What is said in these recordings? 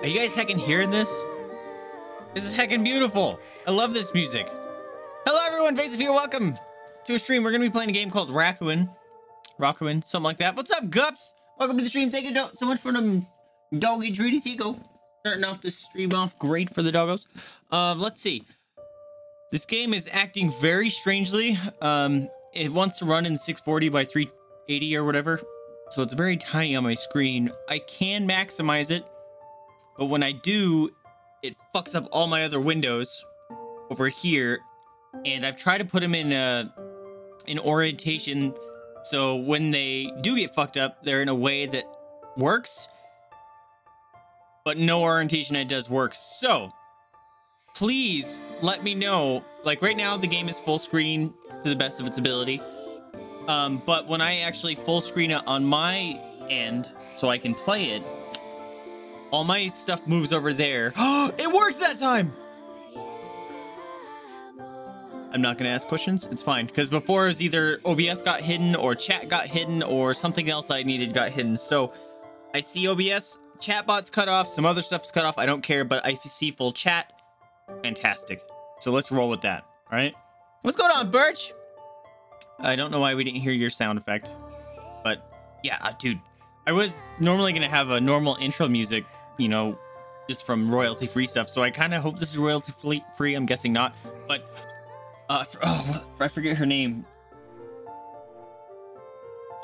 Are you guys heckin' hearing this? This is heckin' beautiful. I love this music. Hello everyone, Vaesive here, welcome to a stream. We're gonna be playing a game called Rakuen, something like that. What's up, Gups? Welcome to the stream. Thank you so much for them doggy treaties. Here you go. Starting off the stream off great for the doggos. Let's see. This game is acting very strangely. It wants to run in 640 by 380 or whatever. So it's very tiny on my screen. I can maximize it, but when I do, it fucks up all my other windows over here. And I've tried to put them in an orientation, so when they do get fucked up, they're in a way that works, but no orientation that does work. So please let me know. Like right now, the game is full screen to the best of its ability. But when I actually full screen it on my end so I can play it, all my stuff moves over there. It worked that time! I'm not gonna ask questions. It's fine, because before it was either OBS got hidden or chat got hidden or something else I needed got hidden. So I see OBS, chatbot's cut off, some other stuff's cut off, I don't care, but I see full chat. Fantastic. So let's roll with that, all right? What's going on, Birch? I don't know why we didn't hear your sound effect, but yeah, dude, I was normally gonna have a normal intro music, you know, just from royalty-free stuff, so I kind of hope this is royalty-free. I'm guessing not, but... oh, I forget her name.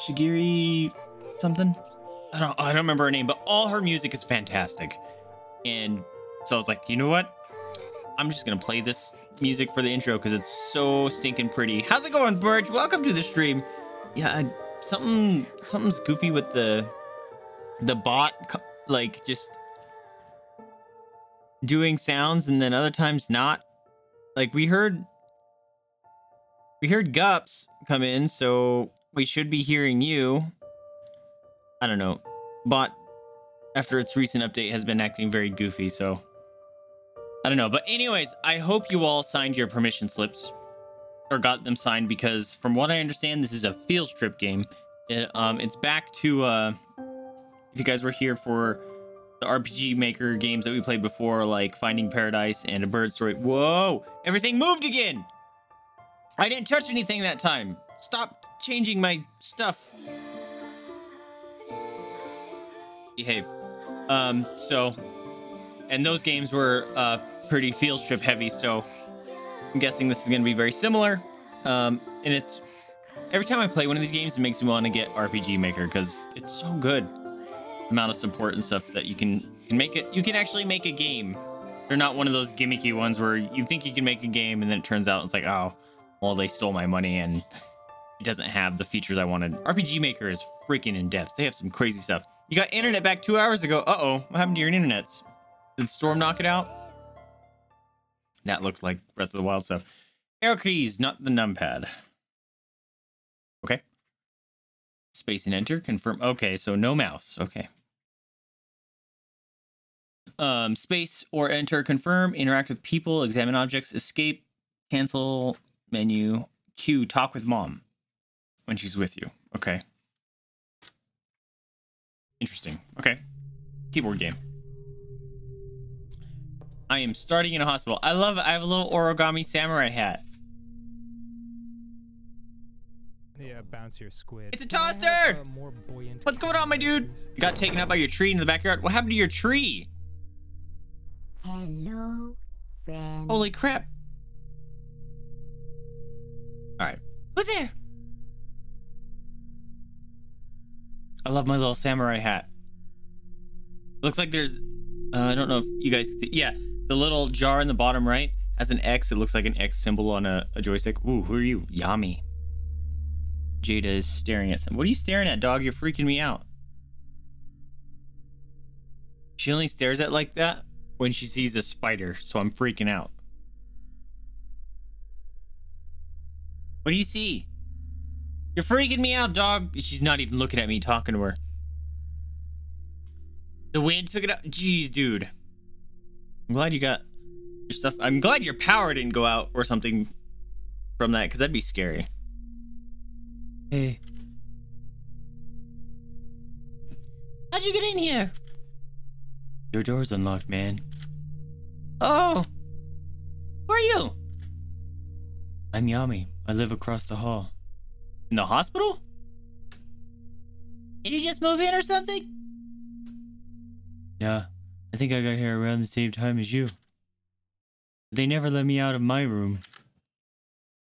Shigiri something? I don't remember her name, but all her music is fantastic. And so I was like, you know what? I'm just going to play this music for the intro because it's so stinking pretty. How's it going, Birch? Welcome to the stream. Yeah, something's goofy with the bot, like just doing sounds and then other times not. Like we heard Gups come in, so we should be hearing you. I don't know. Bot, after its recent update, has been acting very goofy, so... I don't know. But anyways, I hope you all signed your permission slips. Or got them signed, because from what I understand, this is a field trip game. It's back to... if you guys were here for the RPG Maker games that we played before, like Finding Paradise and A Bird's Story... Whoa! Everything moved again! I didn't touch anything that time. Stop changing my stuff. Behave. So, and those games were pretty field trip heavy, so I'm guessing this is going to be very similar. And it's, every time I play one of these games, it makes me want to get RPG Maker because it's so good. The amount of support and stuff that you can make it. You can actually make a game. They're not one of those gimmicky ones where you think you can make a game and then it turns out it's like, oh, well, they stole my money and it doesn't have the features I wanted. RPG Maker is freaking in depth. They have some crazy stuff. You got internet back 2 hours ago. Uh-oh, what happened to your internets? Did the storm knock it out? That looked like the rest of the wild stuff. Arrow keys, not the numpad. Okay. Space and enter, confirm. Okay, so no mouse. Okay. Space or enter, confirm, interact with people, examine objects, escape, cancel... Menu Q, talk with mom when she's with you. Okay. Interesting. Okay. Keyboard game. I am starting in a hospital. I love it. I have a little origami samurai hat. Yeah, bounce your squid. It's a toaster! What's going on, my dude? You got taken out by your tree in the backyard. What happened to your tree? Hello, friend. Holy crap. All right. Who's there? I love my little samurai hat. Looks like there's... I don't know if you guys... Yeah, the little jar in the bottom right has an X. It looks like an X symbol on a joystick. Ooh, who are you? Yami. Jada is staring at something. What are you staring at, dog? You're freaking me out. She only stares at like that when she sees a spider, so I'm freaking out. What do you see? You're freaking me out, dog. She's not even looking at me, talking to her. The wind took it out. Jeez, dude. I'm glad you got your stuff. I'm glad your power didn't go out or something from that, because that'd be scary. Hey. How'd you get in here? Your door's unlocked, man. Oh! Who are you? I'm Yami. I live across the hall. In the hospital? Did you just move in or something? Yeah. I think I got here around the same time as you. They never let me out of my room.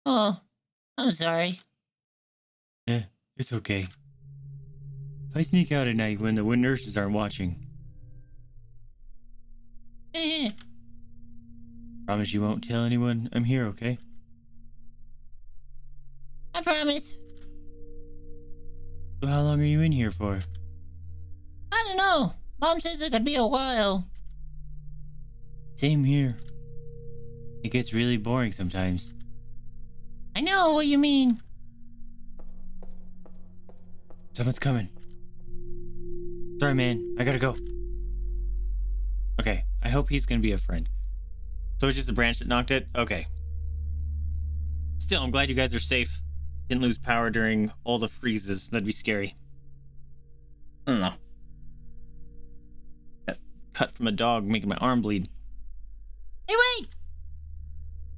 Oh, I'm sorry. Eh, it's okay. I sneak out at night when the nurses aren't watching. Eh. Promise you won't tell anyone I'm here, okay? I promise. So how long are you in here for? I don't know. Mom says it could be a while. Same here. It gets really boring sometimes. I know what you mean. Someone's coming. Sorry, man. I gotta go. Okay. I hope he's gonna be a friend. So it's just the branch that knocked it? Okay. Still, I'm glad you guys are safe. Didn't lose power during all the freezes. That'd be scary. I don't know. Got cut from a dog making my arm bleed. Hey, wait!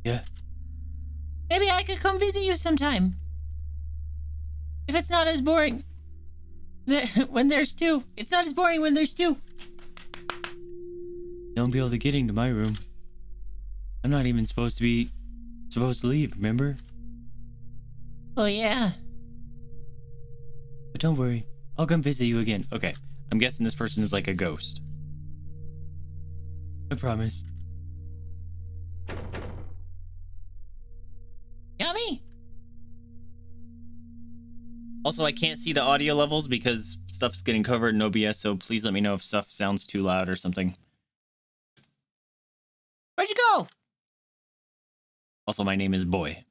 Yeah? Maybe I could come visit you sometime. If it's not as boring. When there's two. It's not as boring when there's two. Don't be able to get into my room. I'm not even supposed to leave, remember? Oh yeah. But don't worry. I'll come visit you again. Okay. I'm guessing this person is like a ghost. I promise. Yami! Also, I can't see the audio levels because stuff's getting covered in OBS, so please let me know if stuff sounds too loud or something. Where'd you go? Also, my name is Boy.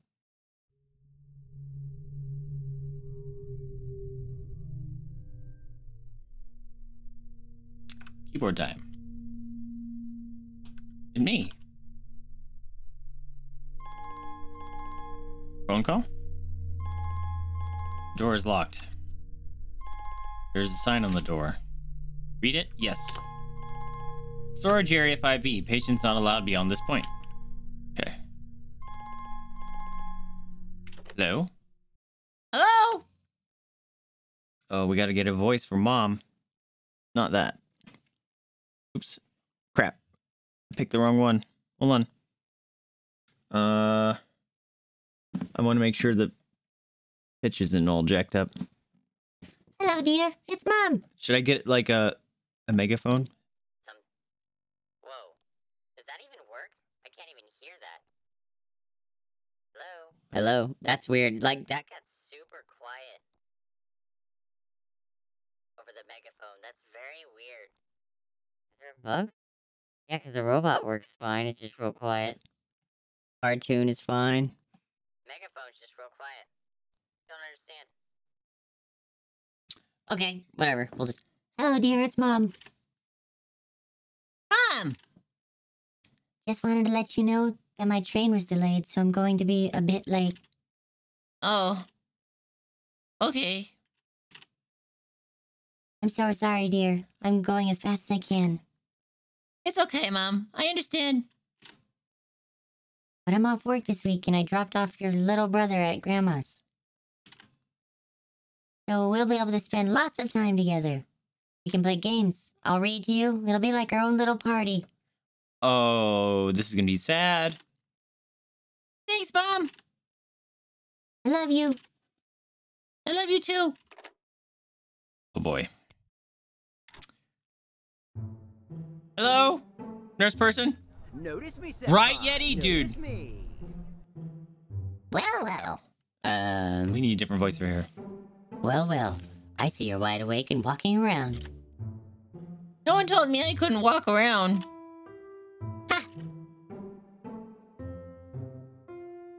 Keyboard time. And me. Phone call? Door is locked. There's a sign on the door. Read it? Yes. Storage area 5B. Patients not allowed beyond this point. Okay. Hello? Hello? Oh, we gotta get a voice from Mom. Not that. Oops. Crap. Picked the wrong one. Hold on. I want to make sure the pitch isn't all jacked up. Hello, dear. It's Mom. Should I get, like, a megaphone? Whoa. Does that even work? I can't even hear that. Hello? Hello? That's weird. Like, that got super quiet. Over the megaphone. That's very weird. Is there a bug? Yeah, because the robot works fine. It's just real quiet. Cartoon is fine. Megaphone's just real quiet. Don't understand. Okay, whatever. We'll just... Hello, dear. It's Mom. Mom! Just wanted to let you know that my train was delayed, so I'm going to be a bit late. Oh. Okay. I'm so sorry, dear. I'm going as fast as I can. It's okay, Mom. I understand. But I'm off work this week, and I dropped off your little brother at Grandma's. So we'll be able to spend lots of time together. We can play games. I'll read to you. It'll be like our own little party. Oh, this is gonna be sad. Thanks, Mom. I love you. I love you, too. Oh, boy. Hello? Nurse person? Notice me, right, Yeti, dude. Me. Well, well. We need a different voice for here. Well, well. I see you're wide awake and walking around. No one told me I couldn't walk around. Ha!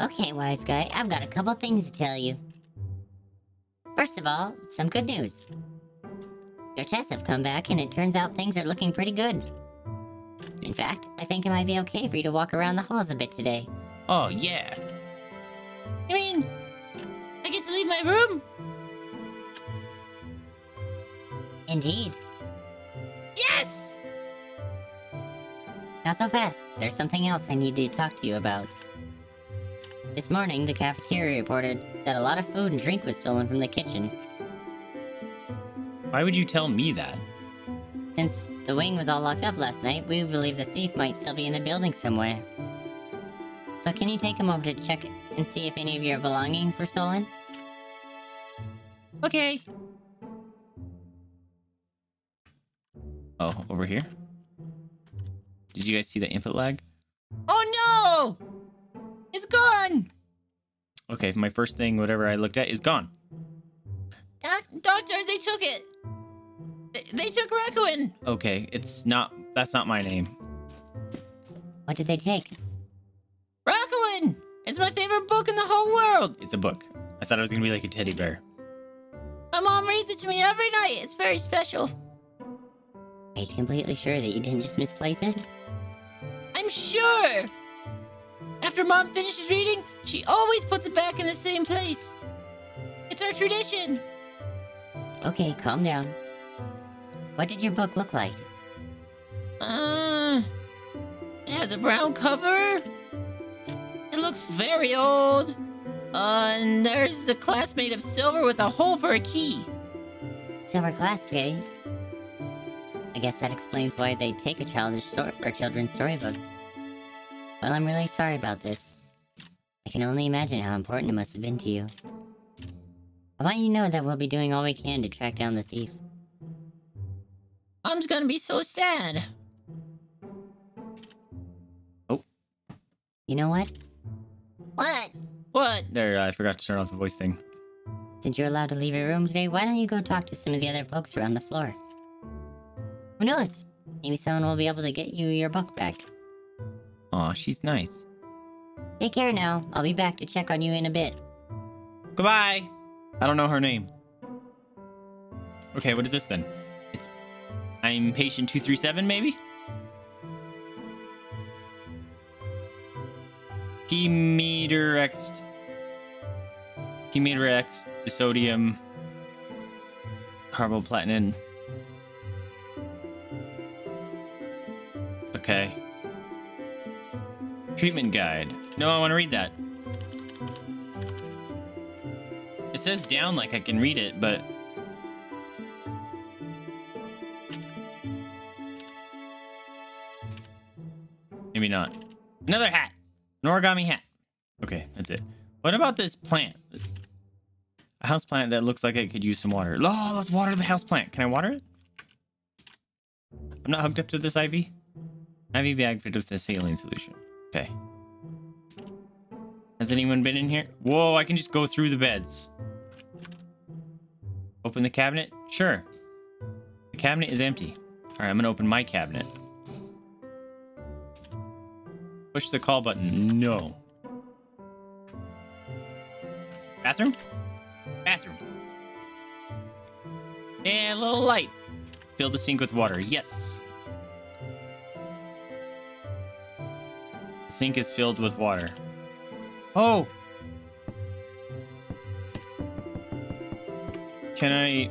Okay, wise guy. I've got a couple things to tell you. First of all, some good news. Your tests have come back, and it turns out things are looking pretty good. In fact, I think it might be okay for you to walk around the halls a bit today. Oh, yeah. You mean, I get to leave my room? Indeed. Yes! Not so fast. There's something else I need to talk to you about. This morning, the cafeteria reported that a lot of food and drink was stolen from the kitchen. Why would you tell me that? Since the wing was all locked up last night, we believe the thief might still be in the building somewhere. So can you take a moment to check and see if any of your belongings were stolen? Okay. Oh, over here? Did you guys see the input lag? Oh no! It's gone! Okay, my first thing, whatever I looked at, is gone. Doctor, they took it! They took Rakuen! Okay, that's not my name. What did they take? Rakuen! It's my favorite book in the whole world! It's a book. I thought it was gonna be like a teddy bear. My mom reads it to me every night. It's very special. Are you completely sure that you didn't just misplace it? I'm sure! After Mom finishes reading, she always puts it back in the same place. It's our tradition. Okay, calm down. What did your book look like? It has a brown cover. It looks very old. And there's a clasp made of silver with a hole for a key. Silver clasp, eh? I guess that explains why they take a children's storybook. Well, I'm really sorry about this. I can only imagine how important it must have been to you. I want you to know that we'll be doing all we can to track down the thief. Mom's gonna be so sad. Oh. You know what? What? What? There, I forgot to turn off the voice thing. Since you're allowed to leave your room today, why don't you go talk to some of the other folks around the floor? Who knows? Maybe someone will be able to get you your book back. Aw, she's nice. Take care now. I'll be back to check on you in a bit. Goodbye! I don't know her name. Okay, what is this then? It's... I'm patient 237, maybe? Chemeter X... Disodium... Carboplatin... Okay. Treatment guide. No, I want to read that. It says down like I can read it, but... maybe not. Another hat! An origami hat. Okay, that's it. What about this plant? A houseplant that looks like it could use some water. Oh, let's water the houseplant. Can I water it? I'm not hooked up to this IV. IV bag filled with a saline solution. Okay. Has anyone been in here? Whoa, I can just go through the beds. Open the cabinet? Sure. The cabinet is empty. Alright, I'm gonna open my cabinet. Push the call button. No. Bathroom? Bathroom. And a little light. Fill the sink with water. Yes. Sink is filled with water. Oh! Can I...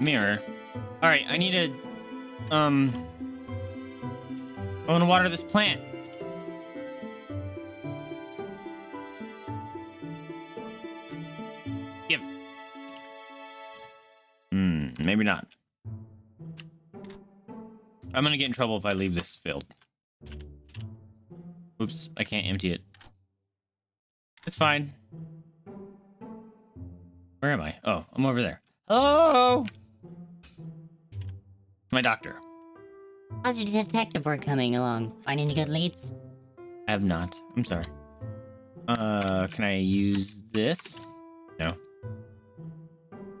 mirror? Alright, I need to... I want to water this plant. Give. Maybe not. I'm gonna get in trouble if I leave this filled. Oops, I can't empty it. It's fine. Where am I? Oh, I'm over there. Hello! My doctor. How's your detective work coming along? Find any good leads? I have not. I'm sorry. Can I use this? No.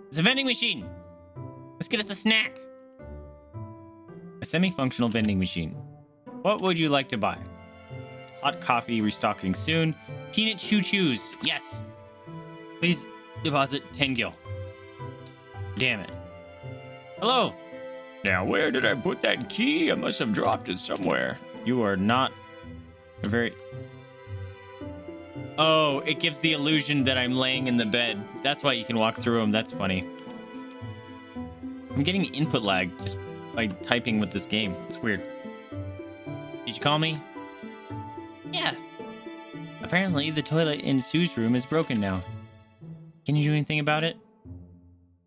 It's a vending machine! Let's get us a snack! A semi-functional vending machine. What would you like to buy? Hot coffee restocking soon. Peanut choo-choos. Yes. Please deposit 10 gil. Damn it. Hello. Now, where did I put that key? I must have dropped it somewhere. You are not a very... oh, it gives the illusion that I'm laying in the bed. That's why you can walk through them. That's funny. I'm getting input lag just by typing with this game. It's weird. Did you call me? Yeah. Apparently, the toilet in Sue's room is broken now. Can you do anything about it?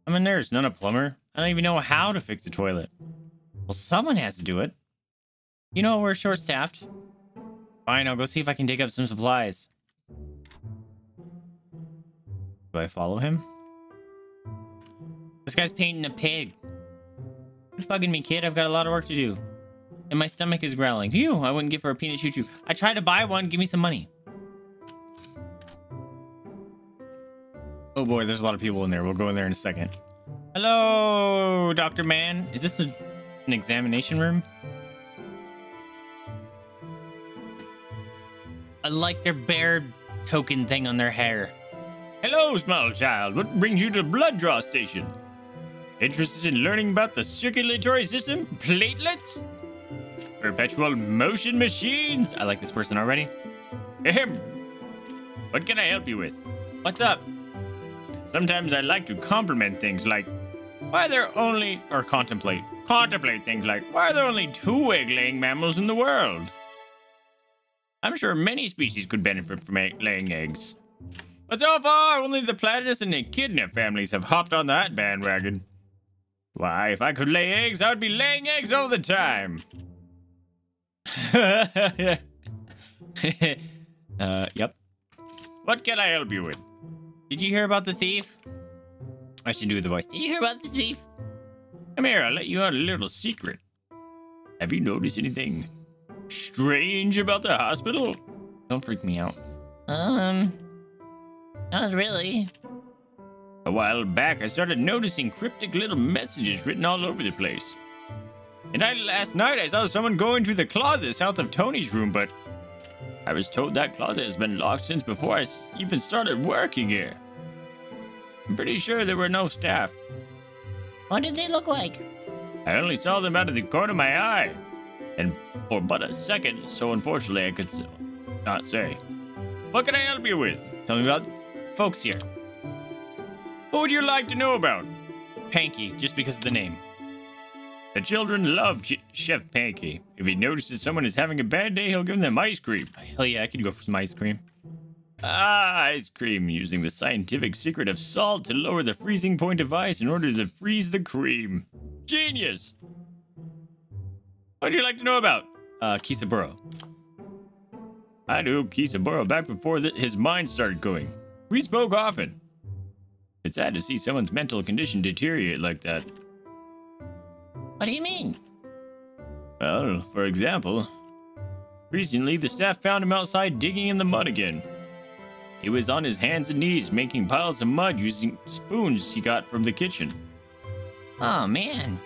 I'm a nurse, not a plumber. I don't even know how to fix a toilet. Well, someone has to do it. You know, we're short-staffed. Fine, I'll go see if I can dig up some supplies. Do I follow him? This guy's painting a pig. You're bugging me, kid. I've got a lot of work to do. And my stomach is growling. Phew, I wouldn't give her a peanut choo-choo. I tried to buy one. Give me some money. Oh boy, there's a lot of people in there. We'll go in there in a second. Hello, Dr. Man. Is this an examination room? I like their bear token thing on their hair. Hello, small child. What brings you to the blood draw station? Interested in learning about the circulatory system? Platelets? Perpetual motion machines? I like this person already. Ahem. What can I help you with? What's up? Sometimes I like to compliment things like, why there only, or contemplate things like, why are there only 2 egg-laying mammals in the world? I'm sure many species could benefit from laying eggs. But so far, only the platypus and echidna families have hopped on that bandwagon. Why, if I could lay eggs, I would be laying eggs all the time. Yep. What can I help you with? Did you hear about the thief? I should do the voice. Did you hear about the thief? Come here, I'll let you out a little secret. Have you noticed anything strange about the hospital? Don't freak me out. Not really. A while back, I started noticing cryptic little messages written all over the place. And last night, I saw someone go into the closet south of Tony's room, but I was told that closet has been locked since before I even started working here. I'm pretty sure there were no staff. What did they look like? I only saw them out of the corner of my eye. And for but a second, so unfortunately I could not say. What can I help you with? Tell me about folks here. What would you like to know about? Pinky, just because of the name. The children love Chef Pinky. If he notices someone is having a bad day, he'll give them ice cream. Hell yeah, I could go for some ice cream. Ah, ice cream, using the scientific secret of salt to lower the freezing point of ice in order to freeze the cream. Genius! What would you like to know about? Kisaburo. I knew Kisaburo back before his mind started going. We spoke often. It's sad to see someone's mental condition deteriorate like that. What do you mean? Well, for example, recently the staff found him outside digging in the mud again. He was on his hands and knees making piles of mud using spoons he got from the kitchen. Oh man.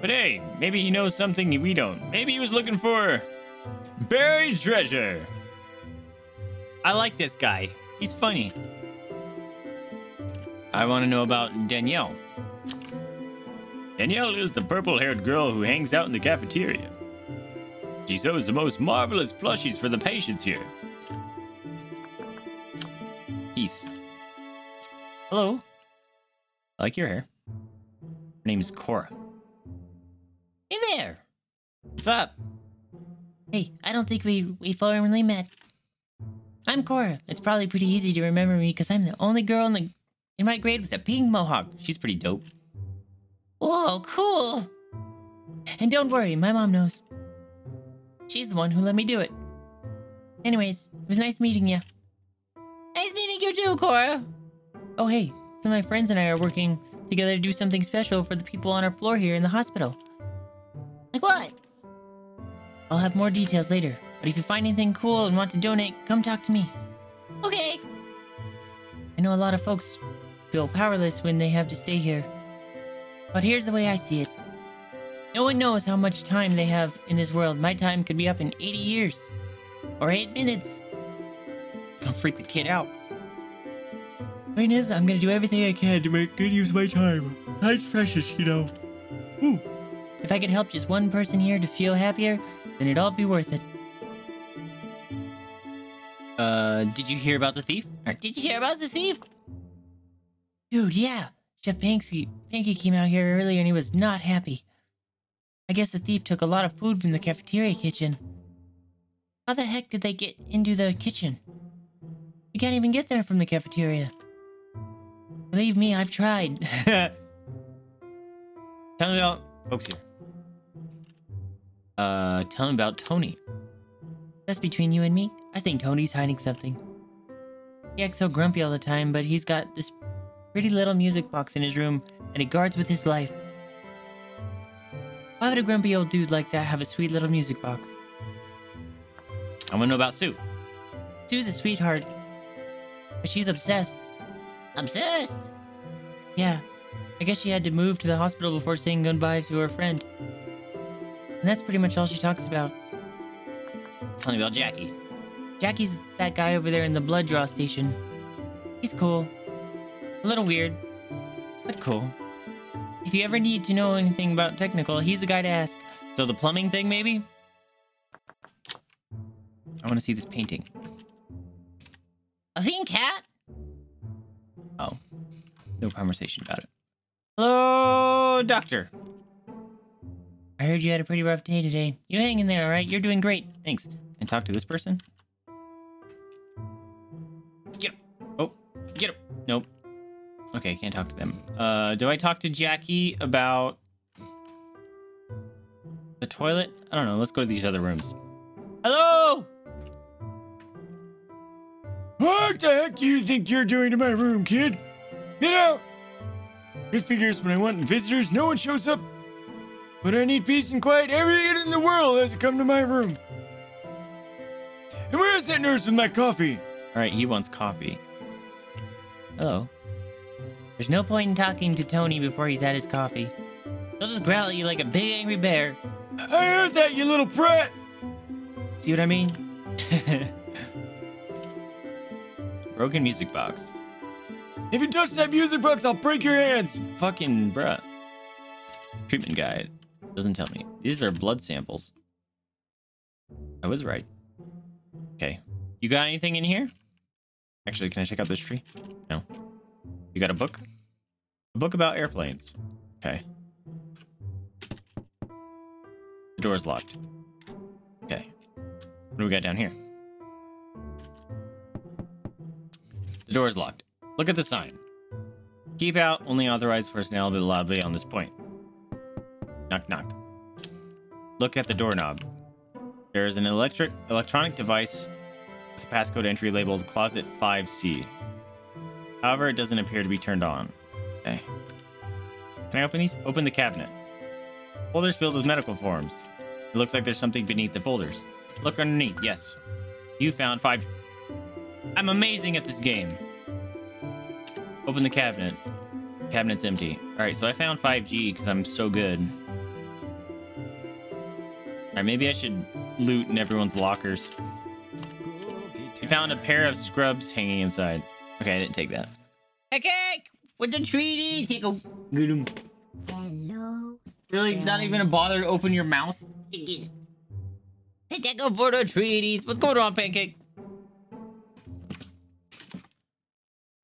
But hey, maybe he knows something we don't. Maybe he was looking for buried treasure. I like this guy. He's funny. I want to know about Danielle. Danielle is the purple-haired girl who hangs out in the cafeteria. She sews the most marvelous plushies for the patients here. Peace. Hello. I like your hair. Her name is Cora. Hey there. What's up? Hey, I don't think we formally met. I'm Cora. It's probably pretty easy to remember me because I'm the only girl in my grade with a pink mohawk. She's pretty dope. Whoa, cool! And don't worry, my mom knows. She's the one who let me do it. Anyways, it was nice meeting you. Nice meeting you too, Cora! Oh hey, some of my friends and I are working together to do something special for the people on our floor here in the hospital. Like what? I'll have more details later, but if you find anything cool and want to donate, come talk to me. Okay! I know a lot of folks feel powerless when they have to stay here. But here's the way I see it. No one knows how much time they have in this world. My time could be up in 80 years. Or 8 minutes. Don't freak the kid out. Point is, I'm gonna do everything I can to make good use of my time. Time's precious, you know. Ooh. If I could help just one person here to feel happier, then it'd all be worth it. Did you hear about the thief? Dude, yeah. Chef Pinky came out here earlier and he was not happy. I guess the thief took a lot of food from the cafeteria kitchen. How the heck did they get into the kitchen? You can't even get there from the cafeteria. Believe me, I've tried. Tell me about folks here. Tell me about Tony. That's between you and me. I think Tony's hiding something. He acts so grumpy all the time, but he's got this pretty little music box in his room and he guards with his life. Why would a grumpy old dude like that have a sweet little music box? I want to know about Sue. Sue's a sweetheart, but she's obsessed. Obsessed? Yeah. I guess she had to move to the hospital before saying goodbye to her friend. And that's pretty much all she talks about. Tell me about Jackie. Jackie's that guy over there in the blood draw station. He's cool. A little weird, but cool. If you ever need to know anything about technical, he's the guy to ask. So the plumbing thing, maybe? I want to see this painting. A pink cat? Oh. No conversation about it. Hello, doctor. I heard you had a pretty rough day today. You hang in there, all right? You're doing great. Thanks. Can I talk to this person? Get him. Oh, get him. Nope. Okay, can't talk to them. Do I talk to Jackie about the toilet? I don't know. Let's go to these other rooms. Hello? What the heck do you think you're doing in my room, kid? Get out! It figures when I want visitors, no one shows up. But I need peace and quiet. Everything in the world has to come to my room. And where is that nurse with my coffee? Alright, he wants coffee. Hello. There's no point in talking to Tony before he's had his coffee. He'll just growl at you like a big angry bear. I heard that, you little brat! See what I mean? Broken music box. If you touch that music box, I'll break your hands! Fucking bruh. Treatment guide. Doesn't tell me. These are blood samples. I was right. Okay. You got anything in here? Actually, can I check out this tree? No. You got a book? A book about airplanes. Okay. The door's locked. Okay. What do we got down here? The door's locked. Look at the sign. Keep out. Only authorized personnel will be allowed on this point. Knock, knock. Look at the doorknob. There is an electronic device with a passcode entry labeled Closet 5C. However, it doesn't appear to be turned on. Okay. Can I open these? Open the cabinet. Folders filled with medical forms. It looks like there's something beneath the folders. Look underneath. Yes. You found 5... I'm amazing at this game. Open the cabinet. Cabinet's empty. Alright, so I found 5G because I'm so good. Alright, maybe I should loot in everyone's lockers. I found a pair of scrubs hanging inside. Okay, I didn't take that. Hey, cake! With the treaty! Take a... Hello? Really? Not even a bother to open your mouth? Take a for the treaties! What's going on, Pancake?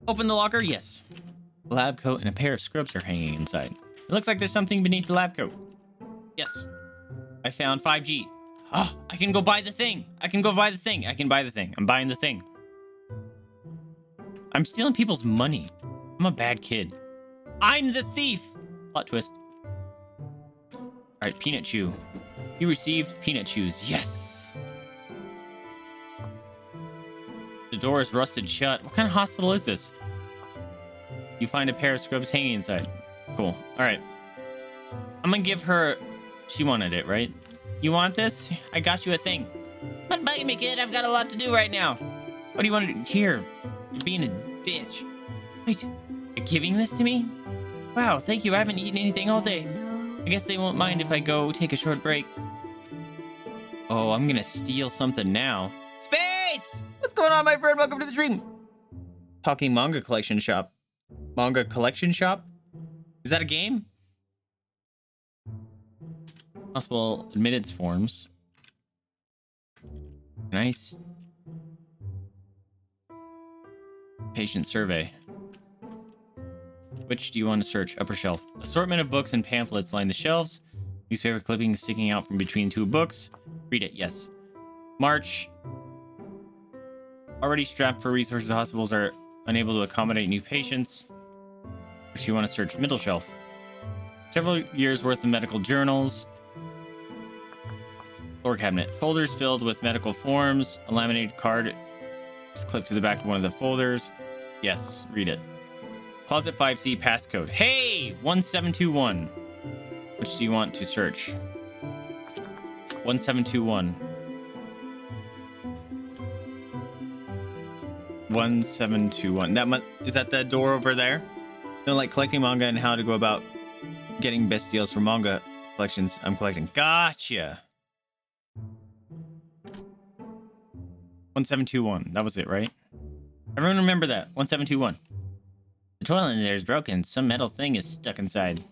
Open the locker? Yes. A lab coat and a pair of scrubs are hanging inside. It looks like there's something beneath the lab coat. Yes. I found 5G. Oh, I can go buy the thing. I can go buy the thing. I can buy the thing. I'm buying the thing. I'm stealing people's money. I'm a bad kid. I'm the thief. Plot twist. All right, Peanut Chew. You received Peanut Chews. Yes. The door is rusted shut. What kind of hospital is this? You find a pair of scrubs hanging inside. Cool. All right. I'm going to give her... She wanted it, right? You want this? I got you a thing. Not bugging me, kid. I've got a lot to do right now. What do you want to do? Here. You're being a bitch. Wait. You're giving this to me? Wow, thank you. I haven't eaten anything all day. I guess they won't mind if I go take a short break. Oh, I'm going to steal something now. Space! What's going on, my friend? Welcome to the dream. Talking manga collection shop. Manga collection shop? Is that a game? Possible admittance forms. Nice. Patient survey. Which do you want to search? Upper shelf. Assortment of books and pamphlets line the shelves. Newspaper clipping sticking out from between two books. Read it, yes. March. Already strapped for resources, hospitals are unable to accommodate new patients. But you want to search middle shelf. Several years worth of medical journals. Floor cabinet. Folders filled with medical forms. A laminated card is clipped to the back of one of the folders. Yes, read it. Closet 5C passcode. Hey! 1721. Which do you want to search? 1721. 1721. That is that the door over there? No, like collecting manga and how to go about getting best deals for manga collections I'm collecting. Gotcha. 1721. That was it, right? Everyone remember that. 1721. The toilet in there is broken. Some metal thing is stuck inside.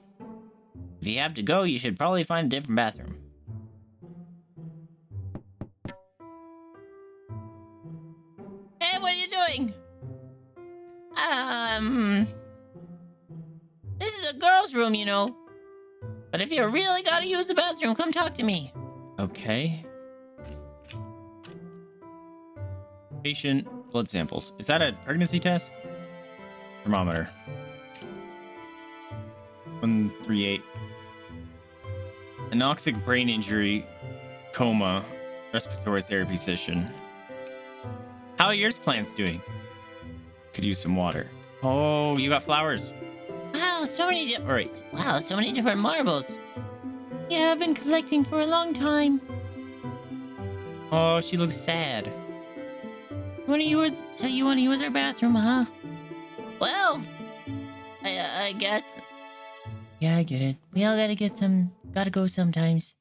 If you have to go, you should probably find a different bathroom. Hey, what are you doing? This is a girl's room, you know. But if you really gotta use the bathroom, come talk to me. Okay. Patient blood samples. Is that a pregnancy test? Thermometer. 138. Anoxic brain injury, coma, respiratory therapy session. How are your plants doing? Could use some water. Oh, you got flowers. Wow, so many different. Wow, so many different marbles. Yeah, I've been collecting for a long time. Oh, she looks sad. So you want to use our bathroom, huh? Well, I guess. Yeah, I get it. We all gotta go sometimes.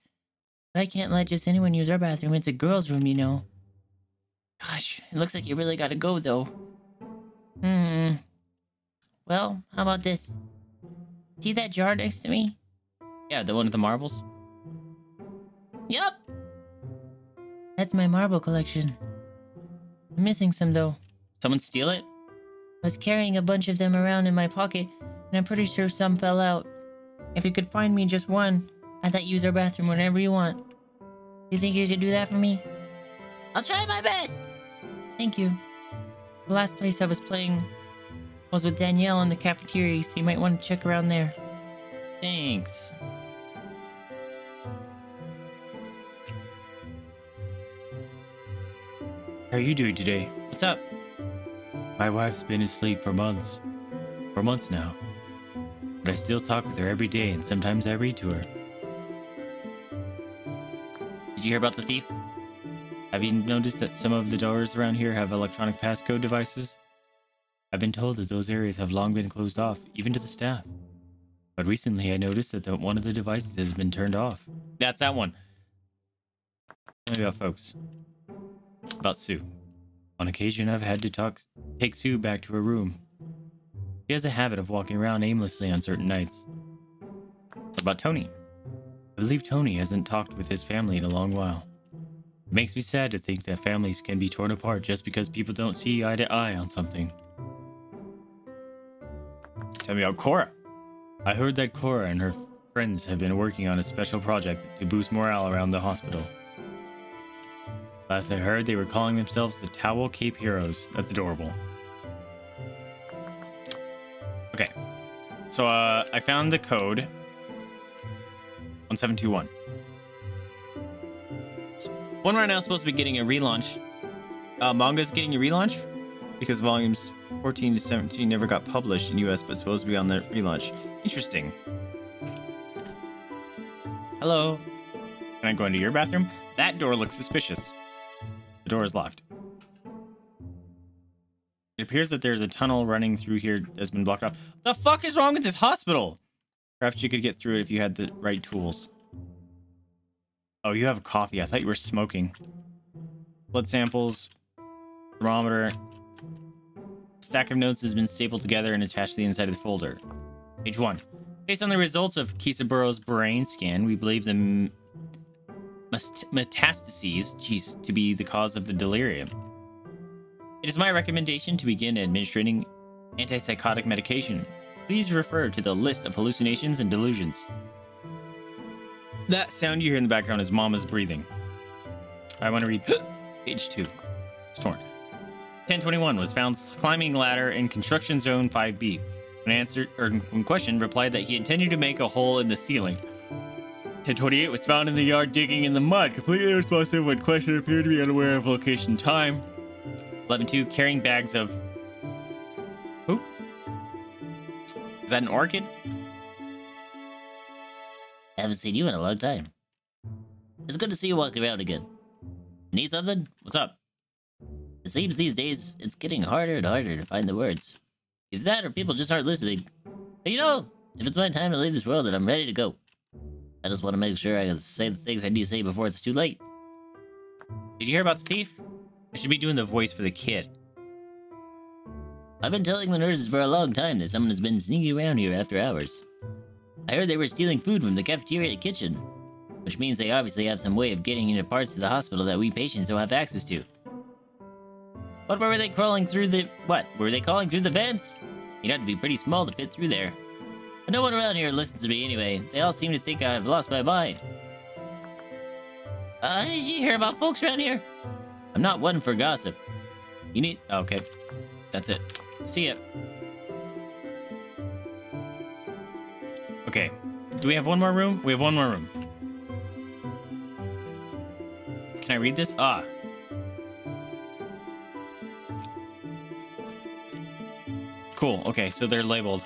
But I can't let just anyone use our bathroom. It's a girl's room, you know. Gosh, it looks like you really gotta go, though. Hmm. Well, how about this? See that jar next to me? Yeah, the one with the marbles? Yup! That's my marble collection. I'm missing some, though. Someone steal it? I was carrying a bunch of them around in my pocket, and I'm pretty sure some fell out. If you could find me just one, I'd let you use our bathroom whenever you want. You think you could do that for me? I'll try my best! Thank you. The last place I was playing was with Danielle in the cafeteria, so you might want to check around there. Thanks. How are you doing today? What's up? My wife's been asleep for months. Now. But I still talk with her every day, and sometimes I read to her. Did you hear about the thief? Have you noticed that some of the doors around here have electronic passcode devices? I've been told that those areas have long been closed off, even to the staff. But recently I noticed that one of the devices has been turned off. That's that one. Tell me about folks. About Sue. On occasion I've had to take Sue back to her room. She has a habit of walking around aimlessly on certain nights. What about Tony? I believe Tony hasn't talked with his family in a long while. It makes me sad to think that families can be torn apart just because people don't see eye to eye on something. Tell me about Cora. I heard that Cora and her friends have been working on a special project to boost morale around the hospital. Last I heard, they were calling themselves the Towel Cape Heroes. That's adorable. Okay, so I found the code. 1721. One right now is supposed to be getting a relaunch. Manga's getting a relaunch because volumes 14 to 17 never got published in US, but supposed to be on the relaunch. Interesting. Hello. Can I go into your bathroom? That door looks suspicious. The door is locked. It appears that there's a tunnel running through here that's been blocked off. The fuck is wrong with this hospital? Perhaps you could get through it if you had the right tools. Oh, you have coffee. I thought you were smoking. Blood samples, thermometer. A stack of notes has been stapled together and attached to the inside of the folder. Page 1. Based on the results of Kisaburo's brain scan, we believe the metastases, jeez, to be the cause of the delirium. It is my recommendation to begin administering antipsychotic medication. Please refer to the list of hallucinations and delusions. That sound you hear in the background is Mama's breathing. I want to read page 2. It's torn. 1021 was found climbing ladder in construction zone 5B. When questioned, replied that he intended to make a hole in the ceiling. 1028 was found in the yard digging in the mud. Completely unresponsive when questioned, appeared to be unaware of location time. 11-2 carrying bags of... Who? Is that an orchid? I haven't seen you in a long time. It's good to see you walking around again. Need something? What's up? It seems these days it's getting harder and harder to find the words. Is that or people just aren't listening? But you know, if it's my time to leave this world, then I'm ready to go. I just want to make sure I can say the things I need to say before it's too late. Did you hear about the thief? I should be doing the voice for the kid. I've been telling the nurses for a long time that someone has been sneaking around here after hours. I heard they were stealing food from the cafeteria kitchen, which means they obviously have some way of getting into parts of the hospital that we patients don't have access to. What were they crawling through the... What? Were they crawling through the vents? You'd have to be pretty small to fit through there. But no one around here listens to me anyway. They all seem to think I've lost my mind. Did you hear about folks around here? I'm not one for gossip. You need... Oh, okay. That's it. See ya. Okay. Do we have one more room? We have one more room. Can I read this? Ah. Cool. Okay, so they're labeled.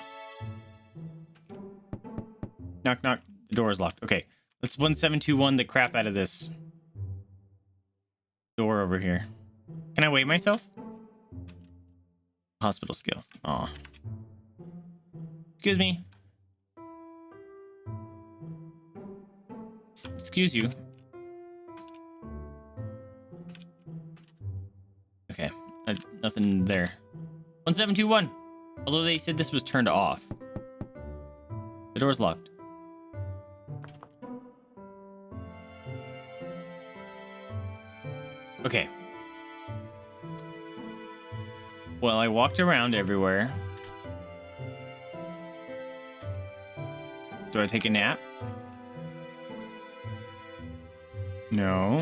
Knock, knock. The door is locked. Okay. Let's 1721 the crap out of this door over here. Can I weigh myself? Hospital skill. Aw. Excuse me. Excuse you. Okay. Nothing there. 1721. Although they said this was turned off. The door's locked. Okay. Well, I walked around everywhere. Do I take a nap? No.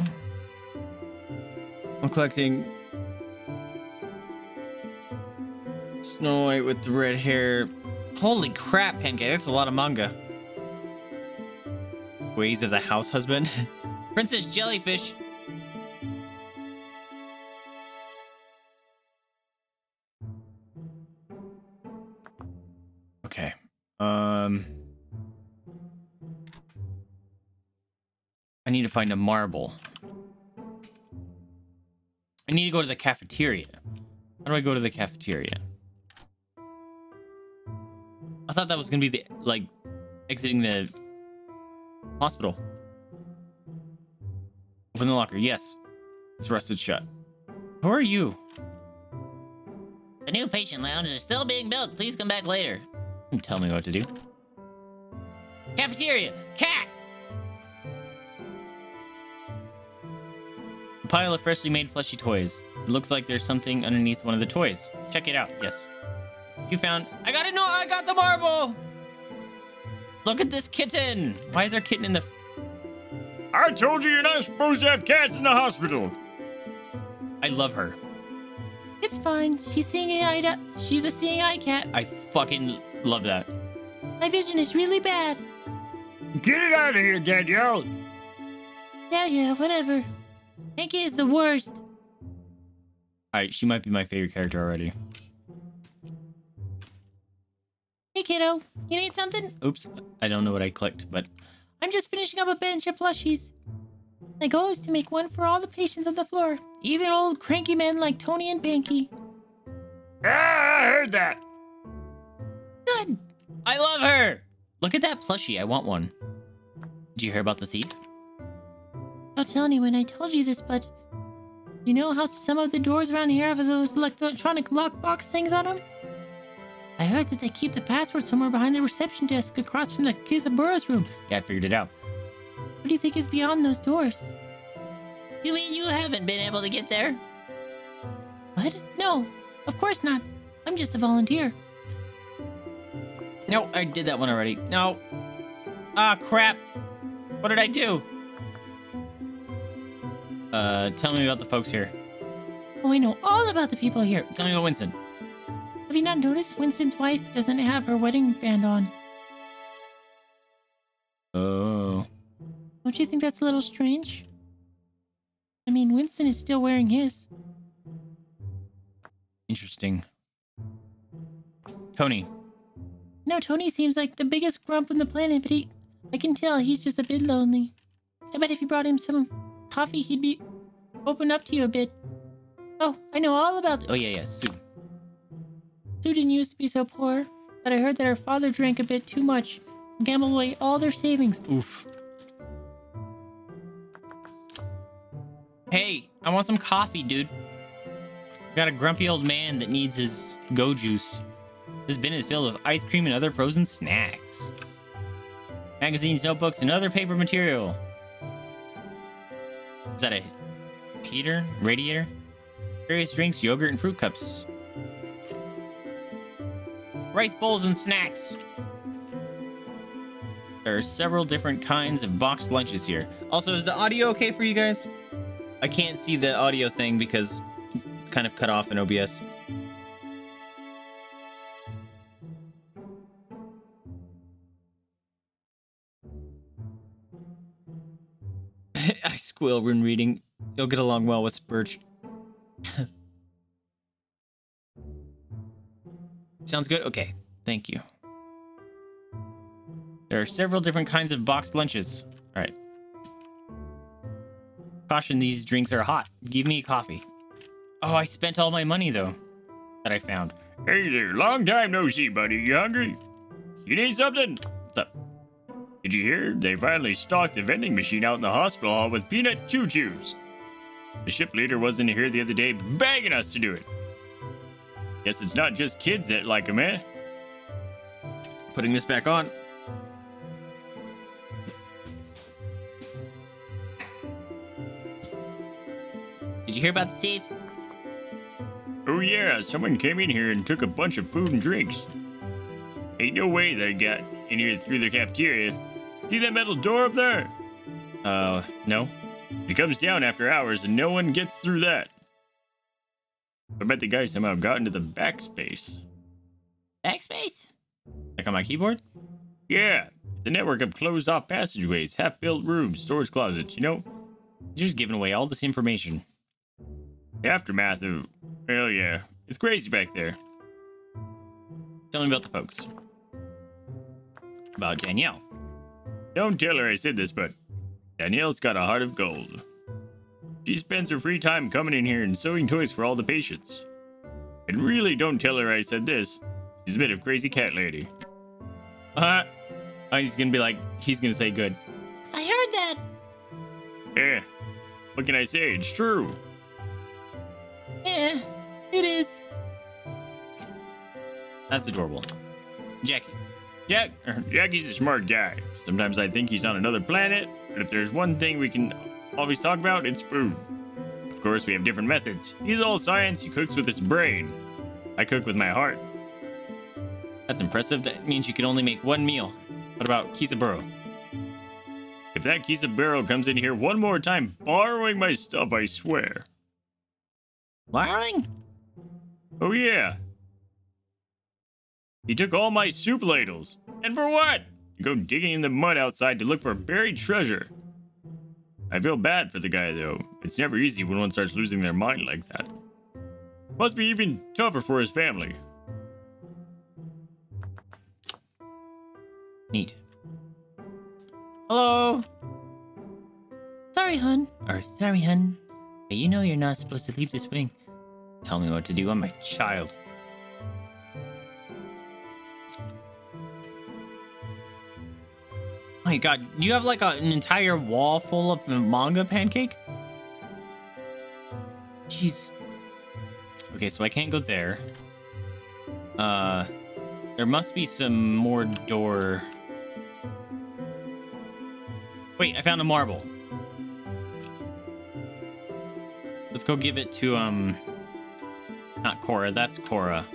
I'm collecting... Snow White with the red hair. Holy crap, Pinky, that's a lot of manga. Ways of the House Husband. Princess Jellyfish. Okay. I need to find a marble. I need to go to the cafeteria. How do I go to the cafeteria? I thought that was gonna be the, like, exiting the hospital. Open the locker. Yes. It's rusted shut. Who are you? The new patient lounge is still being built. Please come back later. Don't tell me what to do. Cafeteria! Cat! A pile of freshly made fleshy toys. It looks like there's something underneath one of the toys. Check it out. Yes. You found... I gotta know! I got the marble! Look at this kitten! Why is there a kitten in the... I told you you're not supposed to have cats in the hospital! I love her. It's fine. She's She's a seeing eye cat. I fucking love that. My vision is really bad. Get it out of here, Danielle! Yeah, whatever. Pinky is the worst. Alright, she might be my favorite character already. Hey kiddo, you need something? Oops, I don't know what I clicked, but... I'm just finishing up a bench of plushies. My goal is to make one for all the patients on the floor. Even old cranky men like Tony and Pinky. Ah, I heard that! Good! I love her! Look at that plushie, I want one. Did you hear about the thief? Don't tell anyone I told you this, but... You know how some of the doors around here have those electronic lockbox things on them? I heard that they keep the password somewhere behind the reception desk across from the Kisaburo's room. Yeah, I figured it out. What do you think is beyond those doors? You mean you haven't been able to get there? What? No, of course not. I'm just a volunteer. No, I did that one already. No. Ah, crap. What did I do? Tell me about the folks here. Oh, I know all about the people here. Tell me about Winston. Have you not noticed Winston's wife doesn't have her wedding band on? Oh. Don't you think that's a little strange? I mean, Winston is still wearing his. Interesting. Tony. No, Tony seems like the biggest grump on the planet, but I can tell he's just a bit lonely. I bet if you brought him some coffee, he'd be open up to you a bit. Oh, I know all about... Oh, yeah, Sue. Sue didn't used to be so poor, but I heard that her father drank a bit too much and gambled away all their savings. Oof. Hey, I want some coffee, dude. Got a grumpy old man that needs his go juice. This bin is filled with ice cream and other frozen snacks. Magazines, notebooks, and other paper material. Is that a heater? Radiator? Various drinks, yogurt, and fruit cups. Rice bowls and snacks. There are several different kinds of boxed lunches here. Also, is the audio okay for you guys? I can't see the audio thing because it's kind of cut off in OBS. I squeal when reading. You'll get along well with Birch. Sounds good? Okay. Thank you. There are several different kinds of boxed lunches. All right. Caution, these drinks are hot. Give me a coffee. Oh, I spent all my money, though, that I found. Hey there, long time no see, buddy. You hungry? You need something? What's up? Did you hear? They finally stocked the vending machine out in the hospital hall with peanut choo-choos. The shift leader wasn't here the other day begging us to do it. Guess it's not just kids that like them, eh? Putting this back on. Did you hear about the thief? Oh yeah, someone came in here and took a bunch of food and drinks. Ain't no way they got in here through the cafeteria. See that metal door up there? No. It comes down after hours and no one gets through that. I bet the guy somehow got into the backspace. Backspace? Like on my keyboard? Yeah. The network of closed off passageways, half-built rooms, storage closets, you know? You're just giving away all this information. The aftermath of... Hell yeah. It's crazy back there. Tell me about the folks. About Danielle. Don't tell her I said this, but... Danielle's got a heart of gold. She spends her free time coming in here and sewing toys for all the patients. And really don't tell her I said this. She's a bit of crazy cat lady. He's gonna be like, he's gonna say good. I heard that. Yeah. What can I say? It's true. Yeah, it is. That's adorable. Jackie. Jackie's a smart guy. Sometimes I think he's on another planet, but if there's one thing we can always talk about, it's food. Of course, we have different methods. He's all science. He cooks with his brain. I cook with my heart. That's impressive. That means you can only make one meal. What about Kisaburo? If that Kisaburo comes in here one more time borrowing my stuff, I swear. Borrowing? Oh, yeah. He took all my soup ladles. And for what? To go digging in the mud outside to look for buried treasure. I feel bad for the guy, though. It's never easy when one starts losing their mind like that. Must be even tougher for his family. Neat. Hello. Sorry, hun. But you know you're not supposed to leave this wing. Tell me what to do. I'm my child. My God, you have like an entire wall full of manga pancake? Jeez. Okay, so I can't go there. There must be some more door. Wait, I found a marble. Let's go give it to, not Cora, that's Cora.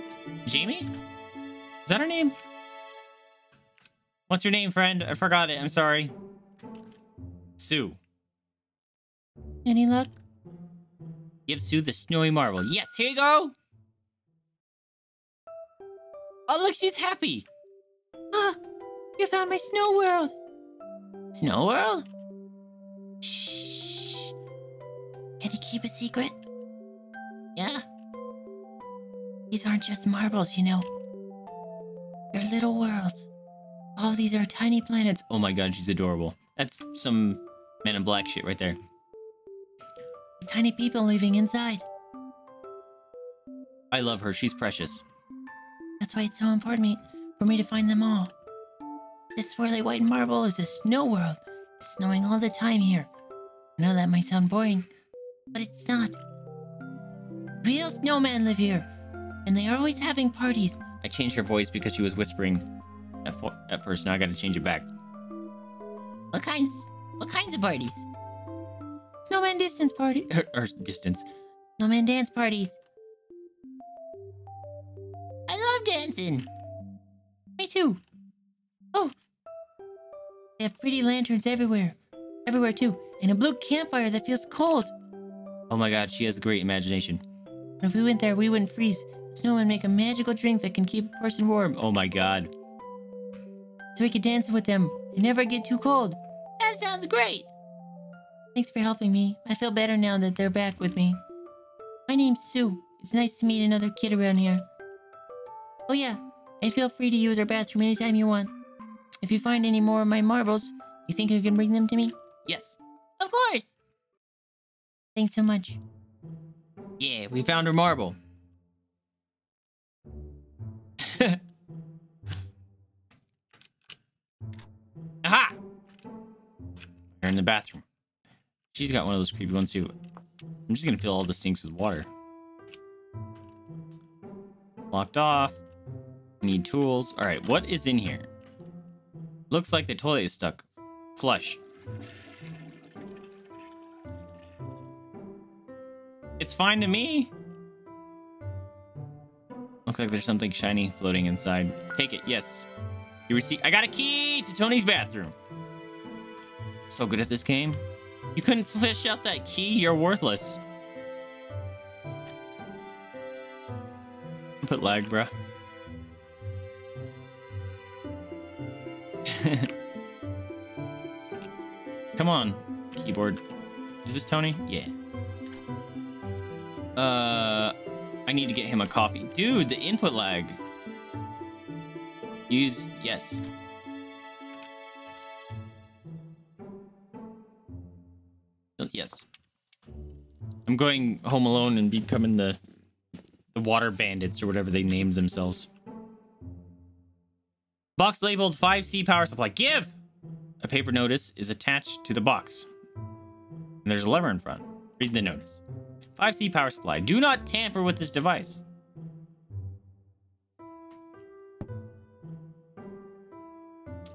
Jamie? Is that her name? What's your name, friend? I forgot it. I'm sorry. Sue. Any luck? Give Sue the snowy marble. Yes, here you go! Oh, look, she's happy! Ah, you found my snow world! Snow world? Shh. Can you keep a secret? Yeah. These aren't just marbles, you know. They're little worlds. All of these are tiny planets. Oh my god, she's adorable. That's some Man in Black shit right there. Tiny people living inside. I love her. She's precious. That's why it's so important for me to find them all. This swirly white marble is a snow world. It's snowing all the time here. I know that might sound boring, but it's not. Real snowmen live here, and they are always having parties. I changed her voice because she was whispering at first. Now I gotta change it back. What kinds of parties? Snowman distance party. Or distance. Snowman dance parties. I love dancing. Me too. Oh. They have pretty lanterns everywhere. Everywhere too. And a blue campfire that feels cold. Oh my god, she has a great imagination. If we went there, we wouldn't freeze. Snowmen make a magical drink that can keep a person warm. Oh my god. So we could dance with them and never get too cold. That sounds great. Thanks for helping me. I feel better now that they're back with me. My name's Sue. It's nice to meet another kid around here. Oh yeah, and feel free to use our bathroom anytime you want. If you find any more of my marbles, you think you can bring them to me? Yes. Of course! Thanks so much. Yeah, we found her marble. Aha! They're in the bathroom. She's got one of those creepy ones too. I'm just gonna fill all the sinks with water. Locked off. Need tools. Alright, what is in here? Looks like the toilet is stuck. Flush. It's fine to me. Looks like there's something shiny floating inside. Take it, yes. You receive. I got a key to Tony's bathroom. So good at this game. You couldn't fish out that key, you're worthless. Put lag, bruh. Come on, keyboard. Is this Tony? Yeah. I need to get him a coffee. Dude, the input lag. Use, yes. Yes. I'm going home alone and becoming the water bandits or whatever they named themselves. Box labeled 5C power supply. Give! A paper notice is attached to the box. And there's a lever in front. Read the notice. 5C power supply. Do not tamper with this device. I'm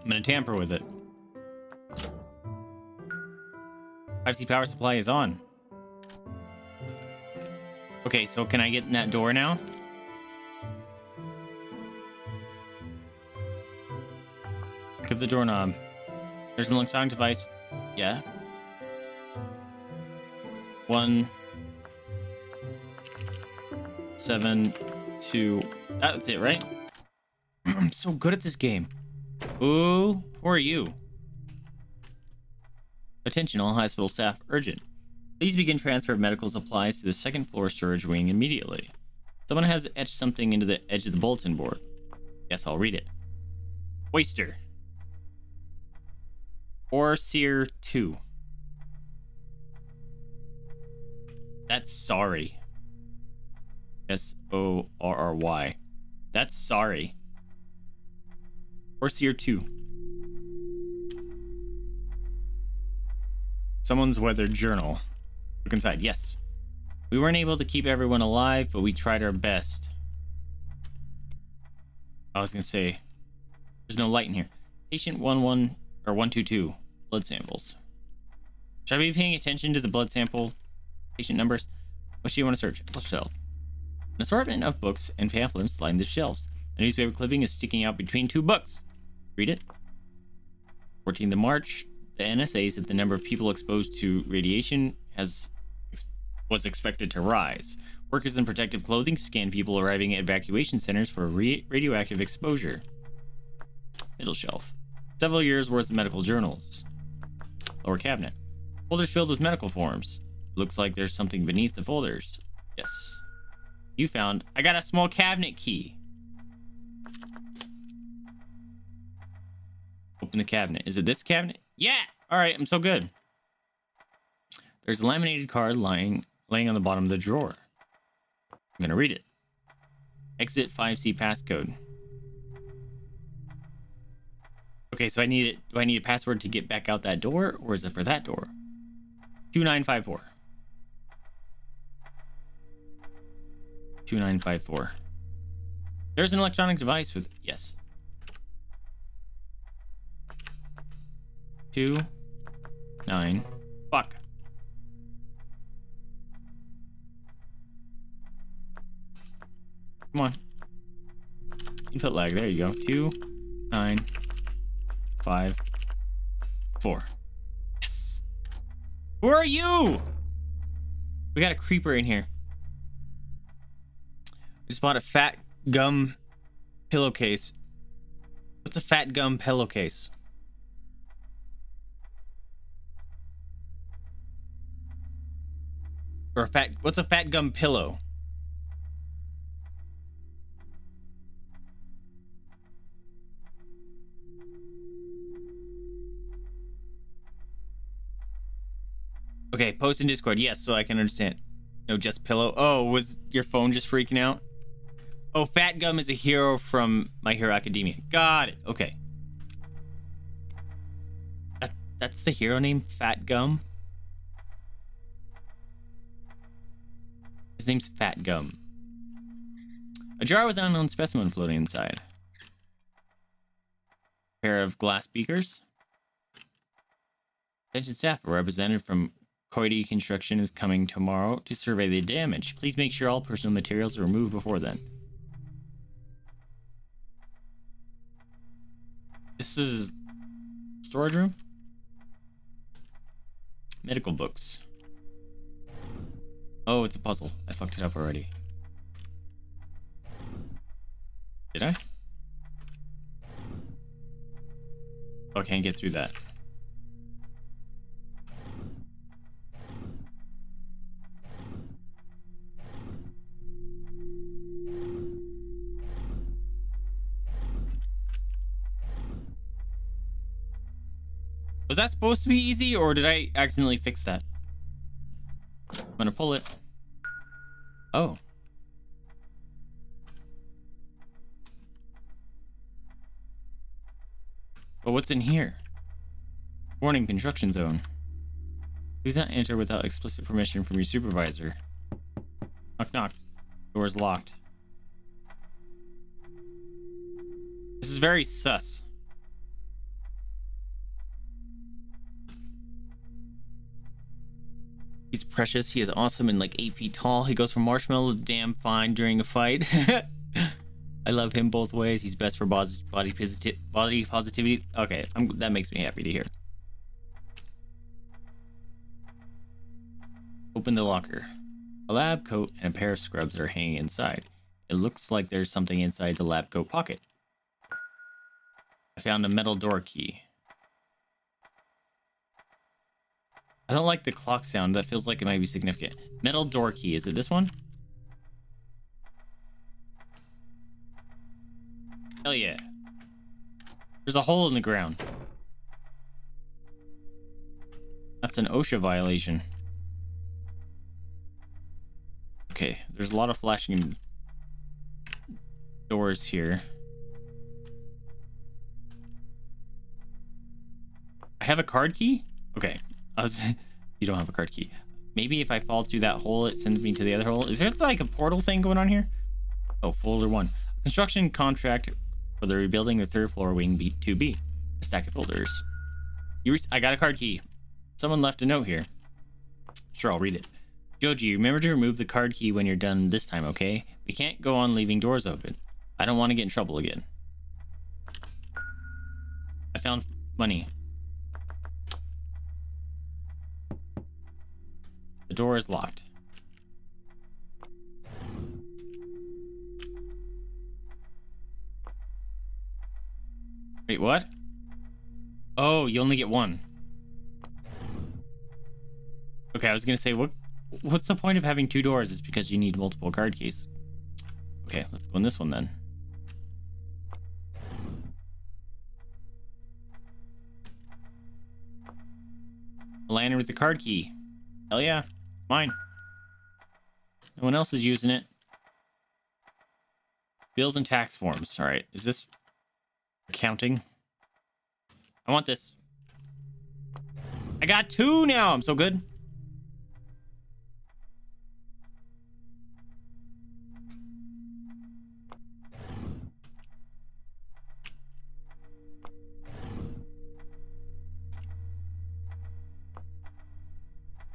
gonna tamper with it. 5C power supply is on. Okay, so can I get in that door now? Look at the doorknob. There's an electronic device. Yeah. One. 7, 2. That's it, right? I'm so good at this game. Ooh, who are you? Attention, all hospital staff, urgent. Please begin transfer of medical supplies to the second floor storage wing immediately. Someone has etched something into the edge of the bulletin board. Guess I'll read it. Oyster. Orseer 2. That's sorry. S-O-R-R-Y. That's sorry. Orseer 2. Someone's weather journal. Look inside. Yes. We weren't able to keep everyone alive, but we tried our best. I was going to say, there's no light in here. Patient 11 or 122. Blood samples. Should I be paying attention to the blood sample patient numbers? What do you want to search? A shelf. An assortment of books and pamphlets line the shelves. A newspaper clipping is sticking out between two books. Read it. 14th of March. The NSA said the number of people exposed to radiation was expected to rise. Workers in protective clothing scanned people arriving at evacuation centers for radioactive exposure. Middle shelf. Several years' worth of medical journals. Lower cabinet. Folders filled with medical forms. Looks like there's something beneath the folders. Yes. You found... I got a small cabinet key. Open the cabinet. Is it this cabinet? Yeah! Alright, I'm so good. There's a laminated card laying on the bottom of the drawer. I'm gonna read it. Exit 5C passcode. Okay, so I need it. Do I need a password to get back out that door, or is it for that door? 2954. 2954. There's an electronic device with... Yes. 29. Fuck. Come on. Input lag. There you go. 2954. Yes. Who are you? We got a creeper in here. I just bought a Fat Gum pillowcase. What's a Fat Gum pillowcase? Or a fat... What's a Fat Gum pillow? Okay, post in Discord. Yes, so I can understand. No, just pillow. Oh, was your phone just freaking out? Oh, Fat Gum is a hero from My Hero Academia. Got it. Okay. That's the hero name, Fat Gum? His name's Fat Gum. A jar with an unknown specimen floating inside. A pair of glass beakers. Attention staff, a representative from Koide Construction is coming tomorrow to survey the damage. Please make sure all personal materials are removed before then. This is storage room. Medical books. Oh, it's a puzzle. I fucked it up already. Did I? Oh, I can't get through that. Was that supposed to be easy, or did I accidentally fix that? I'm gonna pull it. Oh. But what's in here? Warning, construction zone. Please not enter without explicit permission from your supervisor. Knock, knock. Door's locked. This is very sus. He's precious. He is awesome and like 8 feet tall. He goes from marshmallow to damn fine during a fight. I love him both ways. He's best for body positivity. Okay, that makes me happy to hear. Open the locker. A lab coat and a pair of scrubs are hanging inside. It looks like there's something inside the lab coat pocket. I found a metal door key. I don't like the clock sound. That feels like it might be significant. Metal door key. Is it this one? Hell yeah. There's a hole in the ground. That's an OSHA violation. Okay. There's a lot of flashing doors here. I have a card key? Okay. You don't have a card key. Maybe if I fall through that hole, it sends me to the other hole. Is there like a portal thing going on here? Oh, folder 1. Construction contract for the rebuilding the 3rd floor wing B2B. A stack of folders. I got a card key. Someone left a note here. Sure, I'll read it. Joji, remember to remove the card key when you're done this time, okay? We can't go on leaving doors open. I don't want to get in trouble again. I found money. The door is locked. Wait, what? Oh, you only get one. Okay, I was gonna say, what's the point of having two doors? It's because you need multiple card keys. Okay, let's go in this one then. A lantern with the card key. Hell yeah, mine. No one else is using it. Bills and tax forms. All right, is this accounting? I want this. I got two now. I'm so good.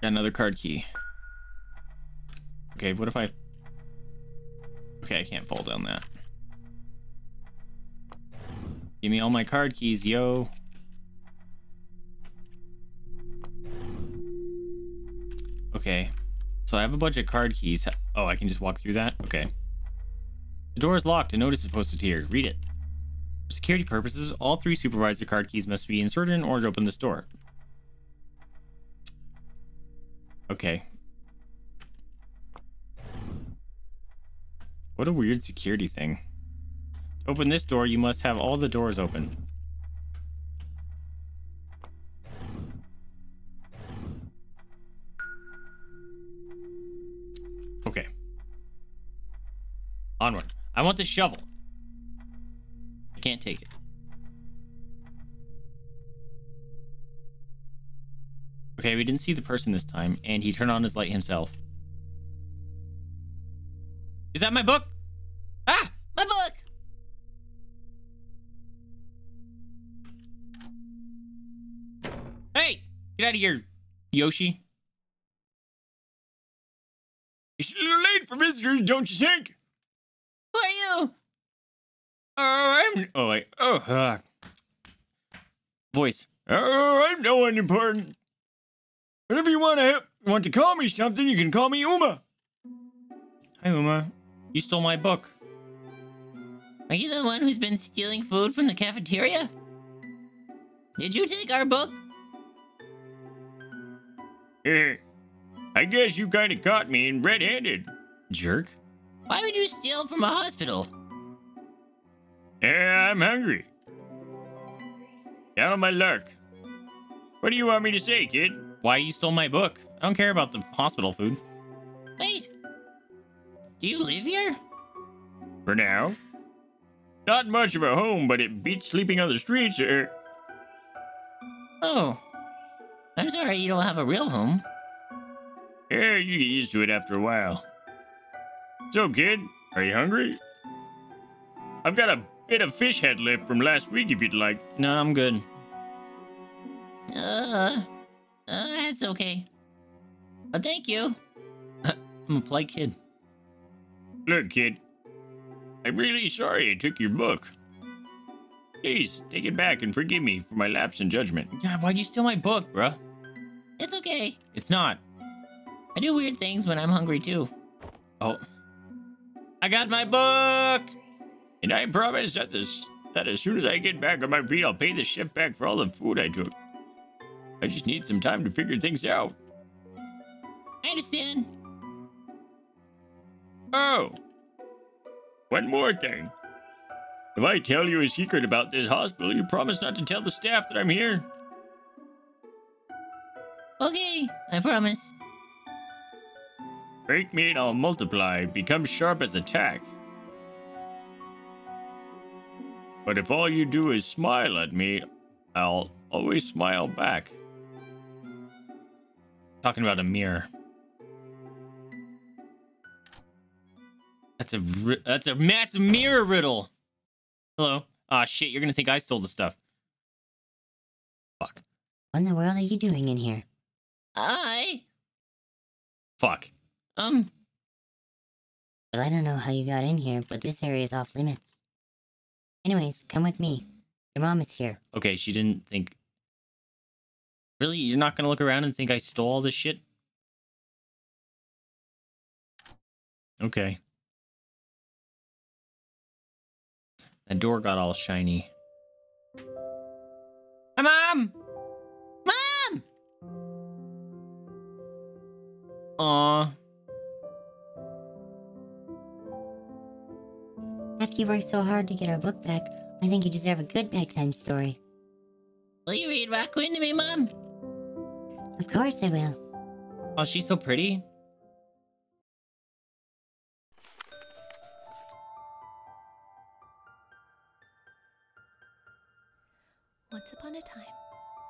Got another card key. Okay, what if I... Okay, I can't fall down that. Give me all my card keys, yo. Okay, so I have a bunch of card keys. Oh, I can just walk through that? Okay. The door is locked. A notice is posted here. Read it. For security purposes, all three supervisor card keys must be inserted in order to open this door. Okay. What a weird security thing. To open this door, you must have all the doors open. Okay. Onward. I want the shovel. I can't take it. Okay, we didn't see the person this time, and he turned on his light himself. Is that my book? Ah, my book! Hey, get out of here, Yoshi. It's a little late for visitors, don't you think? Who are you? I'm no one important. Whenever you want to call me something, you can call me Uma. Hi, Uma. You stole my book. Are you the one who's been stealing food from the cafeteria? Did you take our book? I guess you kind of caught me in red-handed. Jerk. Why would you steal from a hospital? I'm hungry. Down on my luck. What do you want me to say, kid? Why you stole my book? I don't care about the hospital food. Wait. Do you live here? For now. Not much of a home, but it beats sleeping on the streets here. Oh. I'm sorry you don't have a real home. Yeah, you get used to it after a while. So, kid, are you hungry? I've got a bit of fish head left from last week if you'd like. No, I'm good. That's okay. Well, thank you. I'm a polite kid. Look, kid. I'm really sorry I took your book. Please, take it back and forgive me for my lapse in judgment. God, why'd you steal my book, bruh? It's okay. It's not. I do weird things when I'm hungry, too. Oh. I got my book! And I promise that as soon as I get back on my feet, I'll pay the chef back for all the food I took. I just need some time to figure things out. I understand. Oh. One more thing. If I tell you a secret about this hospital, you promise not to tell the staff that I'm here? Okay, I promise. Break me and I'll multiply, become sharp as a tack. But if all you do is smile at me, I'll always smile back. Talking about a mirror. That's a mirror riddle. Hello. Ah, shit. You're gonna think I stole the stuff. Fuck. What in the world are you doing in here? Fuck. Well, I don't know how you got in here, but this area is off limits. Anyways, come with me. Your mom is here. Okay, she didn't think. Really? You're not gonna look around and think I stole all this shit? Okay. That door got all shiny. Hi, Mom! Mom! Aww. After you worked so hard to get our book back, I think you deserve a good bedtime story. Will you read Rakuen to me, Mom? Of course I will. Oh, she's so pretty. Once upon a time,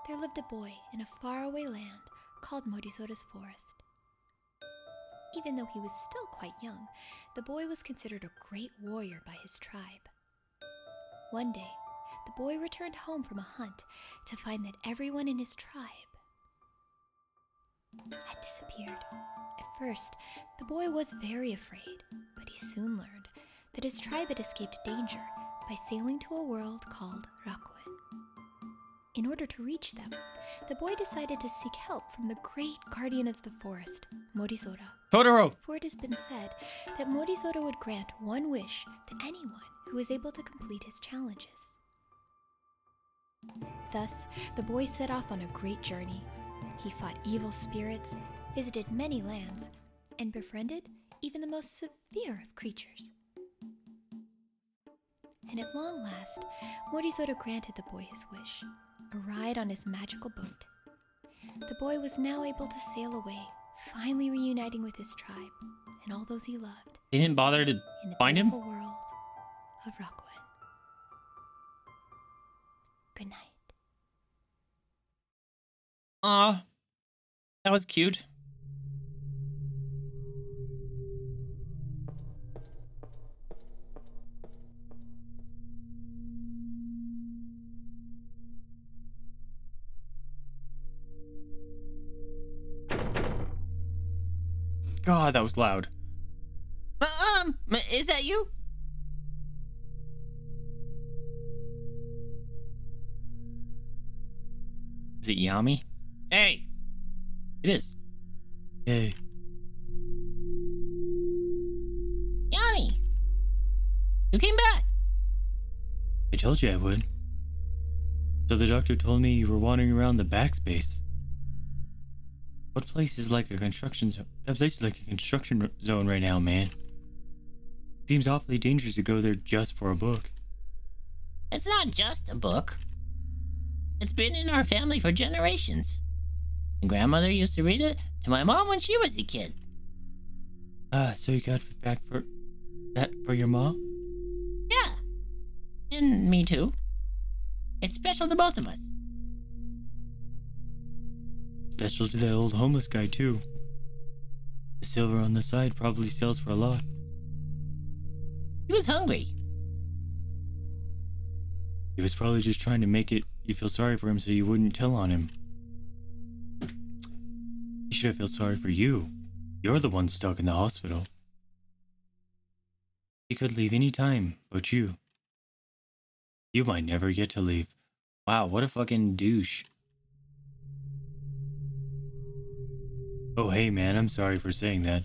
there lived a boy in a faraway land called Morizora's Forest. Even though he was still quite young, the boy was considered a great warrior by his tribe. One day, the boy returned home from a hunt to find that everyone in his tribe had disappeared. At first, the boy was very afraid, but he soon learned that his tribe had escaped danger by sailing to a world called Rakuen. In order to reach them, the boy decided to seek help from the great guardian of the forest, Morizora. Totoro! For it has been said that Morizora would grant one wish to anyone who was able to complete his challenges. Thus, the boy set off on a great journey. He fought evil spirits, visited many lands, and befriended even the most severe of creatures. And at long last, Morizora granted the boy his wish, a ride on his magical boat. The boy was now able to sail away, finally reuniting with his tribe and all those he loved. They didn't bother to find him? In the beautiful world of Rakuen. Good night. Aw, that was cute. God, that was loud. Mom, is that you? Is it Yami? Hey! It is. Hey. Yami! You came back! I told you I would. So the doctor told me you were wandering around the backspace. What place is like a construction zone? That place is like a construction zone right now, man. Seems awfully dangerous to go there just for a book. It's not just a book. It's been in our family for generations. My grandmother used to read it to my mom when she was a kid. Ah, so you got back for that for your mom? Yeah. And me too. It's special to both of us. Special to that old homeless guy too. The silver on the side probably sells for a lot. He was hungry. He was probably just trying to make it you feel sorry for him so you wouldn't tell on him. He should have felt sorry for you. You're the one stuck in the hospital. He could leave any time but you. You might never get to leave. Wow, what a fucking douche. Oh, hey, man, I'm sorry for saying that.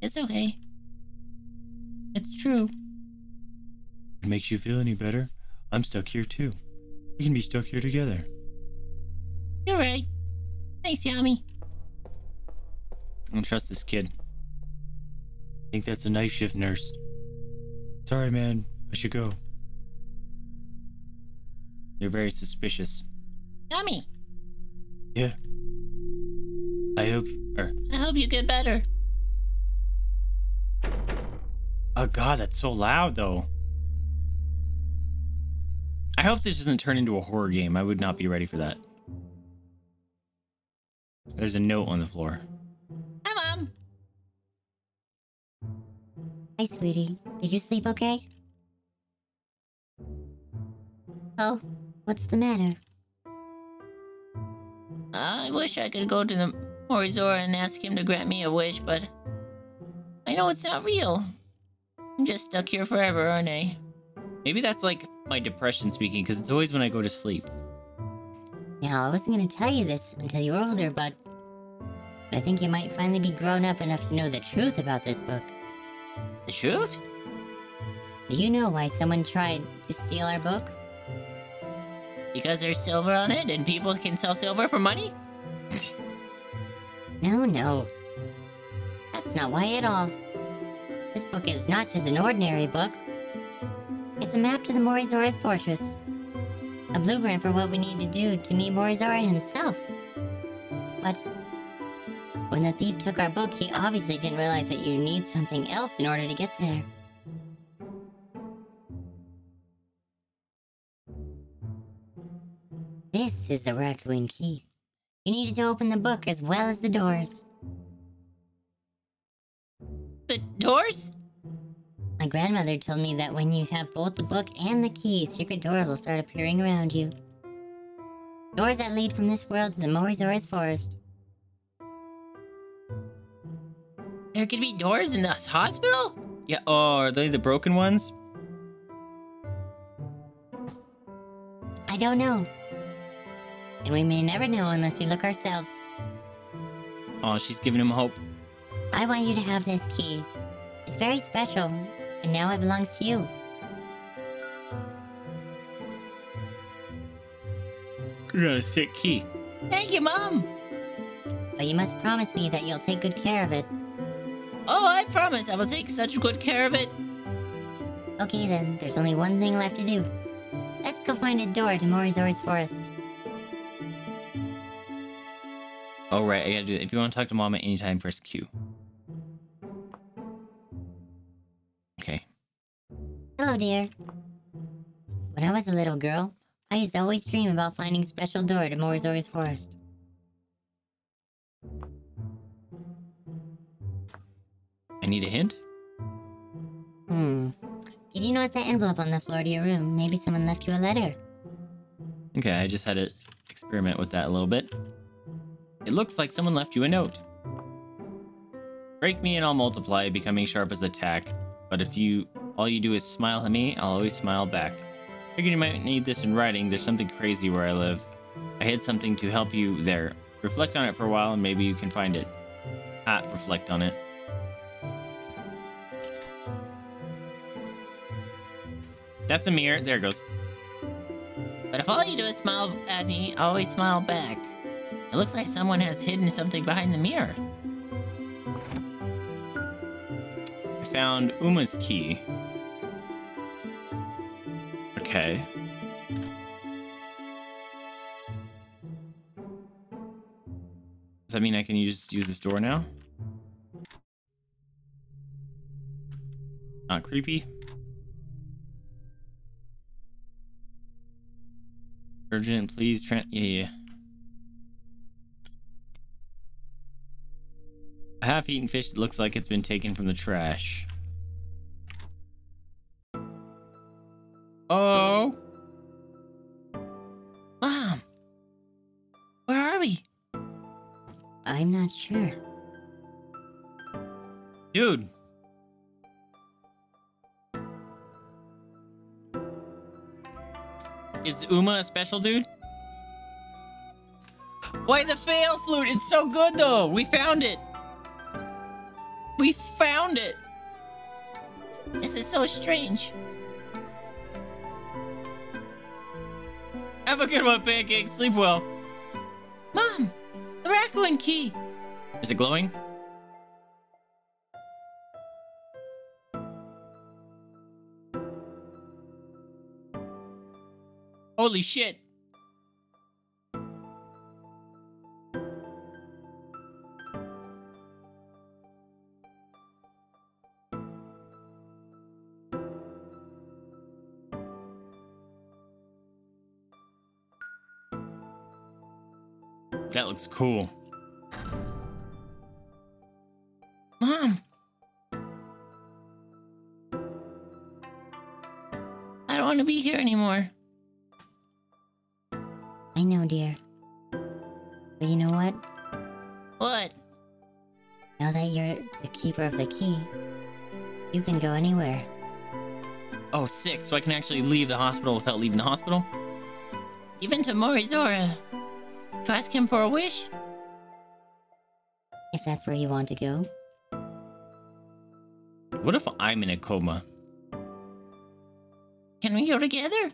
It's okay. It's true. If it makes you feel any better, I'm stuck here, too. We can be stuck here together. You're right. Thanks, Yami. I don't trust this kid. I think that's a night shift nurse. Sorry, man. I should go. They're very suspicious. Yami! Yeah. I hope you get better. Oh god, that's so loud though. I hope this doesn't turn into a horror game. I would not be ready for that. There's a note on the floor. Hi, Mom. Hi, sweetie. Did you sleep okay? Oh, what's the matter? I wish I could go to the Morizora and ask him to grant me a wish, but I know it's not real. I'm just stuck here forever, aren't I? Maybe that's like my depression speaking, because it's always when I go to sleep. Now, I wasn't going to tell you this until you were older, but I think you might finally be grown up enough to know the truth about this book. The truth? Do you know why someone tried to steal our book? Because there's silver on it and people can sell silver for money? No. That's not why at all. This book is not just an ordinary book. It's a map to the Morizora's fortress. A blueprint for what we need to do to meet Morizora himself. But when the thief took our book, he obviously didn't realize that you need something else in order to get there. This is the Rakuen Key. You needed to open the book as well as the doors. The doors? My grandmother told me that when you have both the book and the key, secret doors will start appearing around you. Doors that lead from this world to the Morizora's Forest. There could be doors in this hospital? Yeah, oh, are they the broken ones? I don't know. And we may never know unless we look ourselves. Oh, she's giving him hope. I want you to have this key. It's very special, and now it belongs to you. You got a sick key. Thank you, Mom! But you must promise me that you'll take good care of it. Oh, I promise! I will take such good care of it! Okay then, there's only one thing left to do. Let's go find a door to Morizora's Forest. Oh, right, I gotta do that. If you want to talk to Mom at any time, press Q. Okay. Hello, dear. When I was a little girl, I used to always dream about finding a special door to Morizora's Forest. I need a hint? Did you notice that envelope on the floor to your room? Maybe someone left you a letter. Okay, I just had to experiment with that a little bit. It looks like someone left you a note. Break me and I'll multiply, becoming sharp as a tack. But if all you do is smile at me, I'll always smile back. Figured you might need this in writing. There's something crazy where I live. I hid something to help you there. Reflect on it for a while and maybe you can find it. Ah, reflect on it. That's a mirror. There it goes. But if all you do is smile at me, I'll always smile back. It looks like someone has hidden something behind the mirror. I found Uma's key. Okay. Does that mean I can just use this door now? Not creepy. Urgent, please. Yeah. A half-eaten fish that looks like it's been taken from the trash. Oh! Mom! Where are we? I'm not sure. Dude! Is Uma a special dude? Why the fail flute? It's so good though! We found it! We found it! This is so strange. Have a good one, Pancake. Sleep well. Mom! The Rakuen Key! Is it glowing? Holy shit! That looks cool. Mom! I don't want to be here anymore. I know, dear. But you know what? What? Now that you're the keeper of the key, you can go anywhere. Oh, sick. So I can actually leave the hospital without leaving the hospital? Even to Morizora. To ask him for a wish? if that's where you want to go. What if I'm in a coma? Can we go together?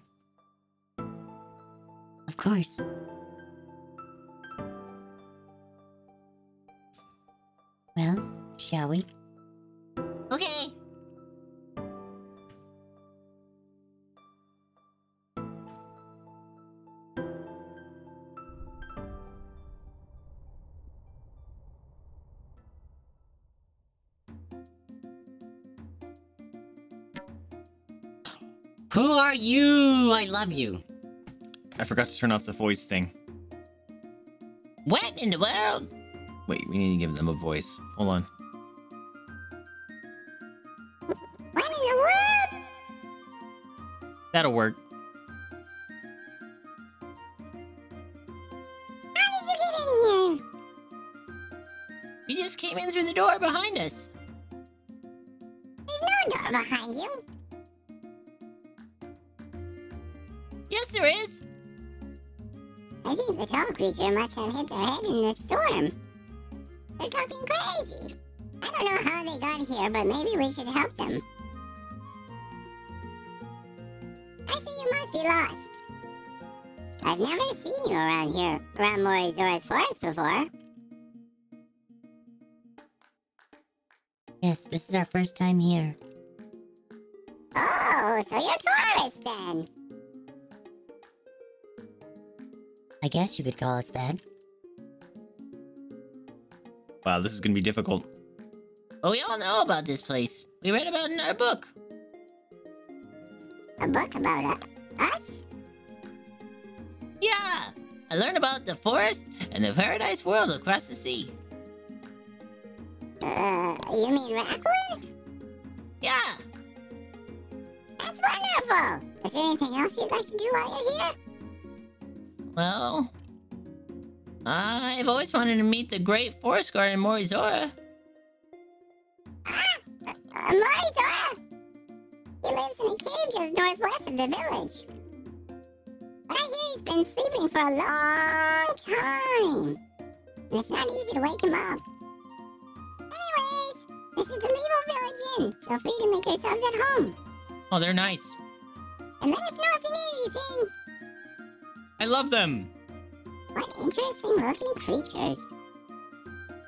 Of course. Well, shall we? Okay! Who are you? I love you. I forgot to turn off the voice thing. What in the world? Wait, we need to give them a voice. Hold on. What in the world? That'll work. How did you get in here? You just came in through the door behind us. There's no door behind you. There is. I think the tall creature must have hit their head in the storm. They're talking crazy. I don't know how they got here, but maybe we should help them. I see you must be lost. I've never seen you around here, around Morizora's Forest before. Yes, this is our first time here. Oh, so you're tourists then. I guess you could call us that. Wow, this is gonna be difficult. But we all know about this place. We read about it in our book. A book about us? Yeah! I learned about the forest and the paradise world across the sea. You mean Rakuen? Yeah! That's wonderful! Is there anything else you'd like to do while you're here? Well, I've always wanted to meet the great forest guard in Morizora. Morizora? He lives in a cave just northwest of the village. But I hear he's been sleeping for a long time. And it's not easy to wake him up. Anyways, this is the Lebel Village Inn. Feel free to make yourselves at home. Oh, they're nice. And let us know if you need anything. I love them! What interesting looking creatures.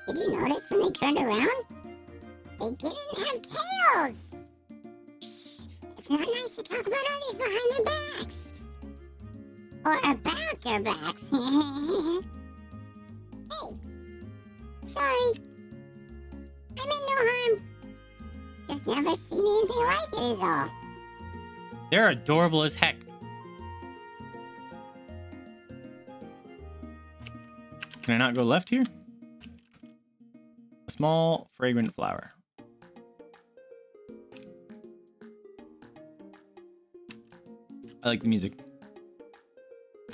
Did you notice when they turned around? They didn't have tails! Shh! It's not nice to talk about others behind their backs! Or about their backs! Hey! Sorry! I meant no harm! Just never seen anything like it is all! They're adorable as heck! Can I not go left here? A small, fragrant flower. I like the music.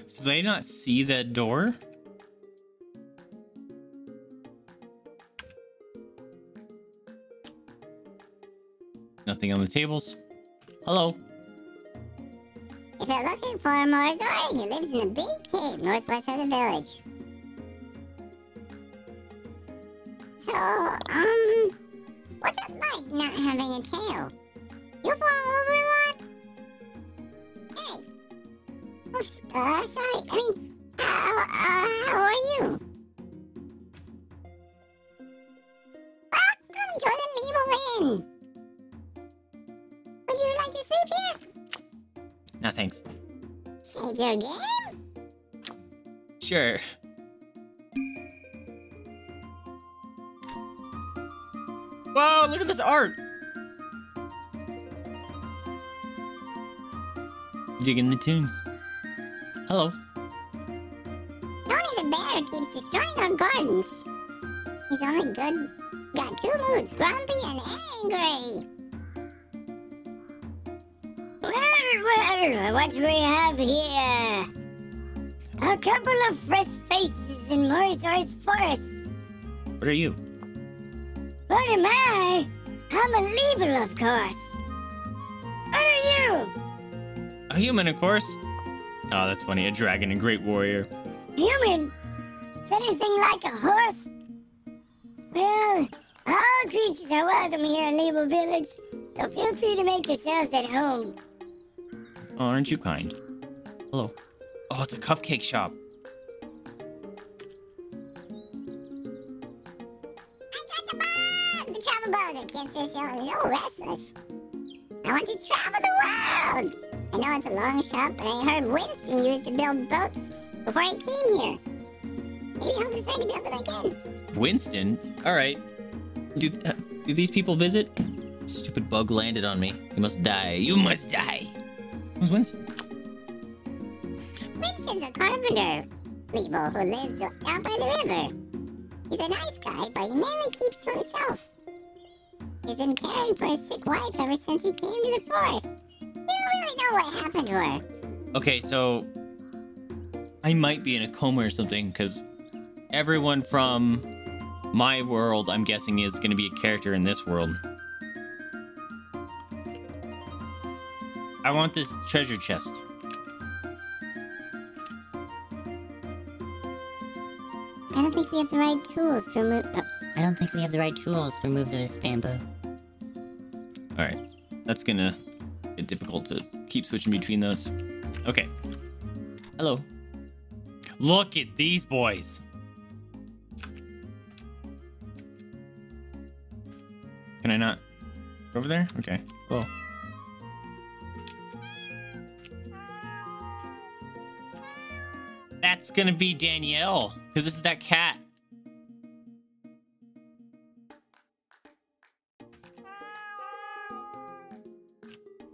So they not see that door? Nothing on the tables. Hello. If you're looking for Morizora, he lives in a big cave northwest of the village. So, what's it like not having a tail? You fall over a lot? Hey! Oops, sorry, I mean, how are you? Welcome to the Lebel Inn! Would you like to sleep here? No, thanks. Save your game? Sure. Whoa, look at this art! Digging the tunes. Hello. Tony the bear keeps destroying our gardens. He's only good. Got two moods, grumpy and angry. What do we have here? A couple of fresh faces in Morizora's Forest. What are you? What am I? I'm a Lebel, of course. What are you? A human, of course. Oh, that's funny. A dragon, a great warrior. Human? Is anything like a horse? Well, all creatures are welcome here in Label Village, so feel free to make yourselves at home. Oh, aren't you kind? Hello. Oh, it's a cupcake shop. Oh, restless. I want to travel the world. I know it's a long shot, but I heard Winston used to build boats before he came here. Maybe he'll decide to build them again. Winston? All right. Do these people visit? Stupid bug landed on me. You must die. You must die. Who's Winston? Winston's a carpenter, Lebel, who lives out by the river. He's a nice guy, but he mainly keeps to himself. He's been caring for his sick wife ever since he came to the forest. We don't really know what happened to her. Okay, so I might be in a coma or something, because everyone from my world, I'm guessing, is going to be a character in this world. I want this treasure chest. I don't think we have the right tools to remove... Oh. I don't think we have the right tools to remove this bamboo. Alright. That's gonna get difficult to keep switching between those. Okay. Hello. Look at these boys! Can I not... go over there? Okay. Hello. That's gonna be Danielle, because this is that cat.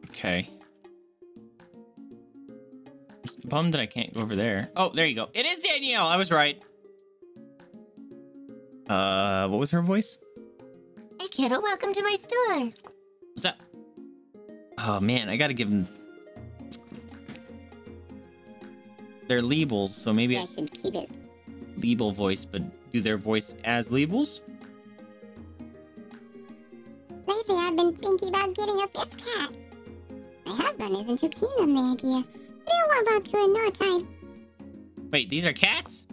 Okay. Bummed that I can't go over there. Oh, there you go. It is Danielle. I was right. What was her voice? Hey, kiddo, welcome to my store. What's up? Oh, man, I gotta give them... They're Lebels, so maybe... I should keep it. Lebel voice, but do their voice as Lebels? Lately, I've been thinking about getting a fifth cat. My husband isn't too keen on the idea. He'll warm up to it in no time. Wait, these are cats?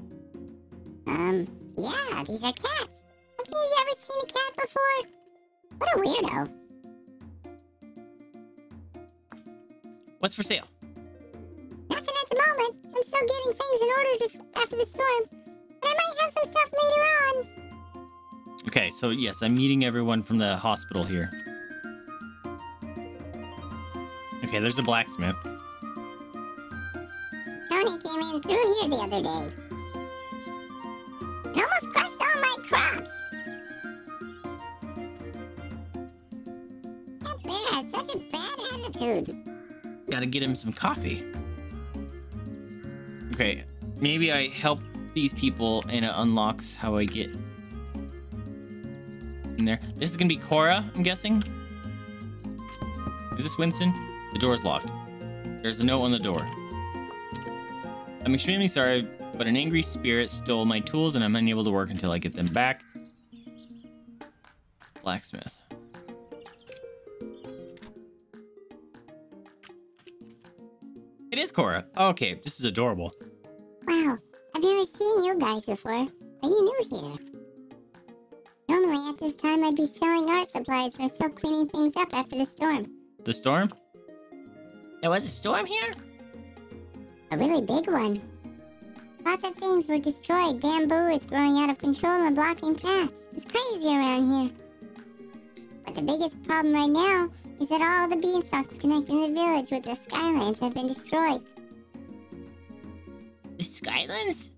Yeah, these are cats. Have you ever seen a cat before? What a weirdo. What's for sale? Nothing at the moment. I'm still getting things in order after the storm. But I might have some stuff later on. Okay, so yes, I'm meeting everyone from the hospital here. Okay, there's a blacksmith. Tony came in through here the other day. It almost crushed all my crops. That bear has such a bad attitude. Gotta get him some coffee. Okay, maybe I help these people and it unlocks how I get in there. This is gonna be Cora, I'm guessing. Is this Winston? The door's locked. There's a note on the door. I'm extremely sorry, but an angry spirit stole my tools and I'm unable to work until I get them back. Blacksmith. It is Cora. Oh, okay, this is adorable. Wow, I've never seen you guys before. Are you new here? Normally at this time I'd be selling art supplies, but I'm still cleaning things up after the storm. The storm? There was a storm here? A really big one. Lots of things were destroyed. Bamboo is growing out of control and blocking paths. It's crazy around here. But the biggest problem right now is that all the beanstalks connecting the village with the Skylands have been destroyed. The Skylands?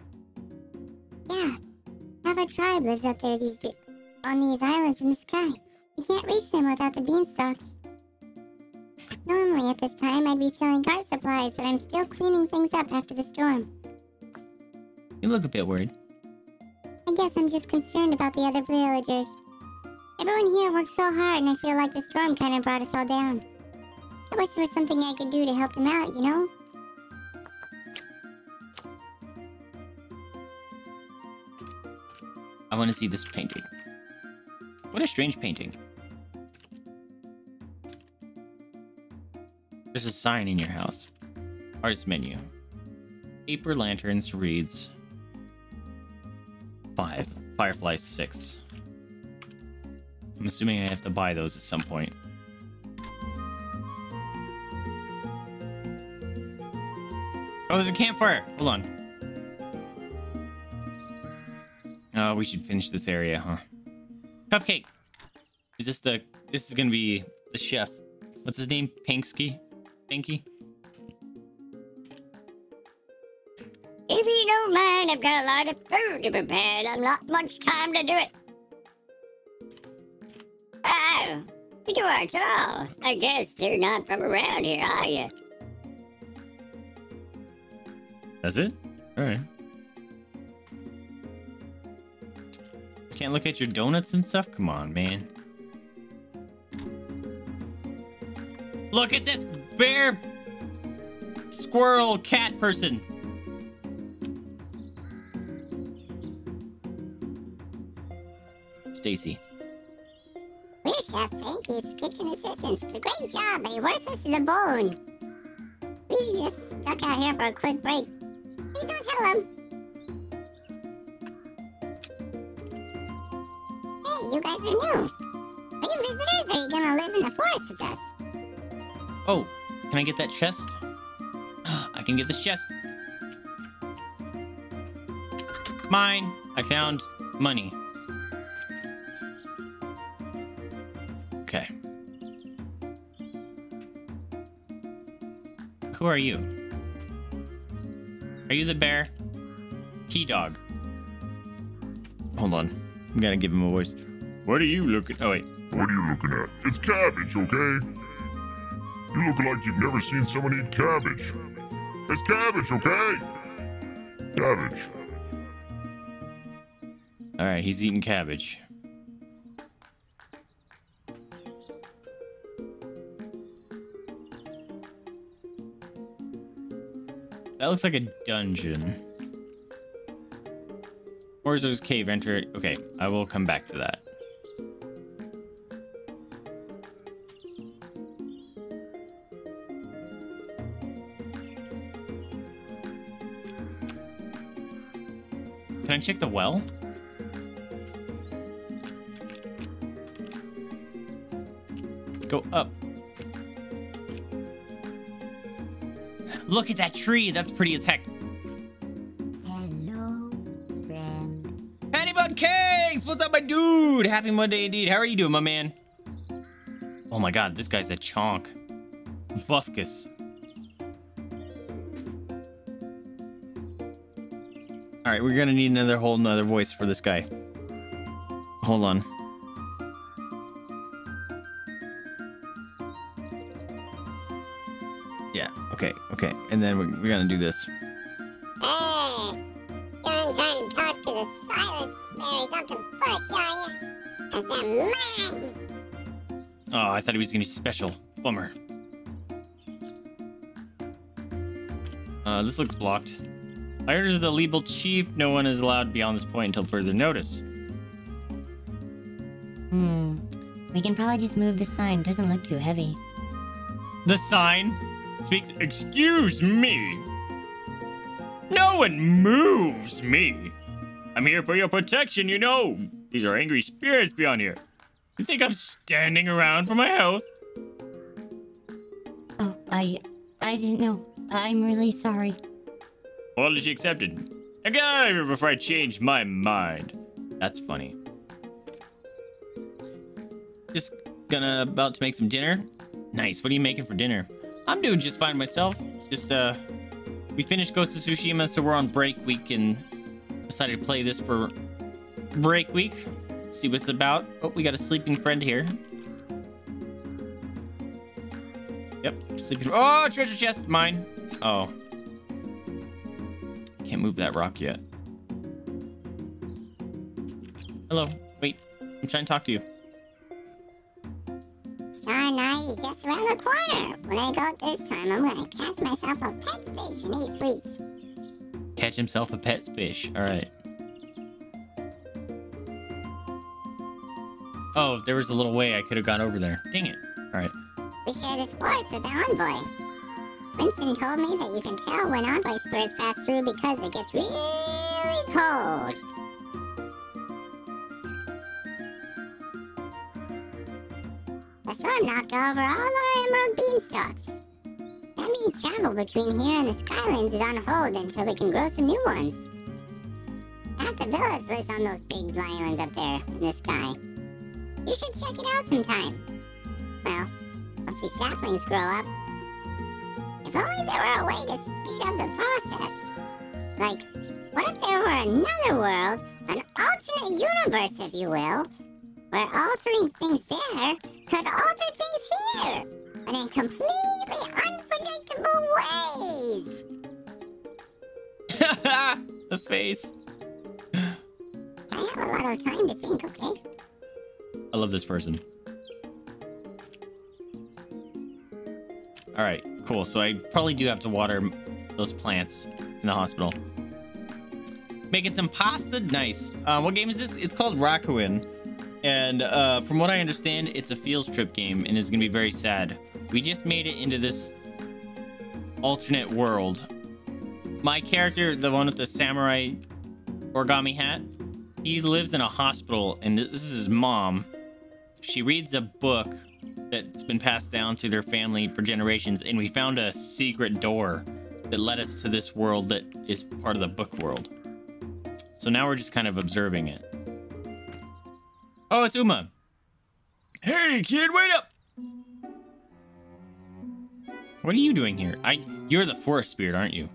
Yeah. Half our tribe lives up there on these islands in the sky. We can't reach them without the beanstalks. Normally at this time I'd be selling art supplies, but I'm still cleaning things up after the storm. You look a bit worried. I guess I'm just concerned about the other villagers. Everyone here worked so hard and I feel like the storm kind of brought us all down. I wish there was something I could do to help them out, you know? I want to see this painting. What a strange painting. There's a sign in your house. Artist menu. Paper lanterns reads 5. Fireflies 6. I'm assuming I have to buy those at some point. Oh, there's a campfire. Hold on. Oh, we should finish this area, huh? Cupcake. Is this the... This is gonna be the chef. What's his name? Pinky? Pinky? If you don't mind, I've got a lot of food to prepare and I'm not much time to do it. Oh, you are tall. I guess you're not from around here, are you? That's it? Alright. Can't look at your donuts and stuff? Come on, man. Look at this bear... squirrel cat person. Stacy. We're Chef Pinky's kitchen assistants. It's a great job, but he works us to the bone. We just stuck out here for a quick break. Please don't tell him. Hey, you guys are new. Are you visitors, or are you gonna live in the forest with us? Oh, can I get that chest? I can get this chest. Mine. I found money. Okay. Who are you? Are you the bear? Key dog. Hold on. I'm gonna give him a voice. What are you looking... Oh, wait. What are you looking at? It's cabbage, okay? You look like you've never seen someone eat cabbage. It's cabbage, okay? Cabbage. Alright, he's eating cabbage. That looks like a dungeon. Morizora's cave, enter it. Okay, I will come back to that. Can I check the well? Go up. Look at that tree. That's pretty as heck. Hello, friend. Patty Bun Cakes! What's up, my dude? Happy Monday indeed. How are you doing, my man? Oh my god, this guy's a chonk. Buffkus. Alright, we're gonna need another whole nother voice for this guy. Hold on. Okay, and then we're gonna do this. Hey, you ain't trying to talk to the silence berries up the bush, are you? 'Cause they're mine. Oh, I thought he was gonna be special. Bummer. This looks blocked. I order the Lebel chief. No one is allowed beyond this point until further notice. Hmm. We can probably just move the sign. Doesn't look too heavy. The sign? Speaks. Excuse me. No one moves me. I'm here for your protection, you know. These are angry spirits beyond here. You think I'm standing around for my health? Oh, I didn't know. I'm really sorry. Well, she accepted. I got out of here before I changed my mind. That's funny. Just gonna about to make some dinner. Nice. What are you making for dinner? I'm doing just fine myself. Just, we finished Ghost of Tsushima, so we're on break week and decided to play this for break week. See what it's about. Oh, we got a sleeping friend here. Yep, sleeping. Oh, treasure chest, mine. Oh. Can't move that rock yet. Hello. Wait, I'm trying to talk to you. Star Night is just around the corner. When I go this time, I'm gonna catch myself a pet fish and eat sweets. Catch himself a pet fish. All right. Oh, there was a little way I could have gone over there. Dang it. All right. We shared this forest with the envoy. Winston told me that you can tell when envoy spirits pass through because it gets really cold. sun knocked over all our emerald beanstalks. That means travel between here and the Skylands is on hold until we can grow some new ones. Half the village lives on those big flying ones up there in the sky. You should check it out sometime. Well, once these saplings grow up. If only there were a way to speed up the process. Like, what if there were another world, an alternate universe, if you will, where altering things there could alter things here, but in completely unpredictable ways? The face. I have a lot of time to think, okay? I love this person. Alright, cool. So I probably do have to water those plants in the hospital. Making some pasta? Nice. What game is this? It's called Rakuen. And from what I understand, it's a field trip game and is going to be very sad. We just made it into this alternate world. My character, the one with the samurai origami hat, he lives in a hospital, and this is his mom. She reads a book that's been passed down to their family for generations, and we found a secret door that led us to this world that is part of the book world. So now we're just kind of observing it. Oh, it's Uma. Hey, kid, wait up! What are you doing here? You're the forest spirit, aren't you?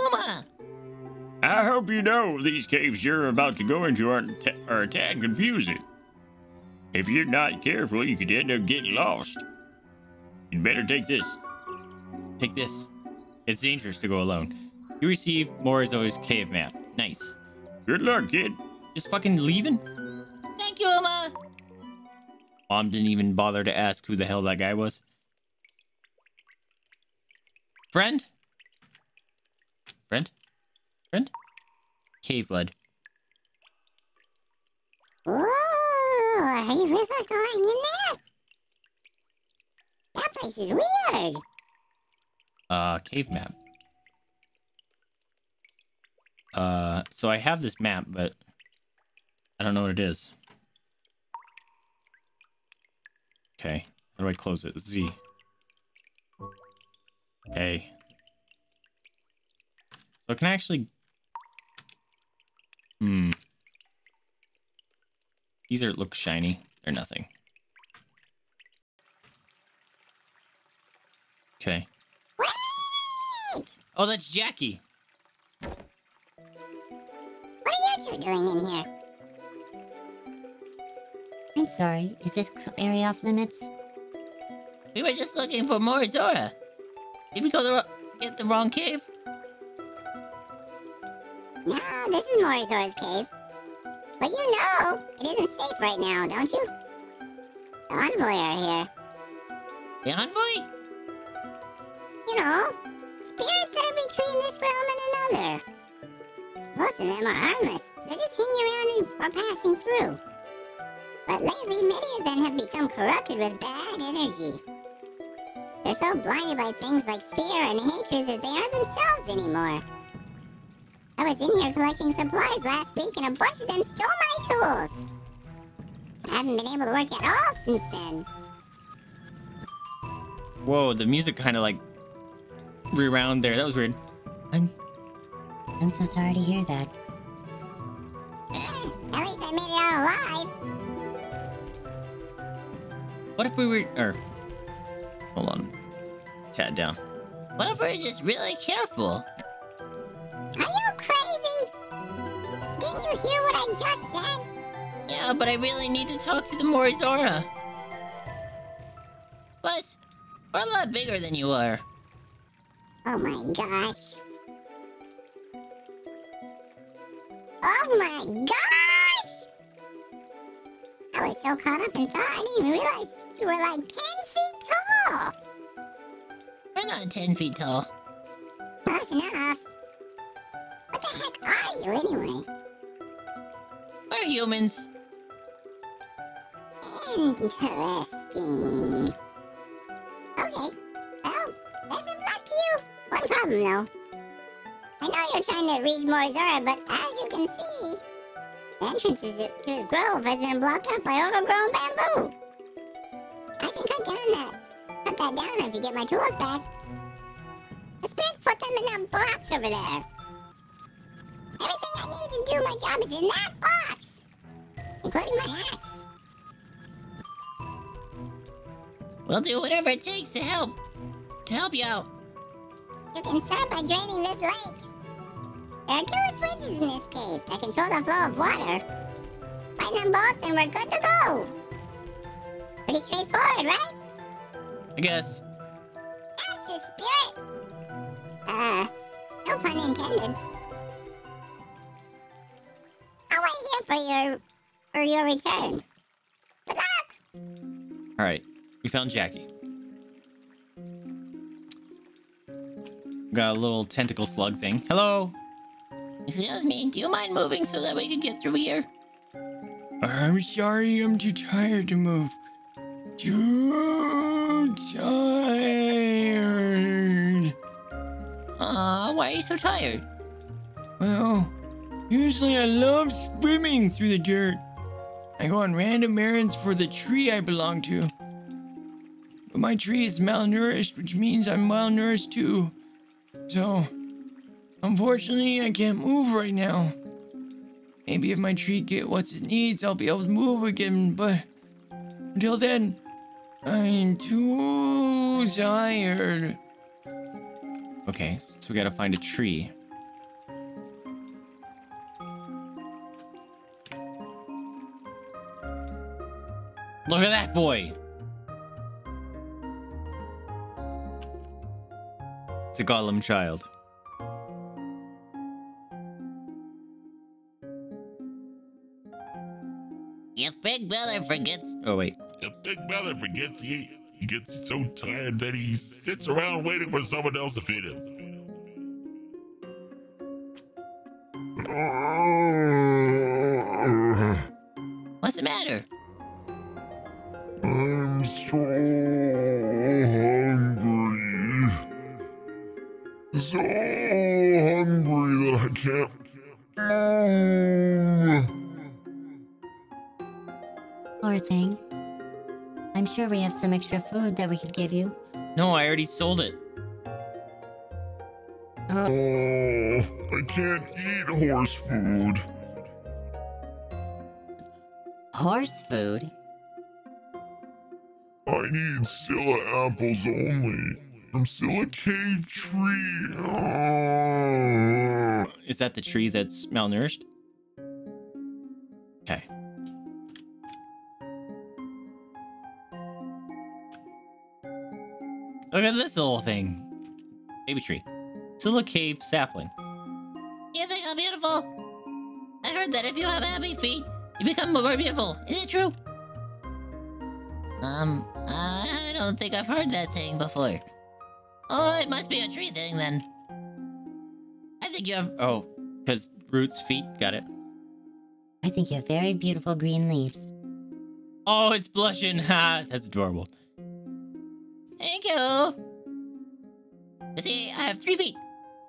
Uma! I hope you know these caves you're about to go into are a tad confusing. If you're not careful, you could end up getting lost. You'd better take this. Take this. It's dangerous to go alone. You receive Morizora's cave map. Nice. Good luck, kid. Just fucking leaving? Thank you, Uma. Mom didn't even bother to ask who the hell that guy was. Friend? Friend? Friend? Cave blood. Ooh, are you really going in there? That place is weird. Cave map. So I have this map, but I don't know what it is. Okay, how do I close it? Z. Okay. So can I actually... These are look shiny. They're nothing. Okay. Wait! Oh, that's Jackie. What are you two doing in here? I'm sorry. Is this area off limits? We were just looking for Morizora. Did we go get the wrong cave? No, this is Morizora's cave. But you know, it isn't safe right now, don't you? The envoy are here. The envoy? You know, spirits that are between this realm and another. Most of them are harmless. They're just hanging around and are passing through. But lately, many of them have become corrupted with bad energy. They're so blinded by things like fear and hatred that they aren't themselves anymore. I was in here collecting supplies last week and a bunch of them stole my tools. I haven't been able to work at all since then. Whoa, the music kind of like rewound there. That was weird. I'm so sorry to hear that. At least I made it out alive. What if we were... hold on. Tad down. What if we were just really careful? Are you crazy? Didn't you hear what I just said? Yeah, but I really need to talk to the Morizora. Plus, we're a lot bigger than you are. Oh my gosh. Oh my gosh! I was so caught up in thought, I didn't even realize you were like 10 feet tall! We're not 10 feet tall. Close enough. What the heck are you, anyway? We're humans. Interesting. Okay. Well, best of luck to you. One problem, though. I know you're trying to reach Morizora, but as you can see, the entrance to his grove has been blocked up by overgrown bamboo. I think cut down that. Cut that down if you get my tools back. I supposed to put them in that box over there. Everything I need to do my job is in that box, including my axe. We'll do whatever it takes to help you out. You can start by draining this lake. There are two switches in this cave that control the flow of water. Find them both and we're good to go. Pretty straightforward, right? I guess. That's the spirit. No pun intended. I'll wait here for your return. Good luck! Alright, we found Jackie. Got a little tentacle slug thing. Hello! Excuse me, do you mind moving so that we can get through here? I'm sorry, I'm too tired to move. Too tired. Why are you so tired? Well, usually I love swimming through the dirt. I go on random errands for the tree I belong to. But my tree is malnourished, which means I'm malnourished too. So, unfortunately, I can't move right now. Maybe if my tree gets what it needs, I'll be able to move again, but until then, I'm too tired. Okay, so we gotta find a tree. Look at that boy! It's a golem child. If Big Brother forgets... Oh, wait. If Big Brother forgets, he gets so tired that he sits around waiting for someone else to feed him. What's the matter? I'm so hungry. So hungry that I can't move. Poor thing. I'm sure we have some extra food that we could give you. No, I already sold it. Oh, I can't eat horse food. Horse food? I need Scylla apples only. From Scylla Cave Tree. Oh. Is that the tree that's malnourished? Okay. Look at this little thing. Baby tree. Scylla Cave sapling. You think I'm beautiful? I heard that if you have happy feet, you become more beautiful. Is it true? I don't think I've heard that saying before. Oh, it must be a tree thing then. I think you have... Oh, because roots, feet, got it. I think you have very beautiful green leaves. Oh, it's blushing. Ha, that's adorable. Thank you! You see, I have 3 feet.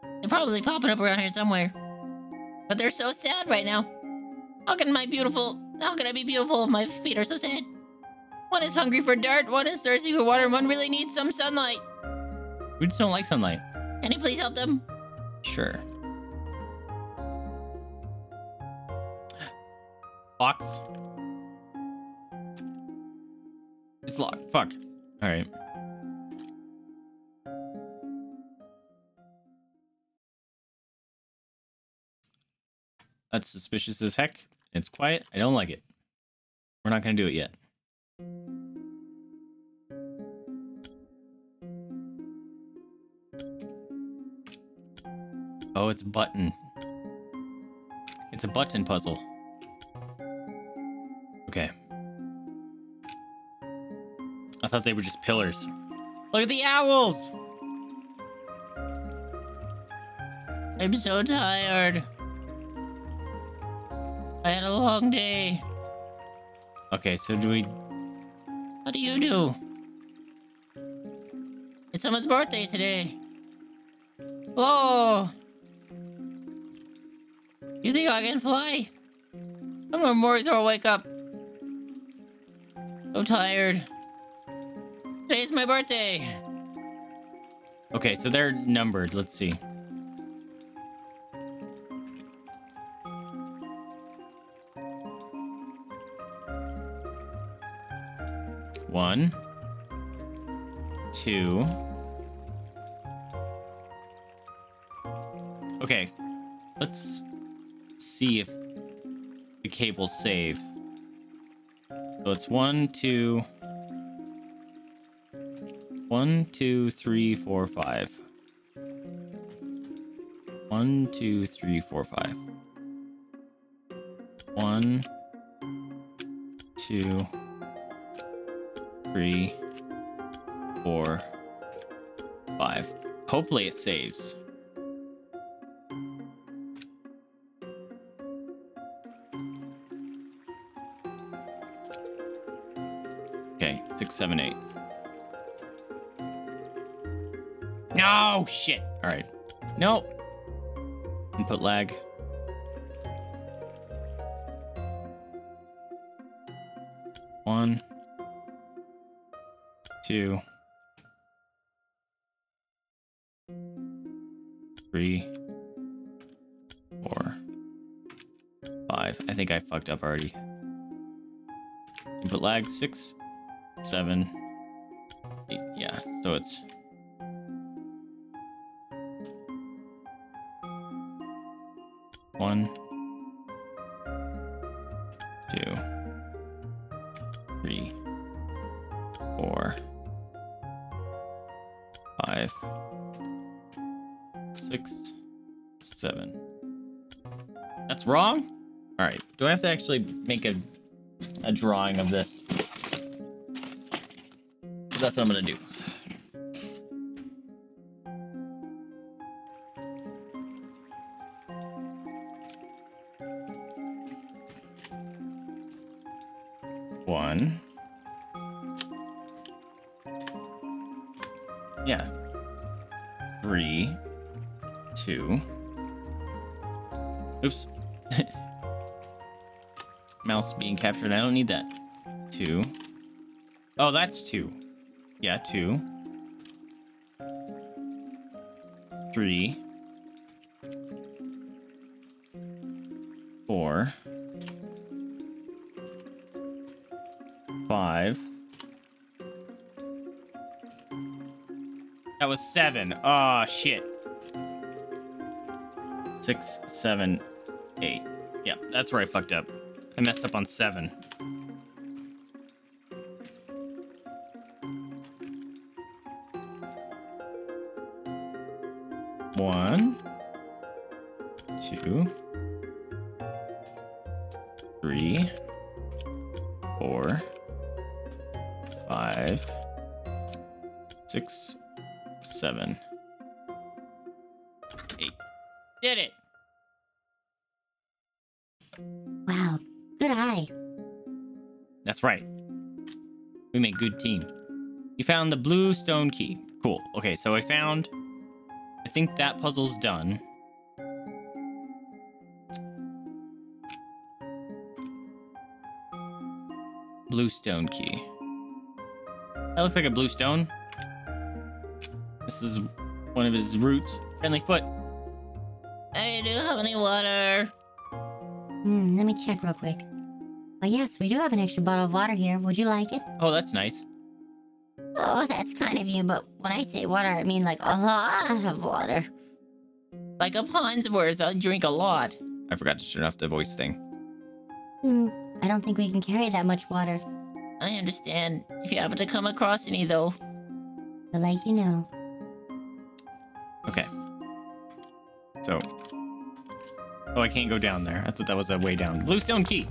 They're probably popping up around here somewhere. But they're so sad right now. How can I be beautiful if my feet are so sad? One is hungry for dirt, one is thirsty for water, and one really needs some sunlight. We just don't like sunlight. Can you please help them? Sure. Locked. It's locked. Fuck. Alright. That's suspicious as heck. It's quiet. I don't like it. We're not gonna do it yet. Oh, it's a button. It's a button puzzle. Okay. I thought they were just pillars. Look at the owls! I'm so tired. I had a long day. Okay, so do we... What do you do? It's someone's birthday today. Whoa! You think I can fly? I'm gonna Morizora wake up. So tired. Today's my birthday. Okay, so they're numbered. Let's see. One, two. Okay, let's see if the cave will save. So it's 1, 2, 1, 2, 3, 4, 5. 1, 2, 3, 4, 5. 1, 2, 3, 4, 5. Hopefully it saves. Okay, 6, 7, 8. No, shit. All right. Nope. Input lag. One. Two. 3, 4, 5. I think I fucked up already. Input lag. 6, 7, 8. Yeah, so it's... One, two, three, four, five, six, seven. That's wrong? All right. Do I have to actually make a drawing of this? That's what I'm going to do. Yeah. 3, 2. Oops. Mouse being captured. I don't need that. 2. Oh, that's 2. Yeah, 2. 3. 4. 5. That was 7. Oh, shit. 6, 7, 8. Yeah, that's where I fucked up. I messed up on 7. One, two, three, four, 5, 6, 7, 8. Did it! Wow, good eye. That's right. We made good team. You found the blue stone key. Cool. Okay, so I found... I think that puzzle's done. Blue stone key. That looks like a blue stone. This is one of his roots. Friendly foot. I do have any water. Let me check real quick. Oh, yes, we do have an extra bottle of water here. Would you like it? Oh, that's nice. Oh, that's kind of you, but when I say water, I mean like a lot of water. Like a pond's worth, I'll drink a lot. I forgot to turn off the voice thing. I don't think we can carry that much water. I understand. If you happen to come across any, though, I'll let you know. Okay. So. Oh, I can't go down there. I thought that was a way down. Blue stone key.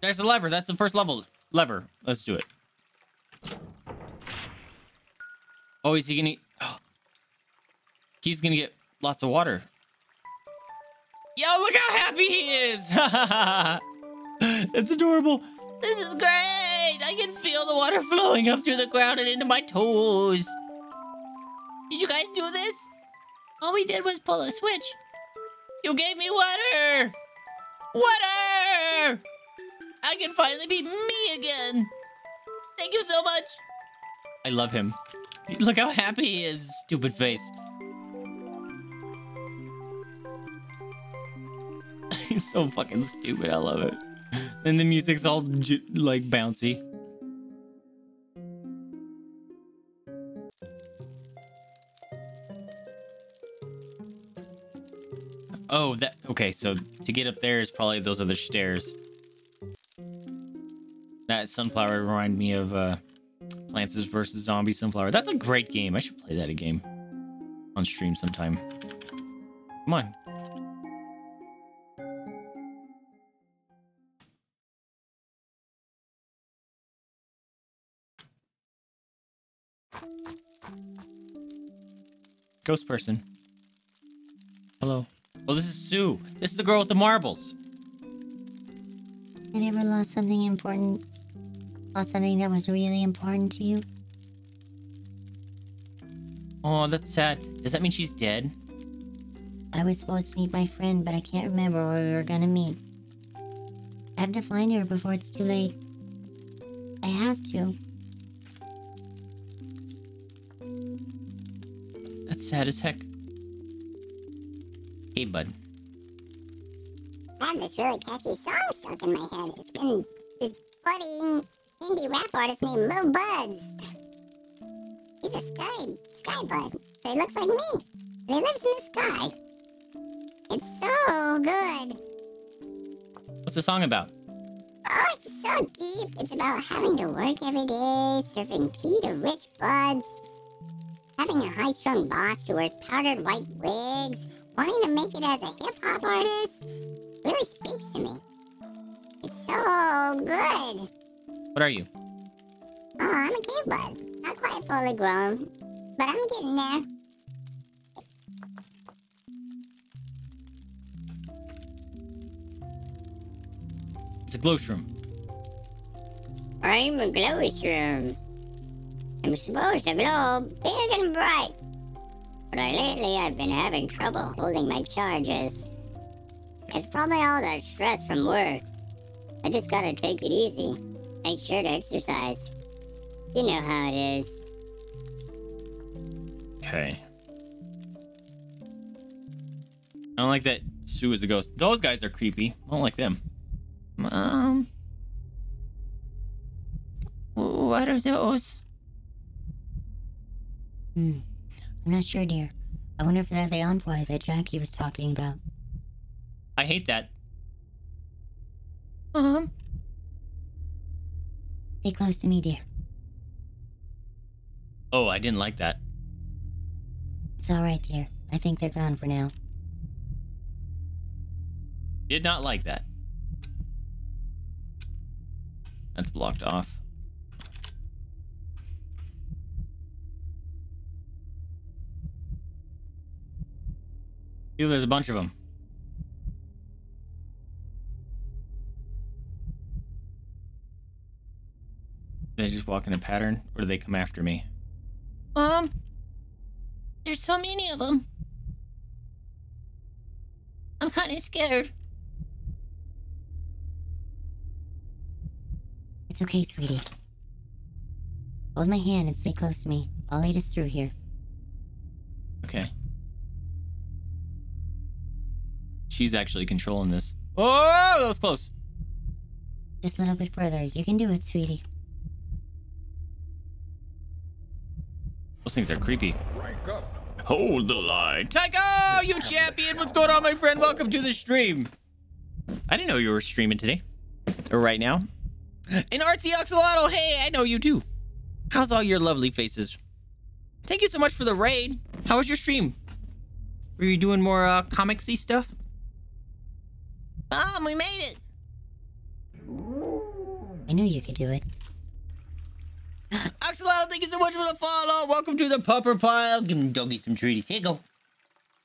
There's the lever. That's the first level. Lever. Let's do it. Oh, is he gonna... Oh. He's gonna get lots of water. Yo, look how happy he is! That's adorable. This is great! I can feel the water flowing up through the ground and into my toes. Did you guys do this? All we did was pull a switch. You gave me water! Water! I can finally be me again! Thank you so much. I love him. Look how happy he is, stupid face. He's so fucking stupid. I love it. And the music's all like bouncy. Oh, that, okay, so to get up there is probably those other stairs. That sunflower reminded me of Plants vs. Zombie Sunflower. That's a great game. I should play that again on stream sometime. Come on. Ghost person. Hello. Well, this is Sue. This is the girl with the marbles. You never lost something important. Lost something that was really important to you. Oh, that's sad. Does that mean she's dead? I was supposed to meet my friend, but I can't remember where we were gonna meet. I have to find her before it's too late. I have to. That's sad as heck. Hey, bud. I have this really catchy song stuck in my head. It's been this budding indie rap artist named Lil Buds. He's a sky bud. So he looks like me. But he lives in the sky. It's so good. What's the song about? Oh, it's so deep. It's about having to work every day, serving tea to rich buds, having a high-strung boss who wears powdered white wigs, wanting to make it as a hip-hop artist. Really speaks to me. It's so good. What are you? Oh, I'm a cave bud. Not quite fully grown, but I'm getting there. It's a glowshroom. I'm a glowshroom. I'm supposed to glow big and bright. But lately I've been having trouble holding my charges. It's probably all that stress from work. I just gotta take it easy. Make sure to exercise. You know how it is. Okay. I don't like that Sue is a ghost. Those guys are creepy. I don't like them. Mom? What are those? I'm not sure, dear. I wonder if they're the envoy that Jackie was talking about. I hate that. Stay close to me, dear. Oh, I didn't like that. It's alright, dear. I think they're gone for now. Did not like that. That's blocked off. Dude, there's a bunch of them. They just walk in a pattern, or do they come after me? There's so many of them. I'm kind of scared. It's okay, sweetie. Hold my hand and stay close to me. I'll lead us through here. Okay. She's actually controlling this. Oh, that was close. Just a little bit further. You can do it, sweetie. Those things are creepy. Rank up. Hold the line. Tycho, you champion. What's going on, my friend? Welcome to the stream. I didn't know you were streaming today. Or right now. And Artsy Oxalotl, hey, I know you too. How's all your lovely faces? Thank you so much for the raid. How was your stream? Were you doing more comic-y stuff? Mom, we made it! I knew you could do it. Axolotl, thank you so much for the follow! Welcome to the pupper pile! Give him doggy some treats. Here you go.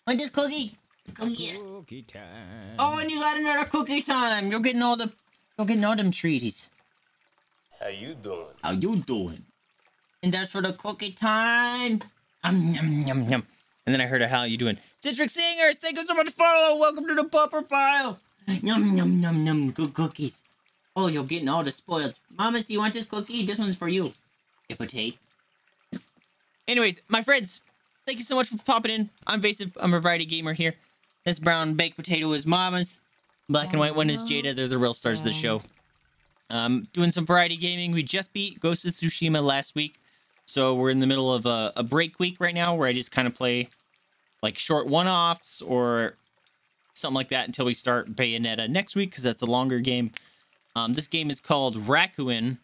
Want this cookie? Come here. Cookie time. Oh, and you got another cookie time! You're getting all them treaties. How you doing? How you doing? And that's for the cookie time! Yum, yum, yum. And then I heard a how you doing. Citric Singer, thank you so much for the follow! Welcome to the pupper pile! Yum, yum, yum, yum. Good cookies. Oh, you're getting all the spoils. Mamas, do you want this cookie? This one's for you. Hippotate. Anyways, my friends, thank you so much for popping in. I'm Vaesive. I'm a variety gamer here. This brown baked potato is Mama's. Black and white one is Jada. They're the real stars of the show. Doing some variety gaming. We just beat Ghost of Tsushima last week. So we're in the middle of a break week right now where I just kind of play like short one-offs or something like that until we start Bayonetta next week because that's a longer game. This game is called Rakuen,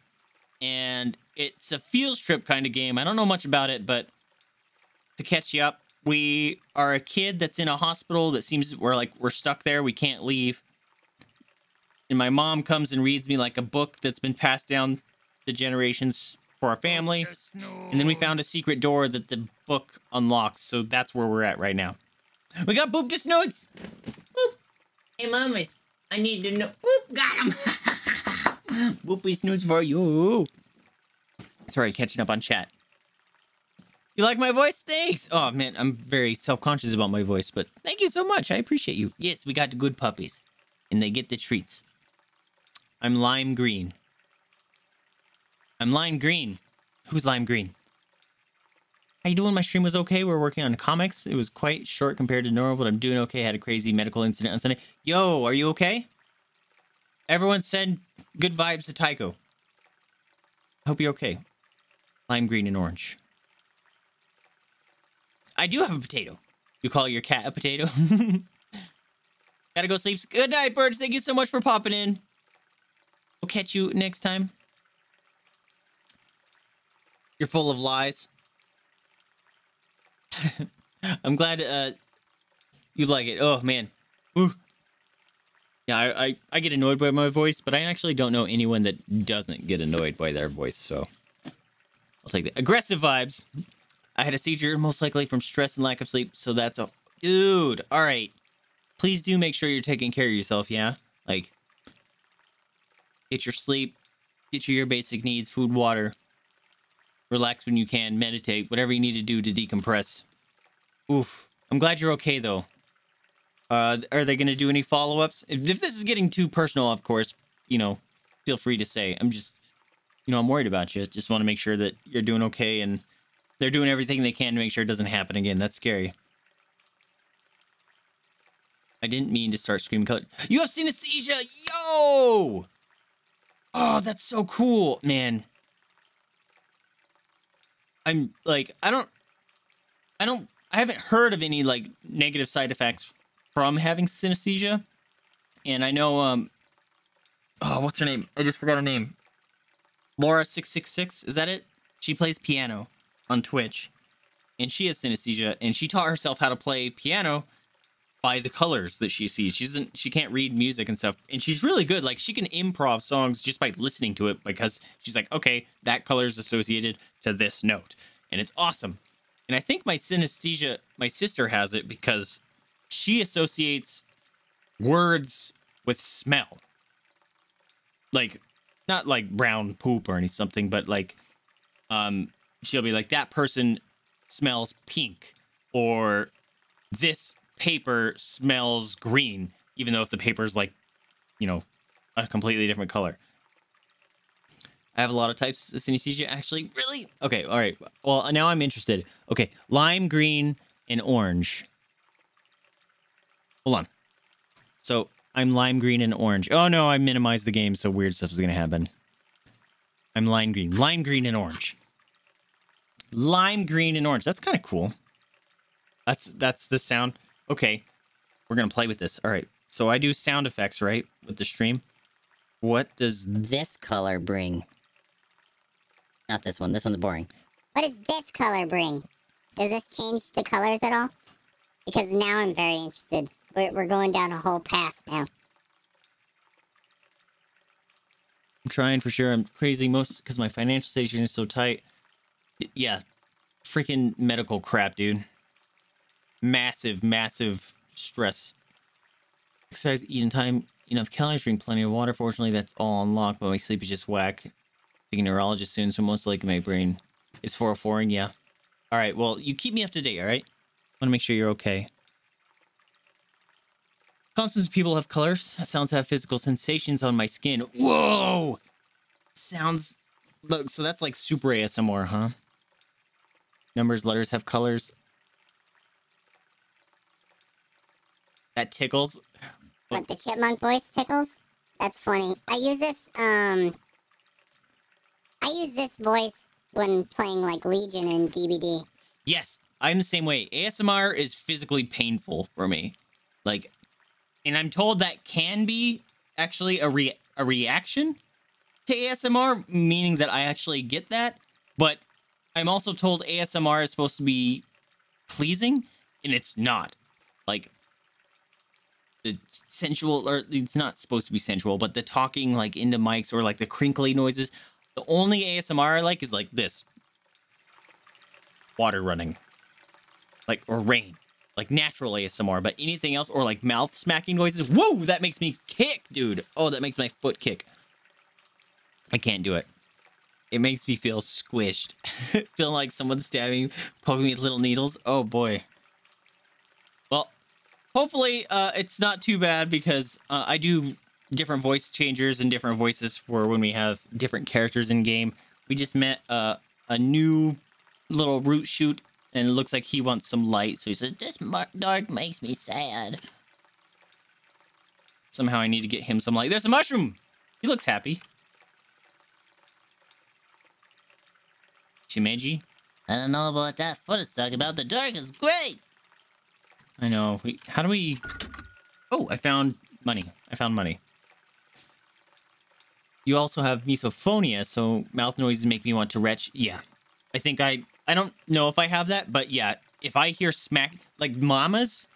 and it's a field trip kind of game. I don't know much about it, but to catch you up, we are a kid that's in a hospital that seems we're stuck there. We can't leave. And my mom comes and reads me like a book that's been passed down the generations for our family. And then we found a secret door that the book unlocks. So that's where we're at right now. We got Boop Just Notes. Boop. Hey, Mamas. I need to know. Boop, got him. Boopy Snoots for you. Sorry, catching up on chat. You like my voice? Thanks. Oh, man, I'm very self-conscious about my voice, but thank you so much. I appreciate you. Yes, we got the good puppies, and they get the treats. I'm lime green. I'm lime green. Who's lime green? How you doing? My stream was okay. We were working on comics. It was quite short compared to normal, but I'm doing okay. I had a crazy medical incident on Sunday. Yo, are you okay? Everyone send good vibes to Tycho. I hope you're okay. Lime green and orange. I do have a potato. You call your cat a potato? Gotta go sleep. Good night, birds. Thank you so much for popping in. We'll catch you next time. You're full of lies. I'm glad you like it. Oh, man. Ooh. Yeah, I get annoyed by my voice, but I actually don't know anyone that doesn't get annoyed by their voice, so I'll take that. Aggressive vibes. I had a seizure, most likely from stress and lack of sleep, so that's a... Dude, all right. Please do make sure you're taking care of yourself, yeah? Like, get your sleep, get your basic needs, food, water, relax when you can, meditate, whatever you need to do to decompress. Oof. I'm glad you're okay, though. Are they going to do any follow-ups? If this is getting too personal, of course, you know, feel free to say. I'm just, you know, I'm worried about you. Just want to make sure that you're doing okay and... They're doing everything they can to make sure it doesn't happen again. That's scary. I didn't mean to start screaming color. You have seen a seizure! Yo! Oh, that's so cool, man. I'm, like, I haven't heard of any, like, negative side effects from having synesthesia. And I know, oh, what's her name? I just forgot her name. Laura666, is that it? She plays piano on Twitch, and she has synesthesia, and she taught herself how to play piano by the colors that she sees. She can't read music and stuff, and she's really good. Like, she can improv songs just by listening to it, because she's like, okay, that color is associated to this note, and it's awesome. And I think my synesthesia, my sister has it because she associates words with smell. Like, not like brown poop or anything, but like, she'll be like, that person smells pink, or this paper smells green, even though if the paper's like, you know, a completely different color. I have a lot of types of synesthesia, actually. Really? Okay, all right. Well, now I'm interested. Okay, lime, green, and orange. Hold on. So I'm lime, green, and orange. Oh, no, I minimized the game, so weird stuff is going to happen. I'm lime, green, and orange. Lime green and orange. That's kind of cool. That's the sound. Okay, we're gonna play with this. All right, so I do sound effects, right, with the stream. What does this color bring? Not this one. This one's boring. What does this color bring? Does this change the colors at all? Because now I'm very interested. We're going down a whole path now. I'm trying for sure. I'm crazy most because my financial situation is so tight. Yeah, freaking medical crap, dude. Massive, massive stress. Exercise, eat in time, enough calories, drink plenty of water. Fortunately, that's all unlocked, but my sleep is just whack. Being a neurologist soon, so most likely my brain is 404ing, yeah. All right, well, you keep me up to date, all right? I want to make sure you're okay. Consonants people have colors. Sounds have physical sensations on my skin. Whoa! Sounds... Look, so that's like super ASMR, huh? Numbers, letters have colors. That tickles. What, the chipmunk voice tickles? That's funny. I use this voice when playing like Legion and DBD. Yes, I'm the same way. ASMR is physically painful for me. Like, and I'm told that can be actually a reaction to ASMR, meaning that I actually get that. But I'm also told ASMR is supposed to be pleasing, and it's not. Like, it's sensual, or it's not supposed to be sensual, but the talking like into mics or like the crinkly noises. The only ASMR I like is like this. Water running. Like, or rain. Like natural ASMR, but anything else, or like mouth smacking noises. Woo! That makes me kick, dude. Oh, that makes my foot kick. I can't do it. It makes me feel squished. Feel like someone's stabbing, poking me with little needles. Oh boy. Well, hopefully it's not too bad, because I do different voice changers and different voices for when we have different characters in game. We just met a new little root shoot, and it looks like he wants some light. So he says, "This dark makes me sad." Somehow I need to get him some light. There's a mushroom. He looks happy. Shimeji, I don't know about that foot is talking about. The dark is great. I know. How do we... Oh, I found money. I found money. You also have misophonia, so mouth noises make me want to retch. Yeah. I think I don't know if I have that, but yeah. If I hear smack... Like, Mama's,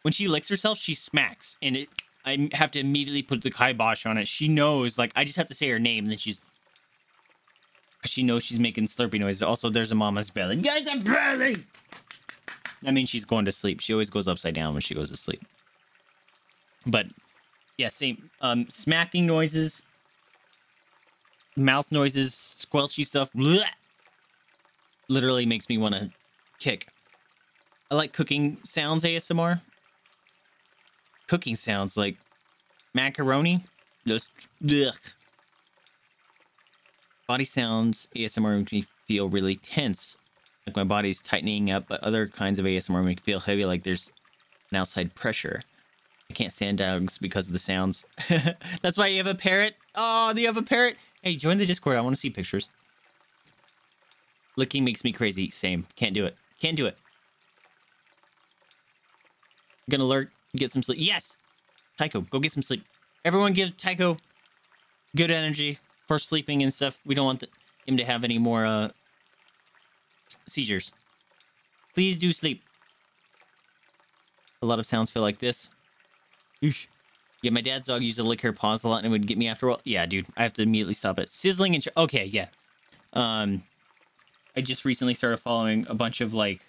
when she licks herself, she smacks. And I have to immediately put the kibosh on it. She knows, like, I just have to say her name, and then she's... She knows she's making slurpy noises. Also, there's a Mama's belly. There's a belly! I mean, she's going to sleep. She always goes upside down when she goes to sleep. But, yeah, same. Smacking noises. Mouth noises. Squelchy stuff. Blech, literally makes me want to kick. I like cooking sounds ASMR. Cooking sounds like macaroni. Just, blech. Body sounds ASMR makes me feel really tense. Like my body's tightening up, but other kinds of ASMR make me feel heavy, like there's an outside pressure. I can't stand dogs because of the sounds. That's why you have a parrot? Oh, do you have a parrot? Hey, join the Discord. I want to see pictures. Licking makes me crazy. Same. Can't do it. Can't do it. I'm gonna lurk. Get some sleep. Yes! Tycho, go get some sleep. Everyone give Tycho good energy for sleeping and stuff. We don't want him to have any more, seizures. Please do sleep. A lot of sounds feel like this. Oosh. Yeah, my dad's dog used to lick her paws a lot, and it would get me after a while. Yeah, dude, I have to immediately stop it. Sizzling and okay, yeah. I just recently started following a bunch of like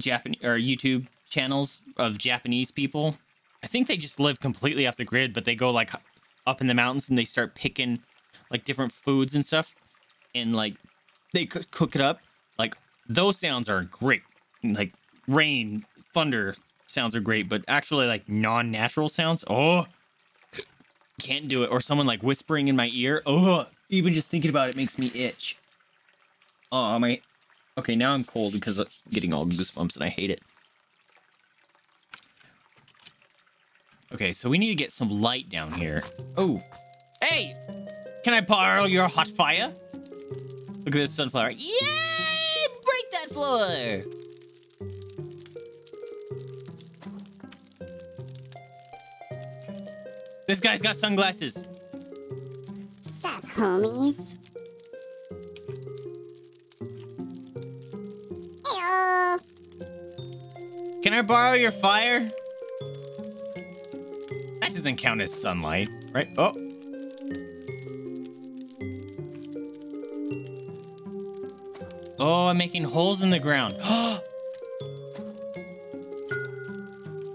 Japanese or YouTube channels of Japanese people. I think they just live completely off the grid, but they go like up in the mountains and they start picking like different foods and stuff, and like they cook it up. Like, those sounds are great. Like, rain, thunder sounds are great, but actually, like, non-natural sounds, oh, can't do it. Or someone, like, whispering in my ear, oh, even just thinking about it makes me itch. Oh, my... Okay, now I'm cold because I'm getting all goosebumps, and I hate it. Okay, so we need to get some light down here. Oh. Hey! Can I borrow your hot fire? Look at this sunflower. Yay! Break that floor! This guy's got sunglasses. Sup, homies? Hey-o! Can I borrow your fire? That doesn't count as sunlight, right? Oh! Oh, I'm making holes in the ground.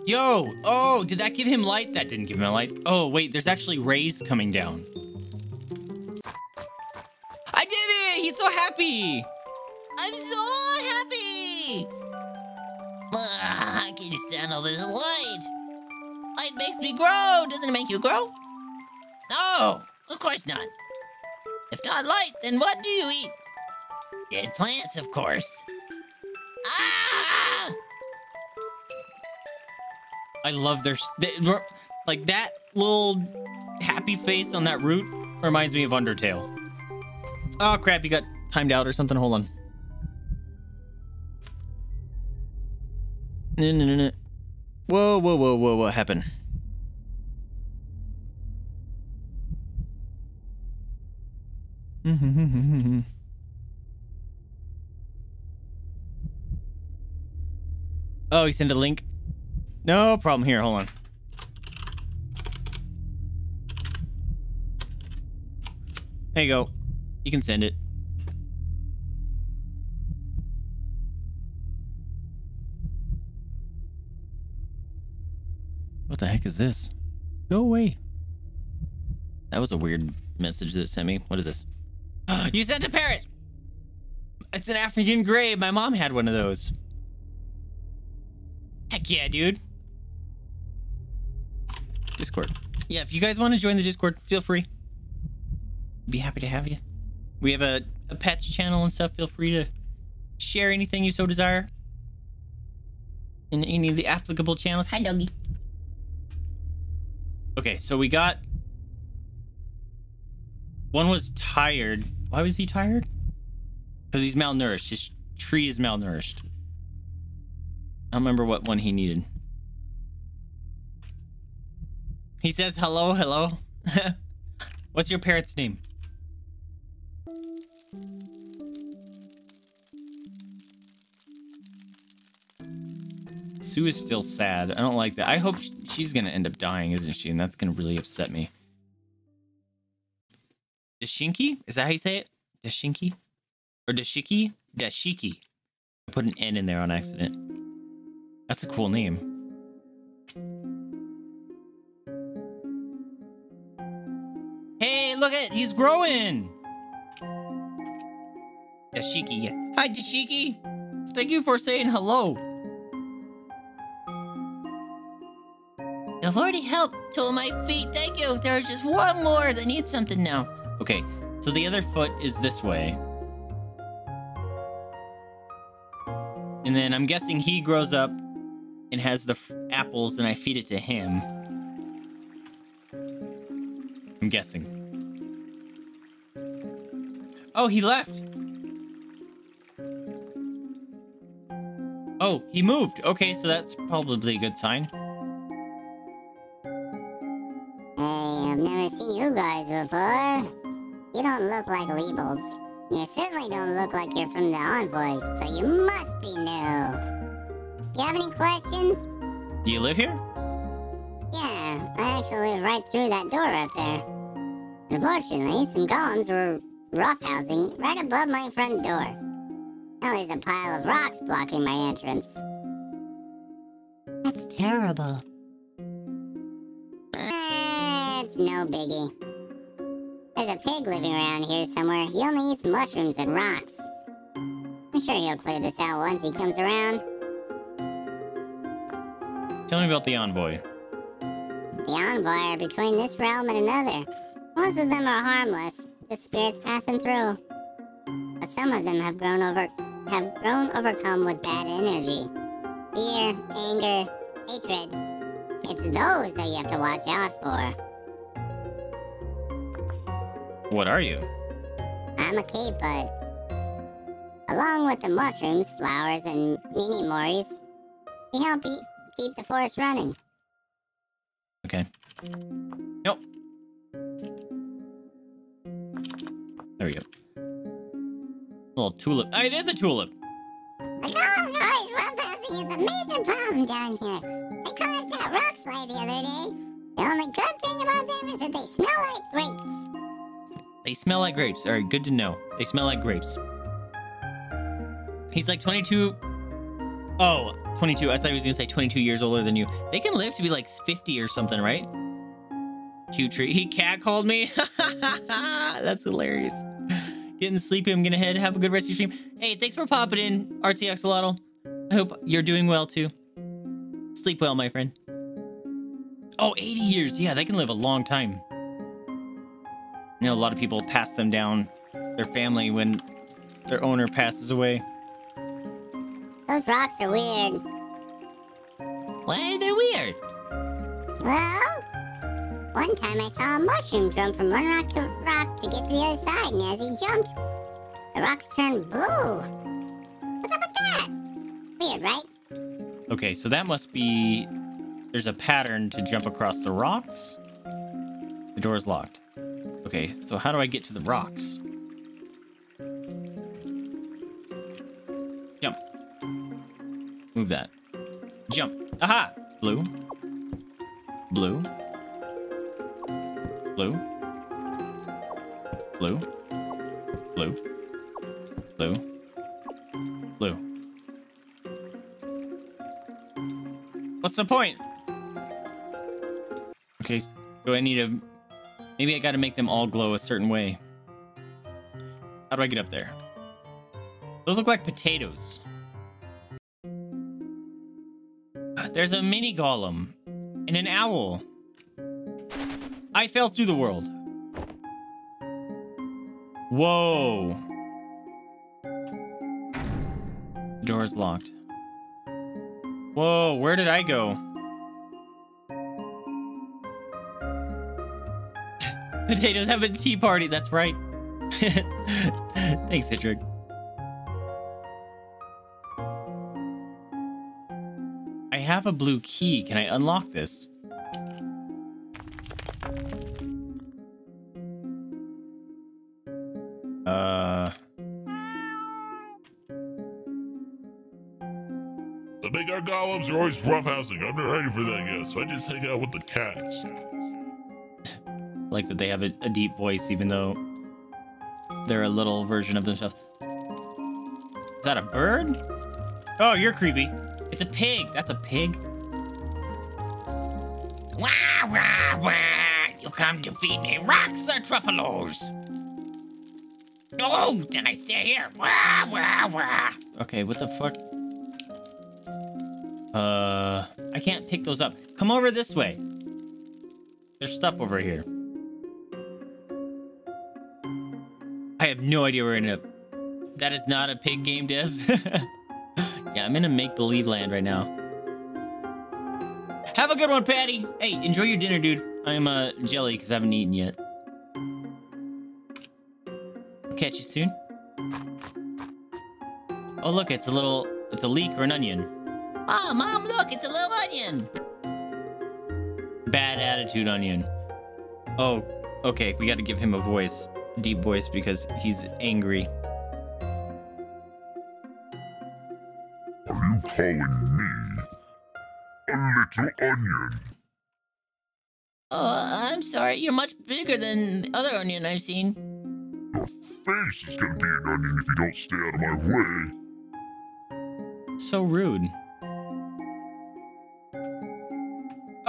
Yo! Oh, did that give him light? That didn't give him a light. Oh, wait, there's actually rays coming down. I did it! He's so happy! I'm so happy! I can't stand all this light. makes me grow. Doesn't it make you grow? No, of course not. If not light, then what do you eat? Dead plants, of course. Ah! I love their... like, that little happy face on that root reminds me of Undertale. Oh, crap, you got timed out or something. Hold on. No, no, no, no. Whoa, whoa, whoa, whoa, what happened? Oh, he sent a link. No problem here. Hold on. There you go. You can send it. What the heck is this? Go away. That was a weird message that it sent me. What is this? You sent a parrot! It's an African gray. My mom had one of those. Heck yeah, dude. Discord. Yeah, if you guys want to join the Discord, feel free. Be happy to have you. We have a pets channel and stuff. Feel free to share anything you so desire in any of the applicable channels. Hi, doggy. Okay, so we got... One was tired. Why was he tired? Because he's malnourished. His tree is malnourished. I don't remember what one he needed. He says, hello, hello. What's your parrot's name? Sue is still sad. I don't like that. I hope she's going to end up dying, isn't she? And that's going to really upset me. Dashiki? Is that how you say it? Dashiki? Or Dashiki? Dashiki. I put an N in there on accident. That's a cool name. Hey, look at it. He's growing. Dashiki. Hi, Dashiki. Thank you for saying hello. I've already helped till my feet. Thank you. There's just one more that needs something now. Okay, so the other foot is this way. And then I'm guessing he grows up and has the apples, and I feed it to him. I'm guessing. Oh, he left. Oh, he moved. Okay, so that's probably a good sign. I have never seen you guys before. You don't look like weebles. You certainly don't look like you're from the Envoys, so you must be new. You have any questions? Do you live here? Yeah, I actually live right through that door up there. Unfortunately, some golems were roughhousing right above my front door. Now there's a pile of rocks blocking my entrance. That's terrible. It's no biggie. There's a pig living around here somewhere. He only eats mushrooms and rocks. I'm sure he'll clear this out once he comes around. Tell me about the Envoy. The Envoy are between this realm and another. Most of them are harmless, just spirits passing through. But some of them have grown overcome with bad energy. Fear, anger, hatred. It's those that you have to watch out for. What are you? I'm a cave bud. Along with the mushrooms, flowers, and mini-moris, we help eat. Keep the forest running. Okay. Nope. There we go. Little tulip. Oh, it is a tulip. The golem's forest roughhousing is a major problem down here. I caused that rock slide the other day. The only good thing about them is that they smell like grapes. They smell like grapes. All right, good to know. They smell like grapes. He's like 22. Oh. 22. I thought he was gonna say 22 years older than you. They can live to be like 50 or something, right? Cute tree. He catcalled me. That's hilarious. Getting sleepy. I'm gonna head. Have a good rest of your stream. Hey, thanks for popping in, RT Axolotl. I hope you're doing well too. Sleep well, my friend. Oh, 80 years. Yeah, they can live a long time. You know, a lot of people pass them down their family when their owner passes away. Those rocks are weird. Why are they weird? Well, one time I saw a mushroom jump from one rock to rock to get to the other side, and as he jumped, the rocks turned blue. What's up with that? Weird, right? Okay, so that must be... There's a pattern to jump across the rocks. The door's locked. Okay, so how do I get to the rocks? Jump. Move that. Jump. Aha! Blue. Blue. Blue. Blue. Blue. Blue. Blue. What's the point? Okay, so I need a... Maybe I gotta make them all glow a certain way. How do I get up there? Those look like potatoes. There's a mini golem and an owl. I fell through the world. Whoa. The door's locked. Whoa, where did I go? Potatoes have a tea party, that's right. Thanks, Citric. I have a blue key. Can I unlock this? The bigger golems are always roughhousing. I'm not ready for that yet, so I just hang out with the cats. Like that they have a deep voice, even though they're a little version of themselves. Is that a bird? Oh, you're creepy. It's a pig. That's a pig. Wah, wah, wah. You come to feed me rocks or truffaloes? No, then I stay here. Wah, wah, wah. Okay, what the fuck? I can't pick those up. Come over this way. There's stuff over here. I have no idea where we're gonna end up. That is not a pig game, devs. Yeah, I'm in a make-believe land right now. Have a good one, Patty. Hey, enjoy your dinner, dude. I'm jelly because I haven't eaten yet. I'll catch you soon. Oh, look, it's a leek or an onion. Oh, Mom, look, it's a little onion. Bad attitude onion. Oh, okay, we got to give him a voice. Deep voice because he's angry. Are you calling me a little onion? I'm sorry. You're much bigger than the other onion I've seen. Your face is gonna be an onion if you don't stay out of my way. So rude.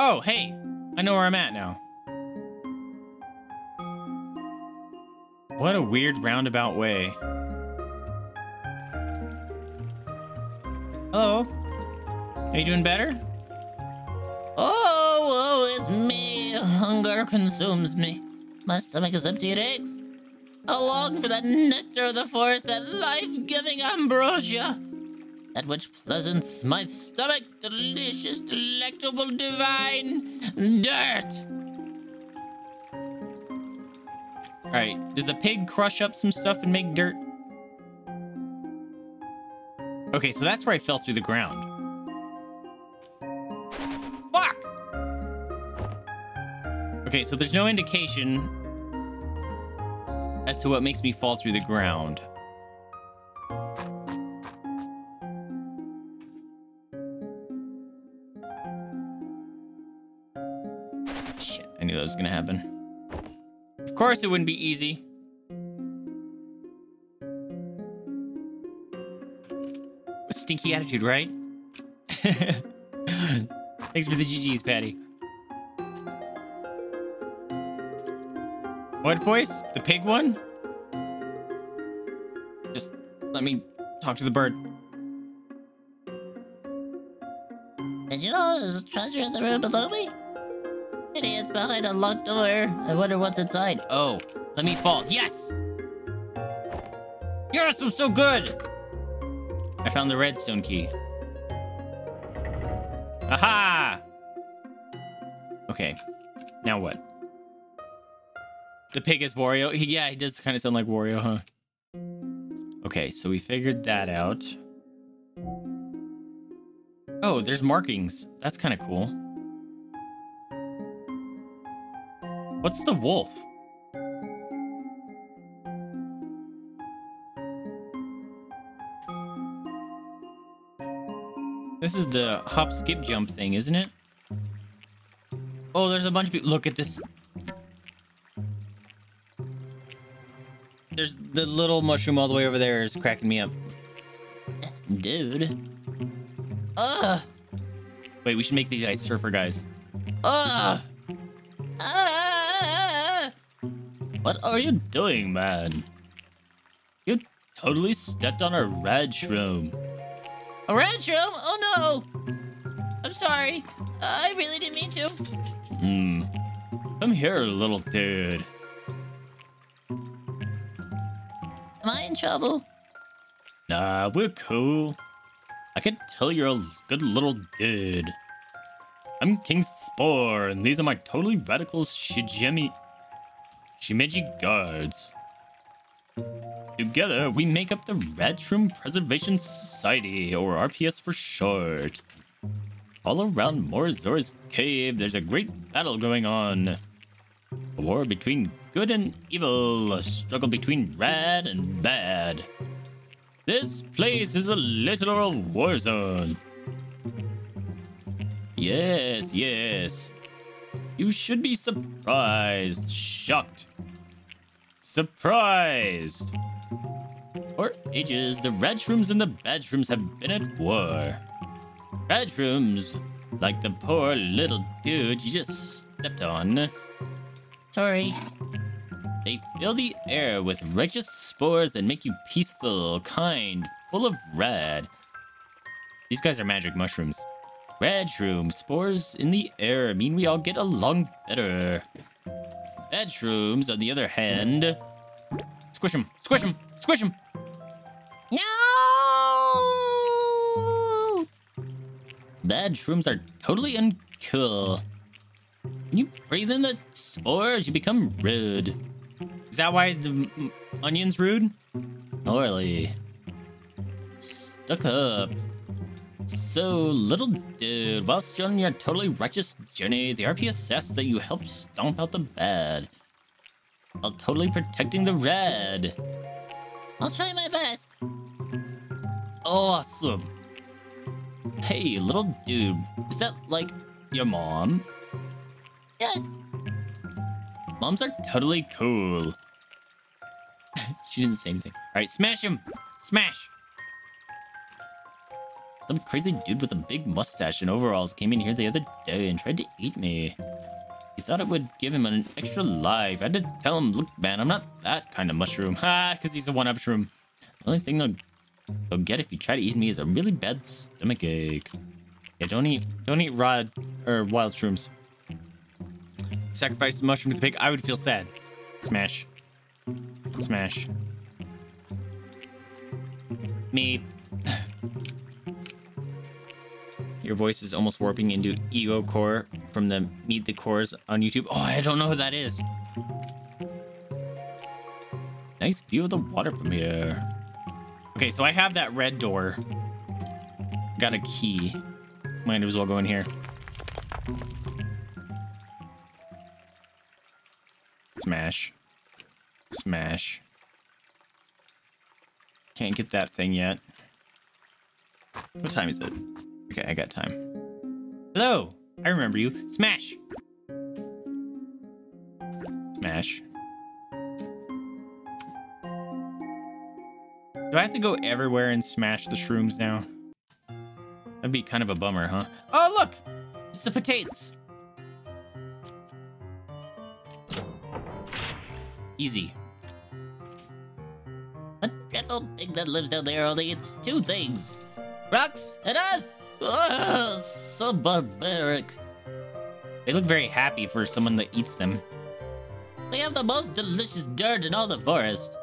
Oh, hey. I know where I'm at now. What a weird roundabout way. Hello. Are you doing better? Oh, woe is me. Hunger consumes me. My stomach is empty of eggs. I long for that nectar of the forest, that life-giving ambrosia. That which pleasants my stomach, delicious, delectable, divine dirt. All right, does the pig crush up some stuff and make dirt? Okay, so that's where I fell through the ground. Fuck! Okay, so there's no indication as to what makes me fall through the ground. Shit, I knew that was gonna happen. Of course it wouldn't be easy. A stinky attitude, right? Thanks for the GGs, Patty. What voice? The pig one? Just let me talk to the bird. Did you know there's a treasure in the room below me? Kitty, it's behind a locked door. I wonder what's inside. Oh, let me fall. Yes! Yes, I'm so good! I found the redstone key. Aha! Okay, now what? The pig is Wario. Yeah, he does kind of sound like Wario, huh? Okay, so we figured that out. Oh, there's markings. That's kind of cool. What's the wolf? This is the hop, skip, jump thing, isn't it? Oh, there's a bunch of people. Look at this. There's the little mushroom all the way over there is cracking me up. Dude. Ugh. Wait, we should make these ice surfer guys. Ugh. What are you doing, man? You totally stepped on a red shroom. A red shroom? Oh no! I'm sorry. I really didn't mean to. Hmm. Come here, little dude. Am I in trouble? Nah, we're cool. I can tell you're a good little dude. I'm King Spore, and these are my totally radical Shimeji guards. Together, we make up the Redshroom Preservation Society, or RPS for short. All around Morizora's cave, there's a great battle going on. A war between good and evil, a struggle between rad and bad. This place is a literal war zone. Yes, yes. You should be surprised, shocked, surprised. For ages, the Redshrooms and the Badrooms have been at war. Redshrooms, like the poor little dude you just stepped on. Sorry. They fill the air with righteous spores that make you peaceful, kind, full of red. These guys are magic mushrooms. Redshroom spores in the air mean we all get along better. Bedshrooms, on the other hand... Squish them! Squish them! Squish them! No! Bedshrooms are totally uncool. When you breathe in the spores, you become rude. Is that why the onion's rude? Gnarly. Stuck up. So, little dude, while still on your totally righteous journey, the RPS asks that you help stomp out the bad, while totally protecting the red. I'll try my best. Awesome. Hey, little dude, is that like your mom? Yes. Moms are totally cool. She didn't say anything. All right, smash him. Smash. Some crazy dude with a big mustache and overalls came in here the other day and tried to eat me. He thought it would give him an extra life. I had to tell him, look, man, I'm not that kind of mushroom. Ha, because he's a one-up shroom. The only thing they'll get if you try to eat me is a really bad stomach ache. Yeah, don't eat raw or wild shrooms. Sacrifice the mushroom to the pig. I would feel sad. Smash. Smash. Me. Your voice is almost warping into Ego Core from the Meet the Cores on YouTube. Oh, I don't know who that is. Nice view of the water from here. Okay, so I have that red door. Got a key. Might as well go in here. Smash. Smash. Can't get that thing yet. What time is it? Okay, I got time. Hello! I remember you. Smash! Smash. Do I have to go everywhere and smash the shrooms now? That'd be kind of a bummer, huh? Oh, look! It's the potatoes! Easy. A dreadful pig that lives out there only eats two things. Rocks and us! Ugh, so barbaric. They look very happy for someone that eats them. We have the most delicious dirt in all the forest.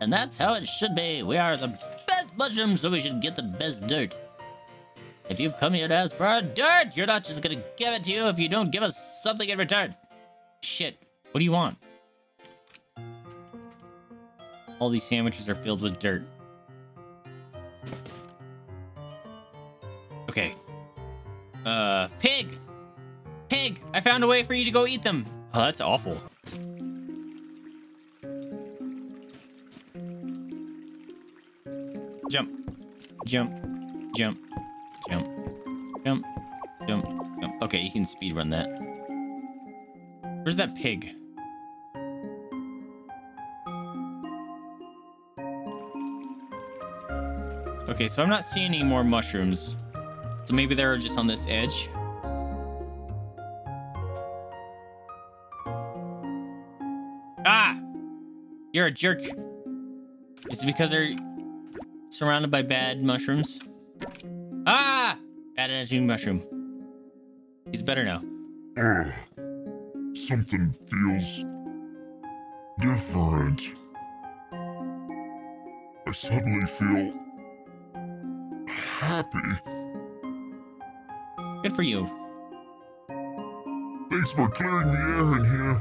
And that's how it should be. We are the best mushrooms, so we should get the best dirt. If you've come here to ask for our dirt, you're not just gonna give it to you if you don't give us something in return. Shit. What do you want? All these sandwiches are filled with dirt. Okay. Pig! Pig! I found a way for you to go eat them! Oh, that's awful. Jump. Jump. Jump. Jump. Jump. Jump. Jump. Okay, you can speedrun that. Where's that pig? Okay, so I'm not seeing any more mushrooms. So maybe they're just on this edge. Ah! You're a jerk. Is it because they're surrounded by bad mushrooms? Ah! Bad attitude mushroom. He's better now. Oh, something feels different. I suddenly feel happy. Good for you. Thanks for clearing the air in here.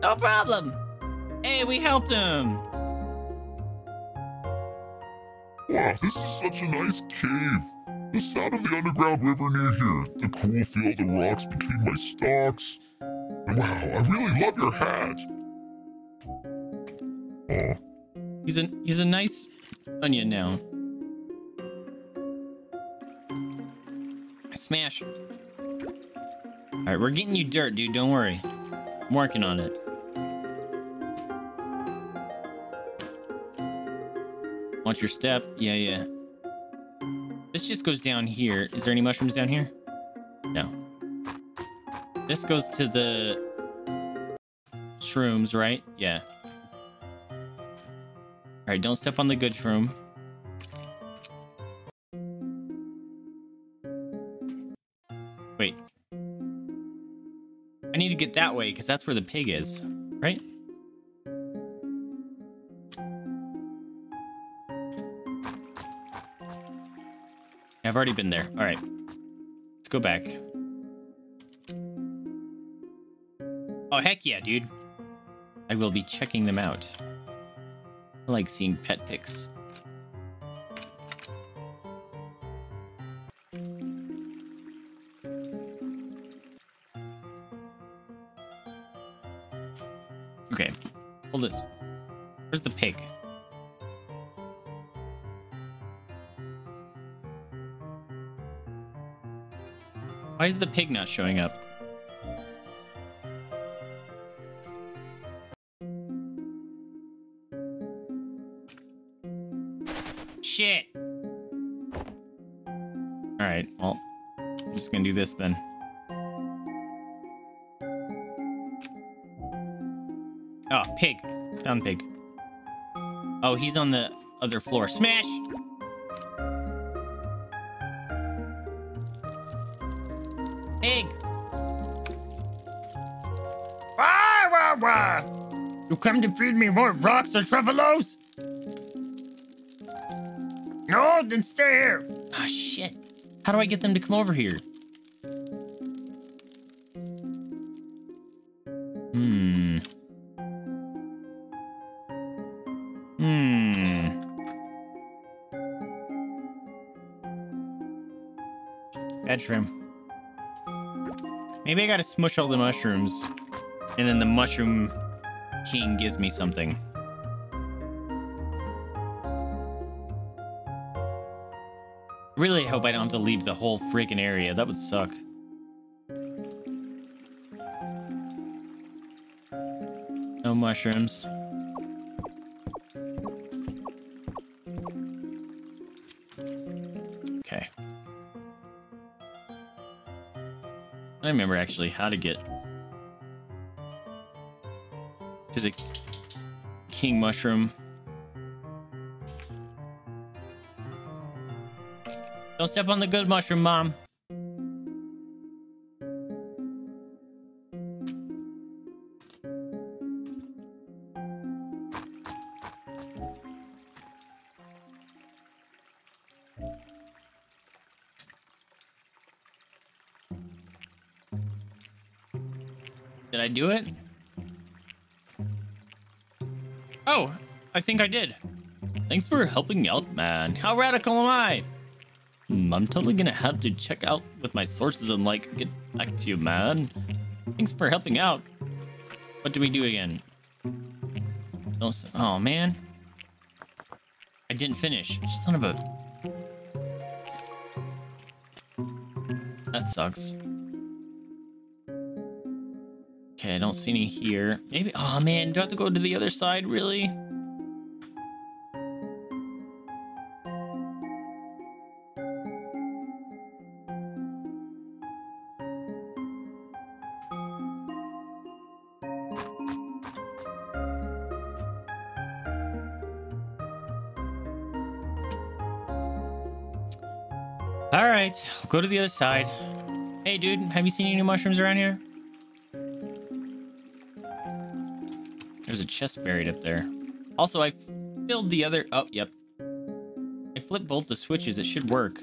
No problem. Hey, we helped him. Wow, this is such a nice cave. The sound of the underground river near here, the cool feel of the rocks between my stalks. And wow, I really love your hat. Oh. He's a nice onion now. Smash. Alright, we're getting you dirt, dude. Don't worry. I'm working on it. Watch your step. Yeah, yeah. This just goes down here. Is there any mushrooms down here? No. This goes to the shrooms, right? Yeah. Alright, don't step on the good shroom. I need to get that way because that's where the pig is, right? I've already been there. All right, let's go back. Oh, heck yeah, dude. I will be checking them out. I like seeing pet pics. Okay, hold this. Where's the pig? Why is the pig not showing up? Shit. All right, well, I'm just gonna do this then. Oh, pig. Found pig. Oh, he's on the other floor. Smash! Pig! Wah, wah, wah! You come to feed me more rocks or truffalos? No, then stay here. Ah, shit. How do I get them to come over here? Shrimp. Maybe I gotta smush all the mushrooms and then the mushroom king gives me something. Really hope I don't have to leave the whole freaking area. That would suck. No mushrooms. I remember actually how to get to the king mushroom. Don't step on the good mushroom, Mom. Did I do it? Oh, I think I did. Thanks for helping me out, man. How radical am I? I'm totally gonna have to check out with my sources and, like, get back to you, man. Thanks for helping out. What do we do again? Don't, oh, man. I didn't finish. Son of a... That sucks. Okay, I don't see any here. Maybe... Oh, man. Do I have to go to the other side, really? Alright, we'll go to the other side. Hey, dude, have you seen any mushrooms around here? There's a chest buried up there. Also, I filled the other... Oh, yep. I flipped both the switches. It should work.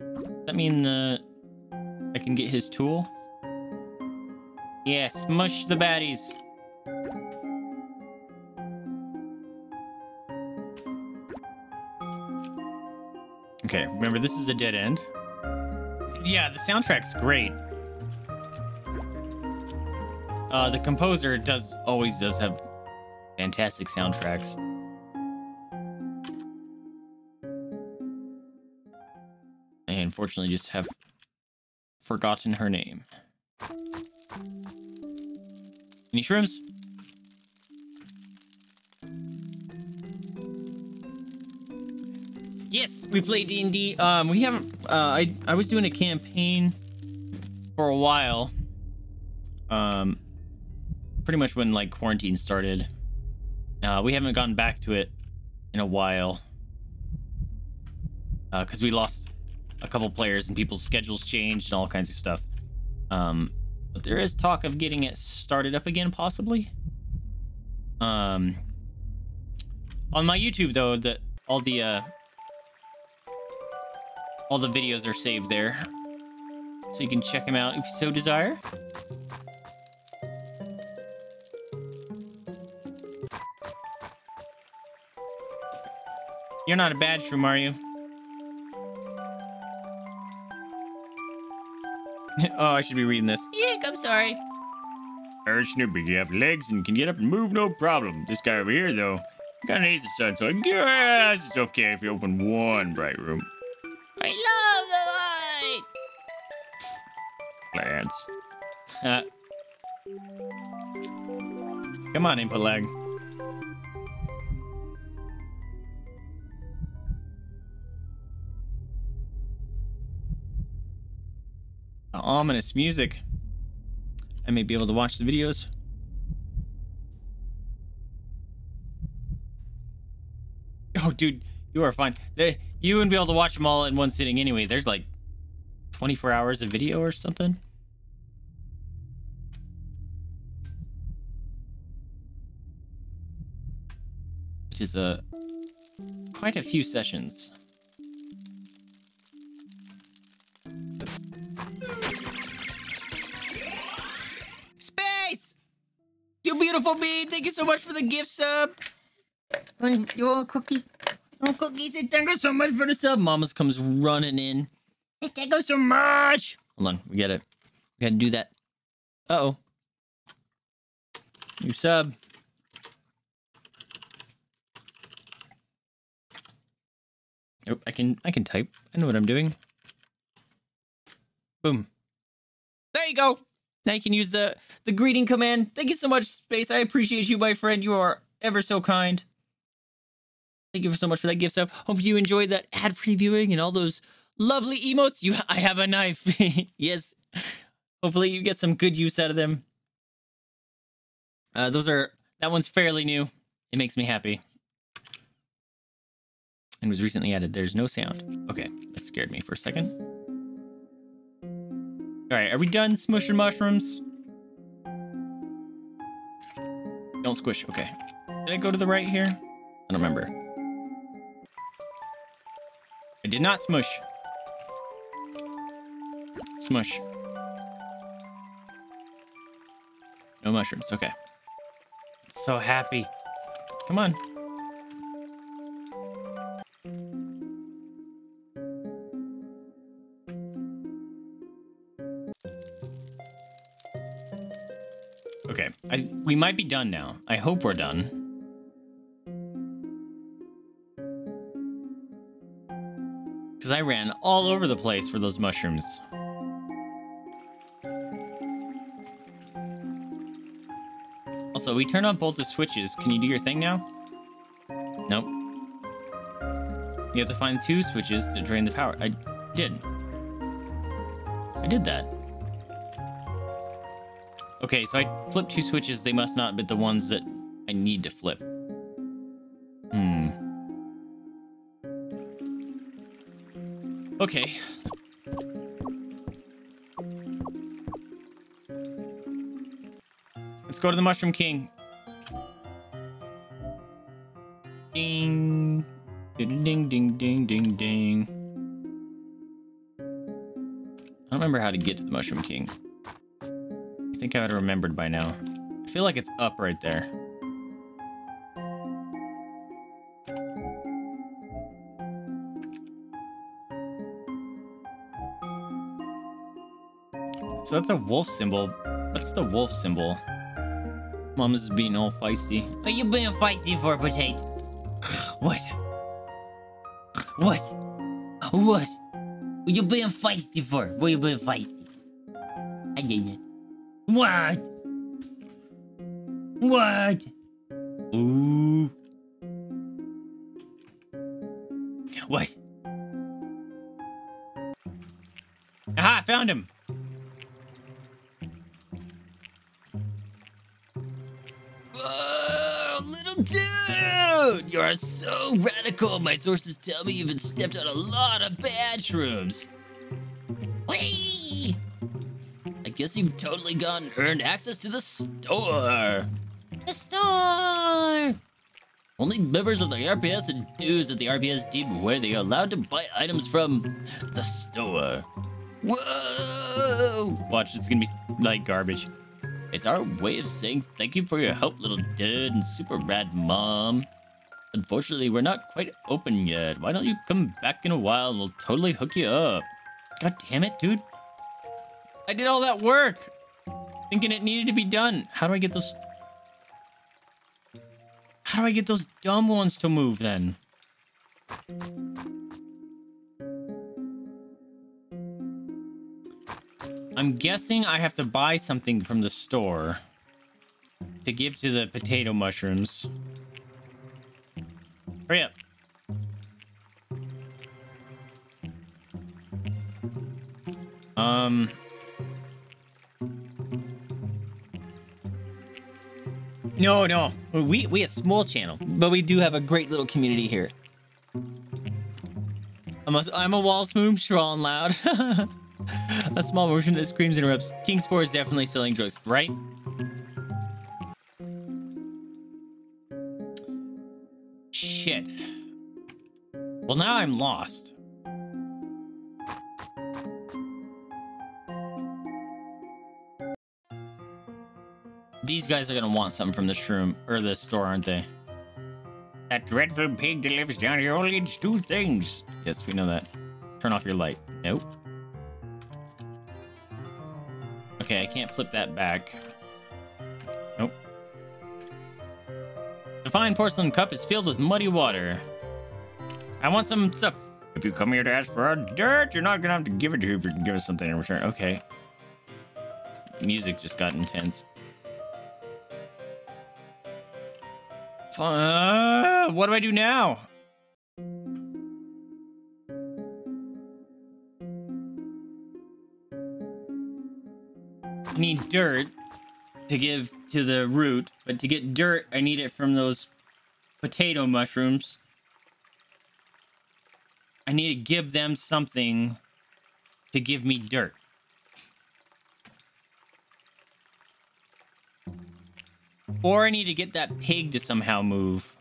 Does that mean I can get his tool? Yeah, smush the baddies. Okay, remember, this is a dead end. Yeah, the soundtrack's great. The composer always does have fantastic soundtracks. I unfortunately just have forgotten her name. Any shrimps? Yes, we play D&D. We haven't... I was doing a campaign for a while. Pretty much when, like, quarantine started. We haven't gotten back to it in a while. Because we lost a couple players and people's schedules changed and all kinds of stuff. But there is talk of getting it started up again, possibly. On my YouTube, though, all the videos are saved there, so you can check them out if you so desire. You're not a bad shroom, are you? Oh, I should be reading this. Eek, I'm sorry. Alright, Snoopy, you have legs and can get up and move, no problem. This guy over here, though, kind of hates the sun, so I guess it's okay if you open one bright room. I love the light! Plants. Come on, input lag. Ominous music. I may be able to watch the videos. Oh, dude, you are fine. You wouldn't be able to watch them all in one sitting anyway. There's like 24 hours of video or something. Which is quite a few sessions. Space! You beautiful bean, thank you so much for the gift sub. You want a cookie? Oh, cookies, and thank you so much for the sub. Mama's comes running in. Thank you so much. Hold on, we got it. We got to do that. Uh-oh. New sub. Oh, I can type. I know what I'm doing. Boom. There you go. Now you can use the greeting command. Thank you so much, Space. I appreciate you, my friend. You are ever so kind. Thank you so much for that gift sub. Hope you enjoyed that ad previewing and all those lovely emotes. I have a knife. Yes. Hopefully you get some good use out of them. That one's fairly new. It makes me happy. And was recently added. There's no sound. Okay. That scared me for a second. All right. Are we done smushing mushrooms? Don't squish. Okay. Did I go to the right here? I don't remember. I did not smush. Smush. No mushrooms. Okay. So happy. Come on. Okay. We might be done now. I hope we're done. Because I ran all over the place for those mushrooms. Also, we turned on both the switches. Can you do your thing now? Nope. You have to find two switches to drain the power. I did that. Okay, so I flipped two switches. They must not be the ones that I need to flip. Hmm. Okay. Let's go to the Mushroom King. Ding. Ding, ding, ding, ding, ding, ding. I don't remember how to get to the Mushroom King. I think I would have remembered by now. I feel like it's up right there. So that's a wolf symbol. What's the wolf symbol? Mama's being all feisty. Are you being feisty for a potato? What? What? What? What you being feisty for? What you being feisty? I get it. What? What? Ooh. What? Aha! I found him. Dude, you are so radical. My sources tell me you've stepped on a lot of bad shrooms. Whee! I guess you've totally gone and earned access to the store. The store! Only members of the RPS and dudes at the RPS team where they are allowed to buy items from the store. Whoa! Watch, it's gonna be like garbage. It's our way of saying thank you for your help, little dude and super rad mom. Unfortunately, we're not quite open yet. Why don't you come back in a while and we'll totally hook you up. God damn it, dude. I did all that work thinking it needed to be done. How do I get those? How do I get those dumb ones to move then? I'm guessing I have to buy something from the store to give to the potato mushrooms. Hurry up. No. We a small channel, but we do have a great little community here. I'm a wall smoom, straw and loud. A small version that screams and rips. King Spore is definitely selling drugs, right? Shit. Well, now I'm lost. These guys are gonna want something from the shroom or the store, aren't they? That dreadful pig that lives down here only needs two things. Yes, we know that. Turn off your light. Nope. Okay, I can't flip that back. Nope. The fine porcelain cup is filled with muddy water. I want some stuff. If you come here to ask for our dirt, you're not gonna have to give it to you if you can give us something in return. Okay. Music just got intense. What do I do now? I need dirt to give to the root, but to get dirt, I need it from those potato mushrooms. I need to give them something to give me dirt. Or I need to get that pig to somehow move.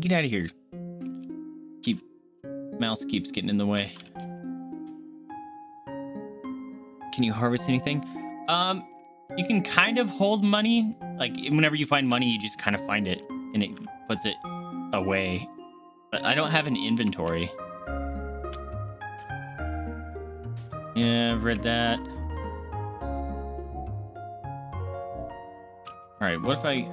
Get out of here. Mouse keeps getting in the way. Can you harvest anything? You can kind of hold money. Like, whenever you find money, you just kind of find it and it puts it away. But I don't have an inventory. Yeah, I've read that. All right, what if I...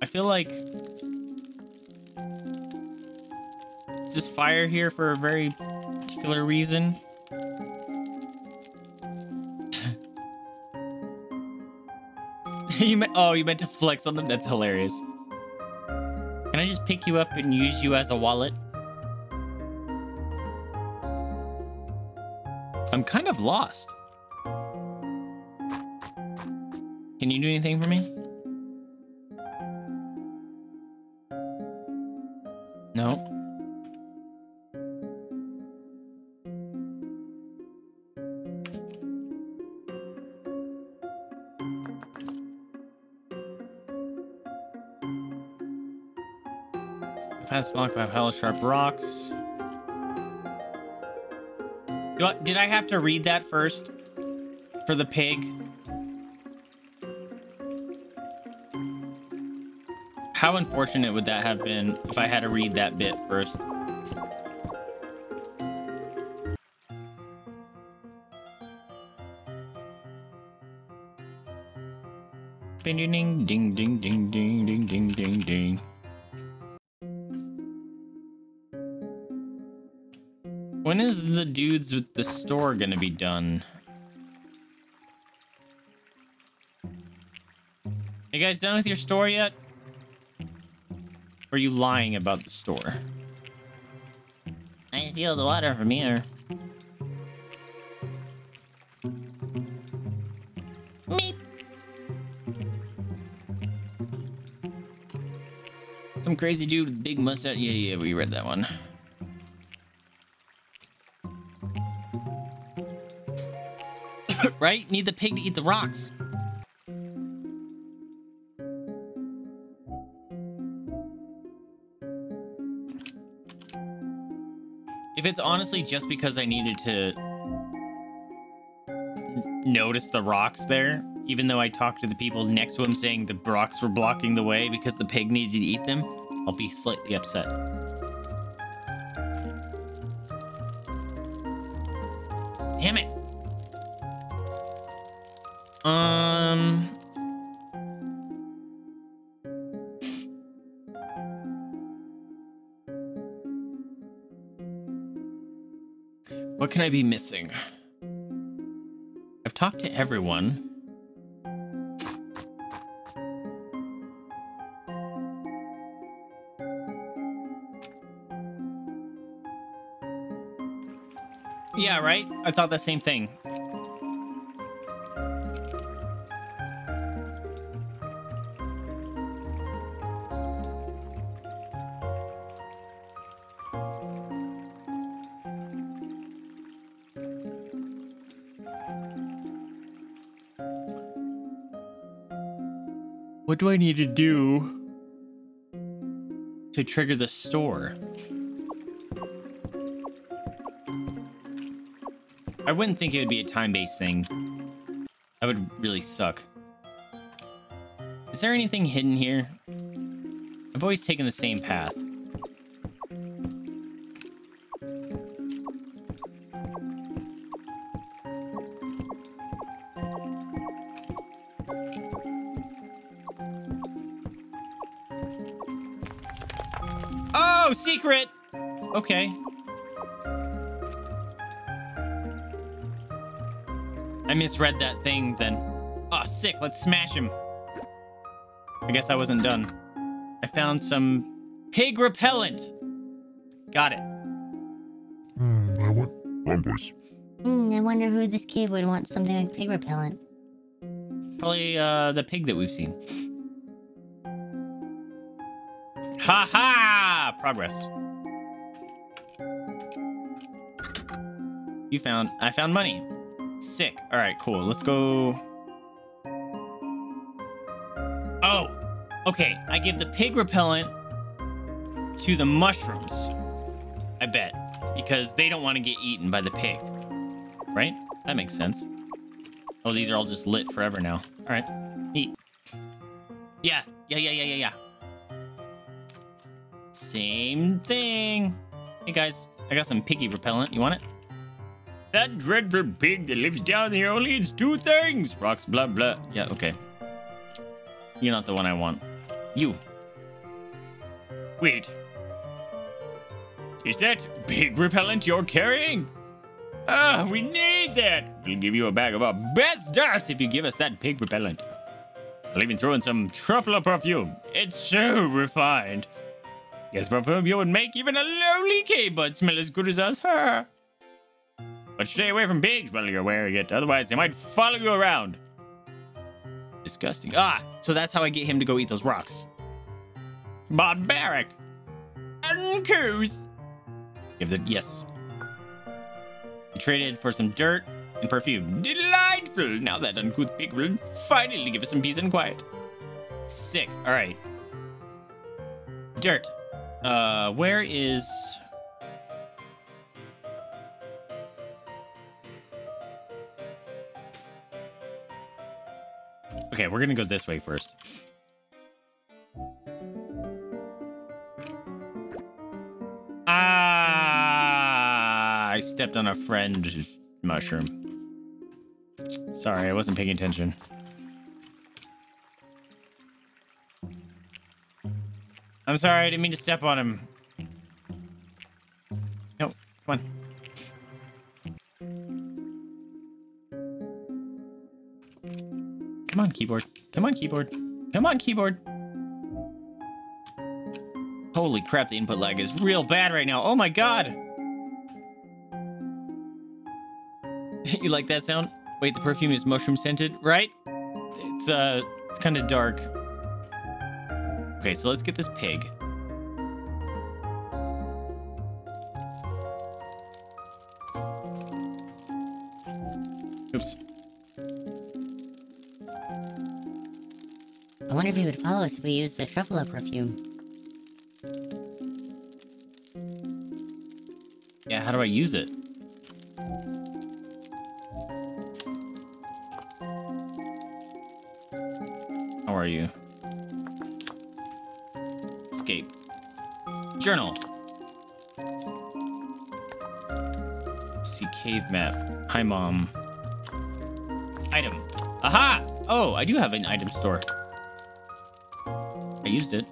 I feel like... Is this fire here for a very particular reason? You meant to flex on them? That's hilarious. Can I just pick you up and use you as a wallet? I'm kind of lost. Can you do anything for me? No. The path is blocked by hollow, sharp rocks. Did I have to read that first? For the pig? How unfortunate would that have been if I had to read that bit first? Ding ding ding ding ding ding ding ding ding ding. When is the dudes with the store gonna be done? You guys done with your store yet? Or are you lying about the store? I can feel the water from here. Meep. Some crazy dude with big mustache. Yeah, we read that one. Right? Need the pig to eat the rocks. If it's honestly just because I needed to notice the rocks there, even though I talked to the people next to him saying the rocks were blocking the way because the pig needed to eat them, I'll be slightly upset. Damn it. What can I be missing? I've talked to everyone. Yeah, right? I thought the same thing. What do I need to do to trigger the store? I wouldn't think it would be a time-based thing. That would really suck. Is there anything hidden here? I've always taken the same path. Secret! Okay. I misread that thing then. Oh, sick. Let's smash him. I guess I wasn't done. I found some pig repellent. Got it. I wonder who this kid would want something like pig repellent. Probably the pig that we've seen. Ha ha! Progress. I found money. Sick. All right, cool. Let's go. Okay, I give the pig repellent to the mushrooms, I bet, because they don't want to get eaten by the pig, right? That makes sense. Oh, these are all just lit forever now. All right, neat. Yeah. Same thing. Hey guys, I got some piggy repellent. You want it? That dreadful pig that lives down here only eats two things. Rocks, blah, blah. Yeah, okay. You're not the one I want. You. Wait. Is that pig repellent you're carrying? Ah, we need that. We'll give you a bag of our best dust if you give us that pig repellent. I'll even throw in some truffle perfume. It's so refined. Yes, perfume you would make even a lowly K-bud smell as good as us. Huh? But stay away from pigs while you're wearing it. Otherwise, they might follow you around. Disgusting. Ah, so that's how I get him to go eat those rocks. Barbaric. Uncouth. Yes. We traded for some dirt and perfume. Delightful. Now that uncouth pig will finally give us some peace and quiet. Sick. All right. Dirt. Where is... Okay, we're gonna go this way first. Ah, I stepped on a friend mushroom. Sorry, I wasn't paying attention. I'm sorry, I didn't mean to step on him. No, come on. Come on, keyboard. Come on, keyboard. Come on, keyboard. Holy crap, the input lag is real bad right now. Oh my god. You like that sound? Wait, the perfume is mushroom scented, right? It's kind of dark. Okay, so let's get this pig. Oops. I wonder if he would follow us if we used the truffalo perfume. Yeah, how do I use it? How are you? Escape. Journal. See cave map. Hi, Mom. Item. Aha! Oh, I do have an item store. I used it.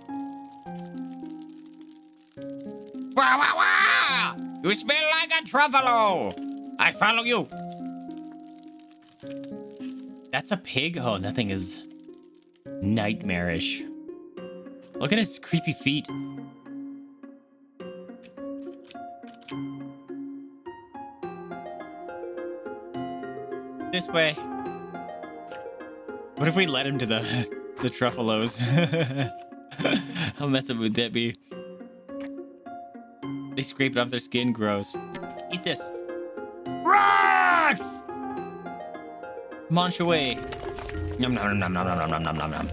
Wah, wah, wah! You smell like a truffalo! I follow you! That's a pig? Oh, nothing is nightmarish. Look at his creepy feet. This way. What if we led him to the truffalos? How messed up would that be? They scraped off their skin. Gross. Eat this. Rocks! Munch away. Nom nom nom nom nom nom nom nom nom nom.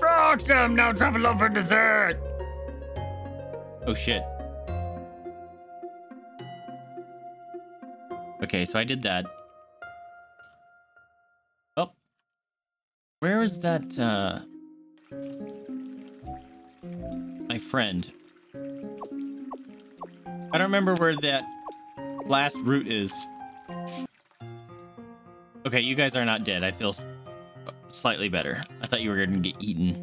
Rocks! Now truffalo for dessert! Oh shit. Okay, so I did that. Oh. Where is that, my friend? I don't remember where that last route is. Okay, you guys are not dead. I feel slightly better. I thought you were going to get eaten.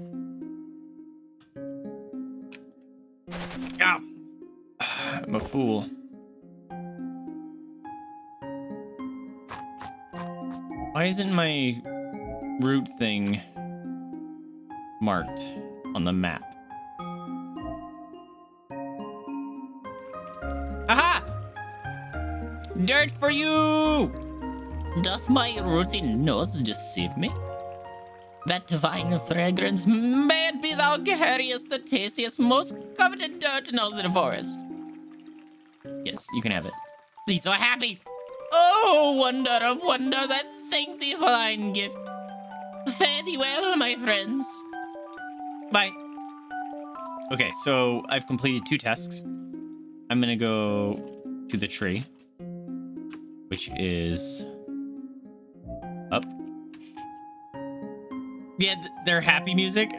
Ow! I'm a fool. Why isn't my route thing marked on the map? Aha! Dirt for you! Does my routine nose deceive me? That divine fragrance may be thou carriest the tastiest, most coveted dirt in all the forest. Yes, you can have it. Be so happy! Oh, wonder of wonders, I thank thee for thine gift. Fare thee well, my friends. Bye. Okay, so I've completed 2 tasks. I'm gonna go to the tree, which is up. Yeah, their happy music.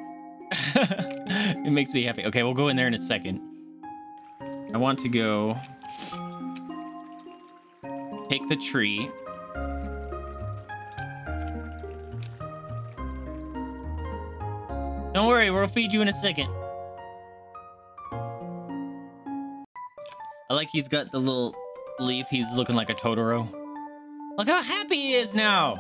It makes me happy. Okay, we'll go in there in a second. I want to go take the tree. Don't worry, we'll feed you in a second. I like he's got the little leaf. He's looking like a Totoro. Look how happy he is now.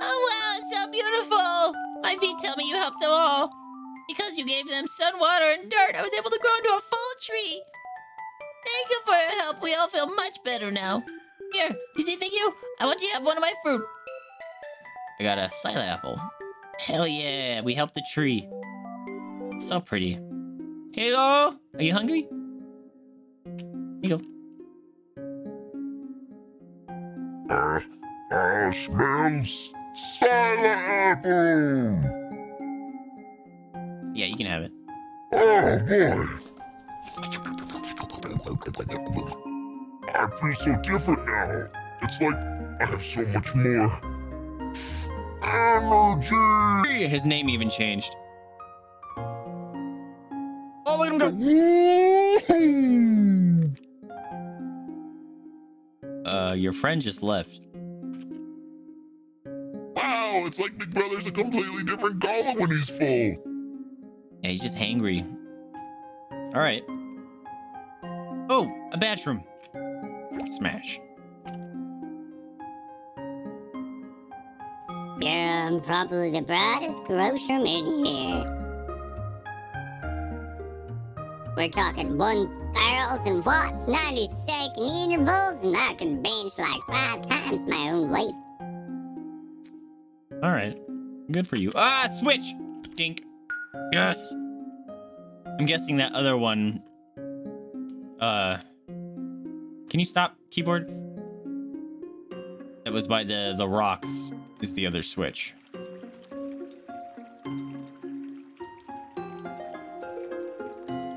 Oh, wow, it's so beautiful. My feet tell me you helped them all. Because you gave them sun, water, and dirt, I was able to grow into a full tree. Thank you for your help. We all feel much better now. Here, you see, thank you. I want you to have one of my fruit. I got a Scylla apple. Hell yeah, we helped the tree. So pretty. Hello? Are you hungry? Here you go. I smell Scylla apple! Yeah, you can have it. Oh boy! I feel so different now. It's like I have so much more energy! His name even changed. Oh, look at him go! Woo-hoo. Your friend just left. Wow, it's like Big Brother's a completely different color when he's full. Yeah, he's just hangry. All right. Oh, a bathroom. Smash. Yeah, I'm probably the brightest grocer in here. We're talking 1,000 watts, 90-second intervals, and I can bench like 5 times my own weight. All right, good for you. Ah, switch! Dink. Yes! I'm guessing that other one... Can you stop, keyboard? That was by the rocks is the other switch.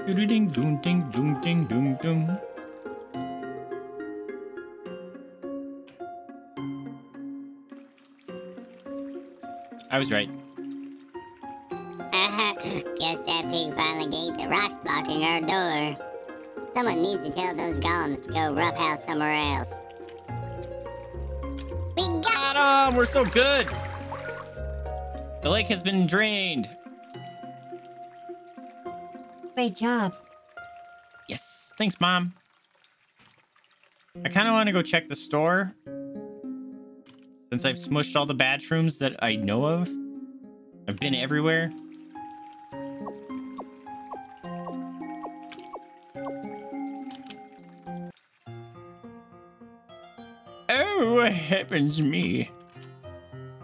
Ding dong ding dong ding dong dong. I was right. Guess that pig finally gave the rocks blocking our door. Someone needs to tell those golems to go roughhouse somewhere else. We got 'em! We're so good! The lake has been drained. Great job. Yes. Thanks, Mom. I kind of want to go check the store. Since I've smushed all the bathrooms that I know of. I've been everywhere. Oh, what happens to me?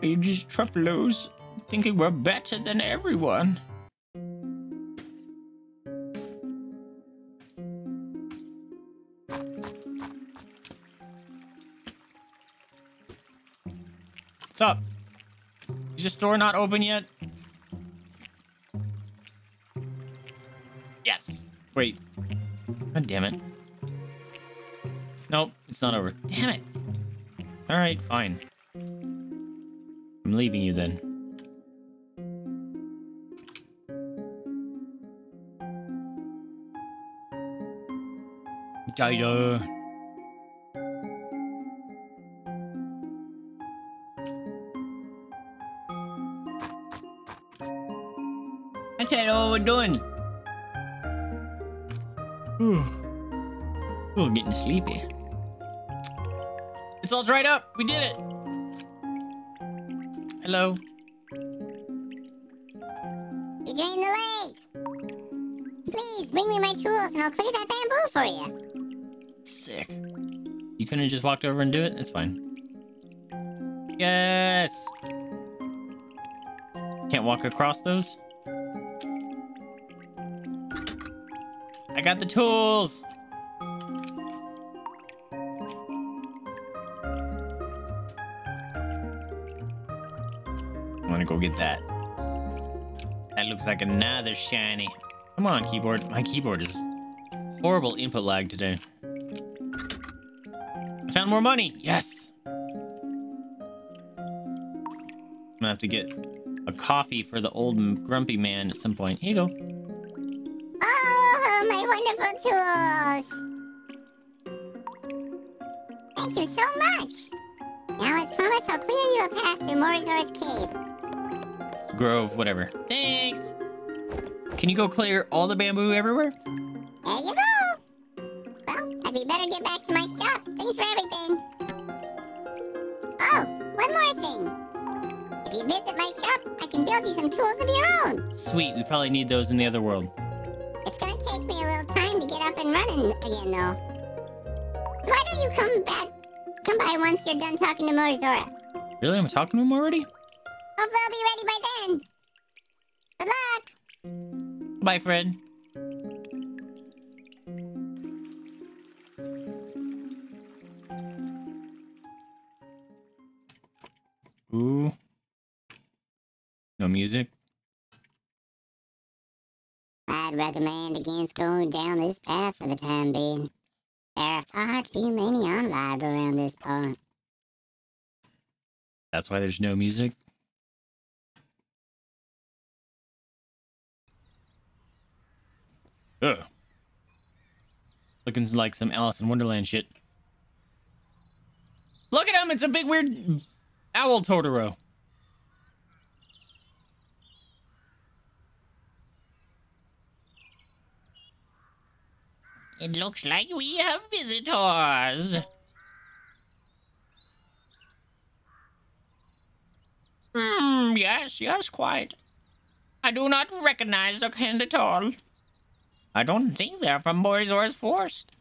We just Truffalos thinking we're better than everyone. What's up? Is your store not open yet? Yes! Wait. God damn it. Nope, it's not over. Damn it! Alright, fine. I'm leaving you then. Data. What we're doing? We're getting sleepy. It's all dried up. We did it. Hello. You drained the lake. Please bring me my tools, and I'll clear that bamboo for you. Sick. You couldn't have just walked over and do it? It's fine. Yes. Can't walk across those. I got the tools. I'm gonna go get that. that looks like another shiny. Come on, keyboard. My keyboard is horrible input lag today. I found more money. Yes. I'm gonna have to get a coffee for the old grumpy man at some point. Here you go. Oh, my wonderful tools. Thank you so much. Now, as promised, I'll clear you a path to Morizora's cave. Grove, whatever. Thanks. Can you go clear all the bamboo everywhere? There you go. Well, I'd be better get back to my shop. Thanks for everything. Oh, one more thing. If you visit my shop, I can build you some tools of your own. Sweet, we probably need those in the other world. It's gonna take me a little time to get up and running again, though. So why don't you come by once you're done talking to Morizora? Really? I'm talking to him already? Hopefully I'll be ready by then. Good luck. Bye, friend. Ooh. No music. I'd recommend against going down this path for the time being. There are far too many unvibe around this part. That's why there's no music? Ugh. Looking like some Alice in Wonderland shit. Look at him! It's a big weird owl Totoro. It looks like we have visitors. Yes, yes, quite. I do not recognize the kind at all. I don't think they're from Morizora's Forest.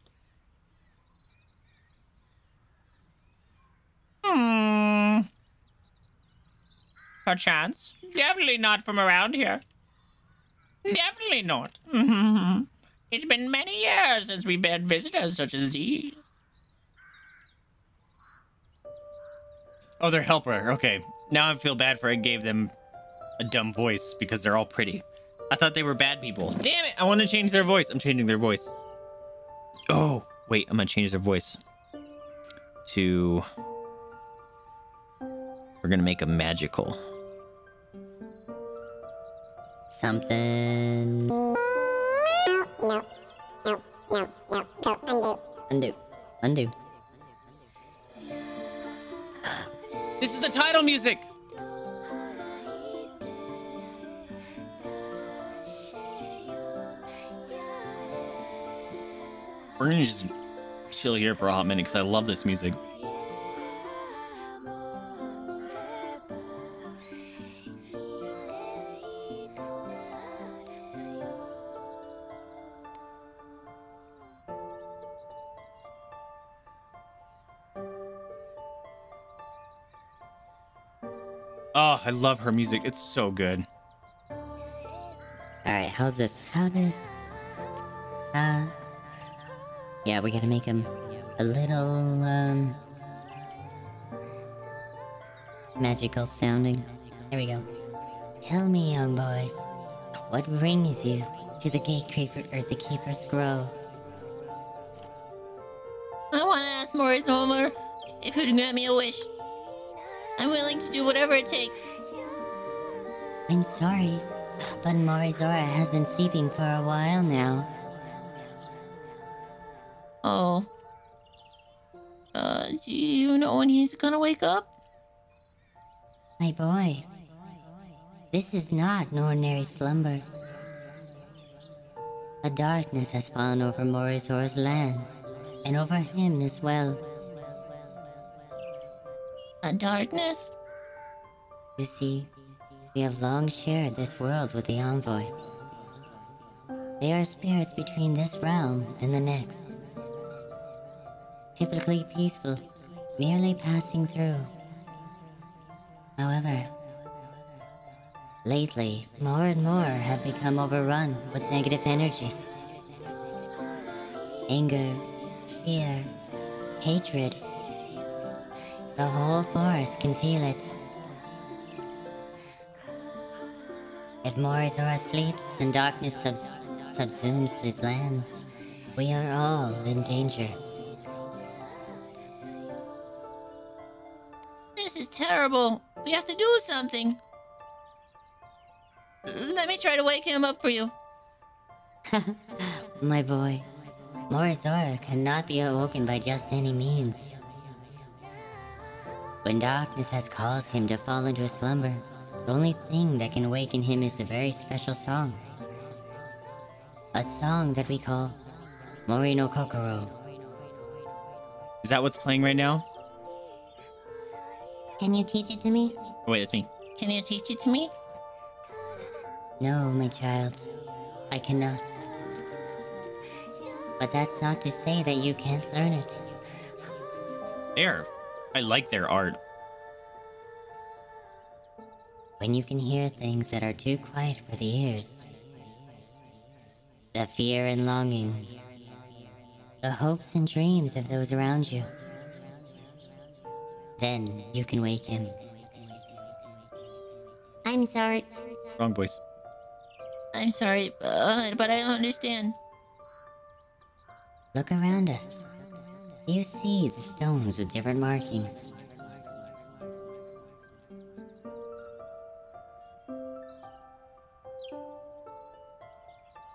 Perchance. Definitely not from around here. Definitely not. It's been many years since we've had visitors such as these. Oh, they're helper. Okay. Now I feel bad for I gave them a dumb voice because they're all pretty. I thought they were bad people. Damn it! I want to change their voice. I'm changing their voice. Oh, wait. I'm going to change their voice to... We're going to make them magical. Something... No. Go undo. Undo. This is the title music! We're gonna just chill here for a hot minute because I love this music. Oh, I love her music. It's so good. Alright, how's this? Yeah, we gotta make him a little, magical sounding. There we go. Tell me, young boy, what brings you to the Gatekeeper or the Keeper's Grove? I wanna ask Morizora if he'd grant me a wish. I'm willing to do whatever it takes. I'm sorry, but Morizora has been sleeping for a while now. Oh. Do you know when he's gonna wake up? My boy, this is not an ordinary slumber. A darkness has fallen over Morizora's lands, and over him as well. A darkness? You see, we have long shared this world with the envoy. They are spirits between this realm and the next. Typically peaceful, merely passing through. However, lately, more and more have become overrun with negative energy. Anger, fear, hatred. The whole forest can feel it. If Morizora sleeps and darkness subsumes his lands, we are all in danger. This is terrible. We have to do something. Let me try to wake him up for you. My boy, Morizora cannot be awoken by just any means. When darkness has caused him to fall into a slumber, the only thing that can awaken him is a very special song. A song that we call Morino Kokora. Is that what's playing right now? Can you teach it to me? Wait, it's me. Can you teach it to me? No, my child. I cannot. But that's not to say that you can't learn it. There. I like their art. When you can hear things that are too quiet for the ears, the fear and longing, the hopes and dreams of those around you, then you can wake him. I'm sorry. Wrong voice. I'm sorry, but I don't understand. Look around us. You see the stones with different markings.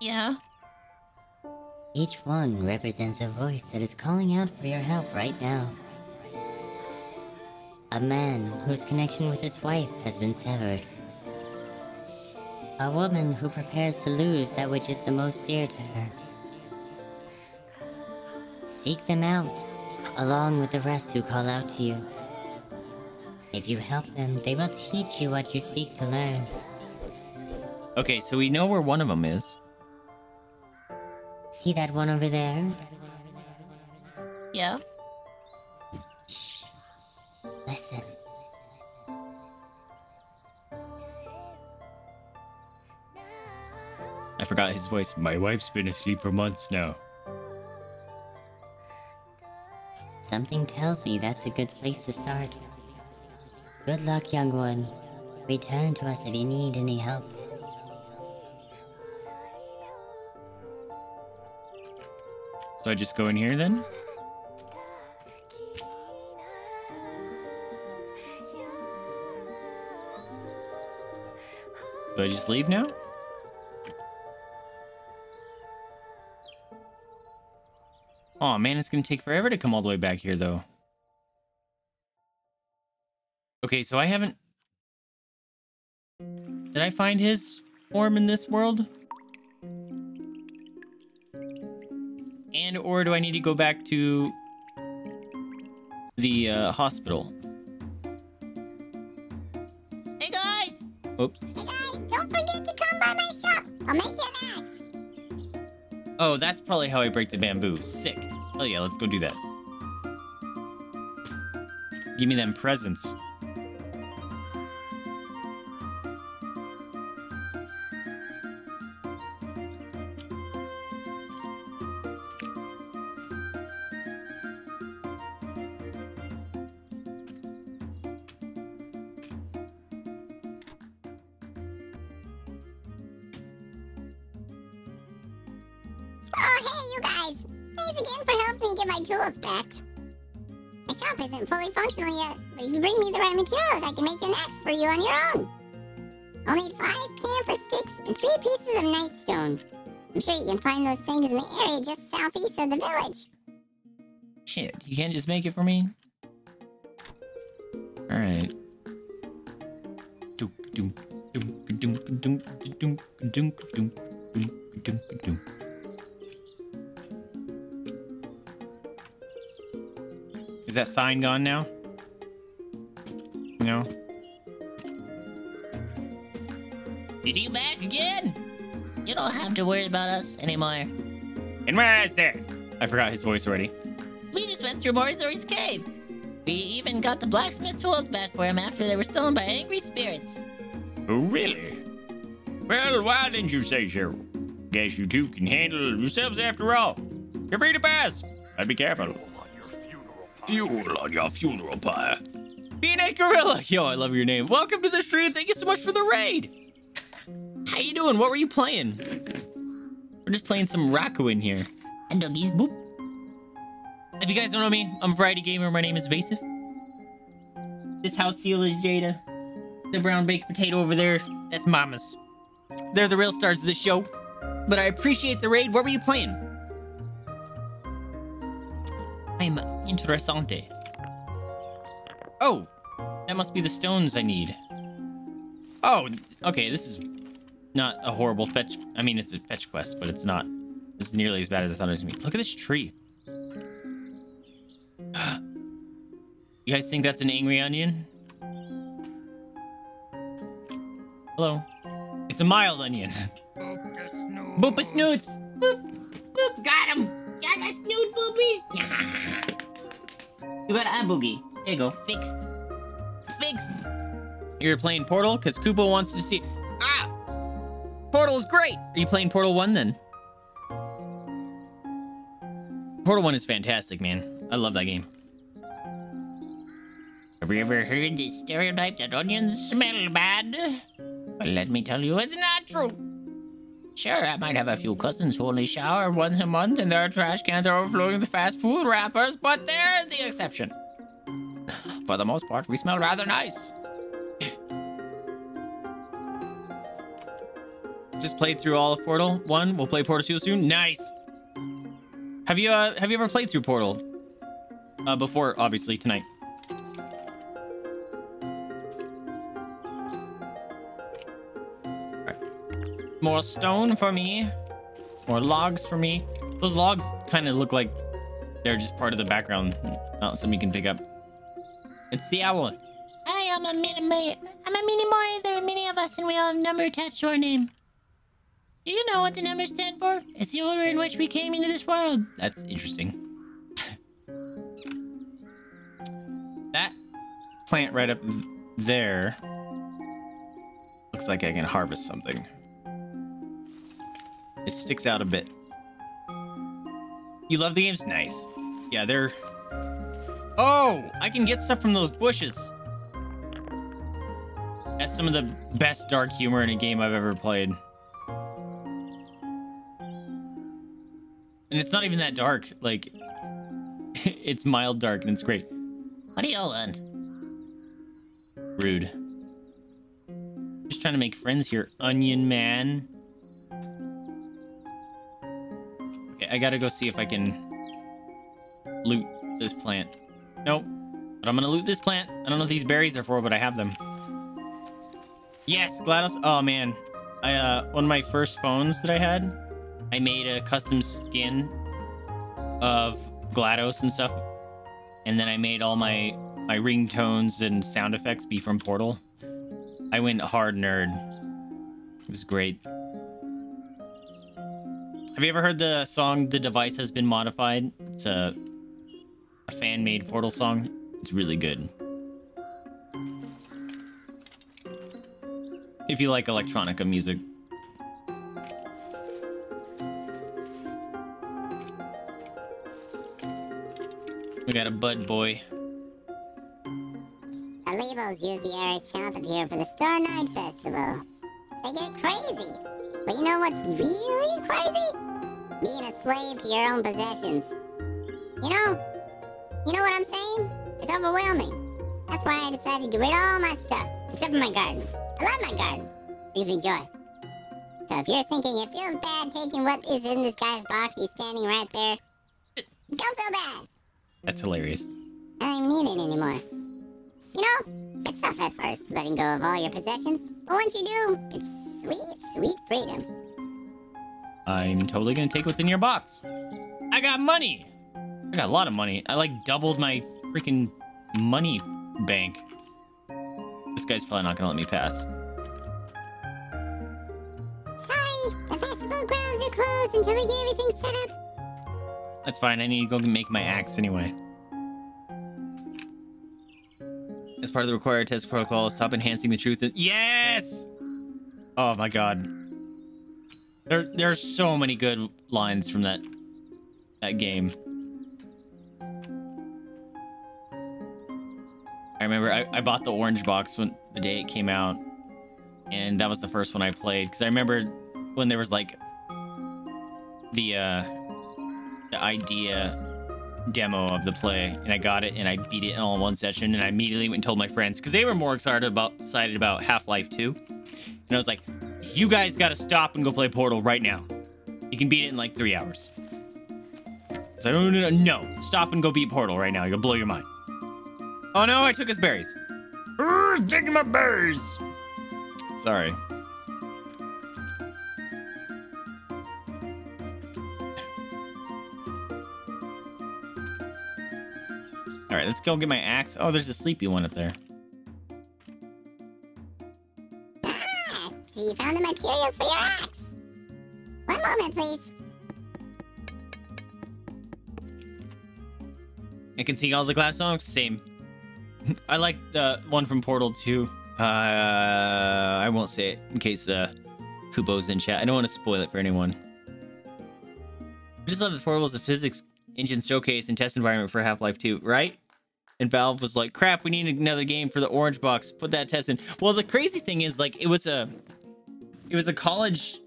Yeah? Each one represents a voice that is calling out for your help right now. A man whose connection with his wife has been severed. A woman who prepares to lose that which is the most dear to her. Seek them out, along with the rest who call out to you. If you help them, they will teach you what you seek to learn. Okay, so we know where one of them is. See that one over there? Yeah? Shh. Listen. I forgot his voice. My wife's been asleep for months now. Something tells me that's a good place to start. Good luck, young one. Return to us if you need any help. So I just go in here then? Do I just leave now? Aw, man, it's gonna take forever to come all the way back here, though. Okay, so I haven't... Did I find his form in this world? And or do I need to go back to the hospital? Hey, guys! Oops. Hey, guys, don't forget to come by my shop. I'll make you an axe. Oh, that's probably how I break the bamboo. Sick. Oh yeah, let's go do that. Give me them presents. You can't just make it for me? Alright. Is that sign gone now? No? Did you back again? You don't have to worry about us anymore. And where is that? I forgot his voice already. We just went through Morizora's cave. We even got the blacksmith's tools back for him after they were stolen by angry spirits. Oh, really? Well, why didn't you say so? Guess you two can handle yourselves after all. You're free to pass. But be careful. Fuel on your funeral pyre. Being a gorilla. Yo, I love your name. Welcome to the stream. Thank you so much for the raid. How you doing? What were you playing? We're just playing some Rakuen here. And doggies, boop. If you guys don't know me, I'm a variety gamer. My name is Vaesive. This house seal is Jada. The brown baked potato over there, that's Mama's. They're the real stars of the show. But I appreciate the raid. What were you playing? I'm interessante. Oh, that must be the stones I need. Oh, okay, this is not a horrible fetch. I mean, it's a fetch quest, but it's not. It's nearly as bad as I thought it was gonna be. Look at this tree. You guys think that's an angry onion? Hello. It's a mild onion. Boop a snoots! Boop! Boop! Got him! Got a snoot, boopies! You got an eye boogie. There you go. Fixed. Fixed! You're playing Portal? Because Koopa wants to see... Ah! Portal's great! Are you playing Portal 1 then? Portal 1 is fantastic, man. I love that game. Have you ever heard the stereotype that onions smell bad? Well, let me tell you, it's not true. Sure, I might have a few cousins who only shower once a month and their trash cans are overflowing with fast food wrappers, but they're the exception. For the most part, we smell rather nice. Just played through all of Portal 1. We'll play Portal 2 soon. Nice. Have you ever played through Portal? Before, obviously, tonight. More stone for me. More logs for me. Those logs kind of look like they're just part of the background. Not something you can pick up. It's the owl. I am a mini-boy. I'm a mini-boy. There are many of us and we all have a number attached to our name. Do you know what the numbers stand for? It's the order in which we came into this world. That's interesting. That plant right up there looks like I can harvest something. It sticks out a bit. You love the games? Nice. Yeah, they're... Oh! I can get stuff from those bushes. That's some of the best dark humor in a game I've ever played. And it's not even that dark. Like, it's mild dark and it's great. How do y'all end? Rude. Just trying to make friends here, Onion Man. I gotta go see if I can loot this plant. Nope. But I'm gonna loot this plant. I don't know what these berries are for, but I have them. Yes, GLaDOS. Oh, man. One of my first phones that I had, I made a custom skin of GLaDOS and stuff. And then I made all my ringtones and sound effects be from Portal. I went hard nerd. It was great. Have you ever heard the song, The Device Has Been Modified? It's a fan-made Portal song. It's really good. If you like electronica music. We got a bud boy. The Lebels use the area south of here for the Star Night Festival. They get crazy. But you know what's really crazy? Being a slave to your own possessions. You know what I'm saying? It's overwhelming. That's why I decided to get rid of all my stuff, except for my garden. I love my garden. It brings me joy. So if you're thinking it feels bad taking what is in this guy's box, he's standing right there, don't feel bad. That's hilarious. I don't even need it anymore. It's tough at first, letting go of all your possessions. But once you do, it's sweet, sweet freedom. I'm totally gonna take what's in your box. I got money. I got a lot of money. I like doubled my freaking money bank. This guy's probably not gonna let me pass. Sorry, the festival grounds are closed until we get everything set up. That's fine. I need to go make my axe anyway. As part of the required test protocol, stop enhancing the truth. Yes! Oh my god. There's so many good lines from that game. I remember I bought the orange box when the day it came out. and that was the first one I played, because I remember when there was like the idea demo of the play, and I got it and I beat it all in one session, and I immediately went and told my friends, because they were more excited about Half-Life 2, and I was like, you guys gotta stop and go play Portal right now. You can beat it in like 3 hours. So no, stop and go beat Portal right now. You'll blow your mind. Oh no, I took his berries. Taking my berries. Sorry. All right, let's go get my axe. Oh, there's a sleepy one up there. Ah, so you found the materials for your axe. One moment, please. I can sing all the glass songs. Same. I like the one from Portal 2. I won't say it in case Kubo's in chat. I don't want to spoil it for anyone. I just love the Portal as a physics engine showcase and test environment for Half-Life 2, right? And Valve was like, crap, we need another game for the orange box. Put that test in. Well, the crazy thing is, like, it was a college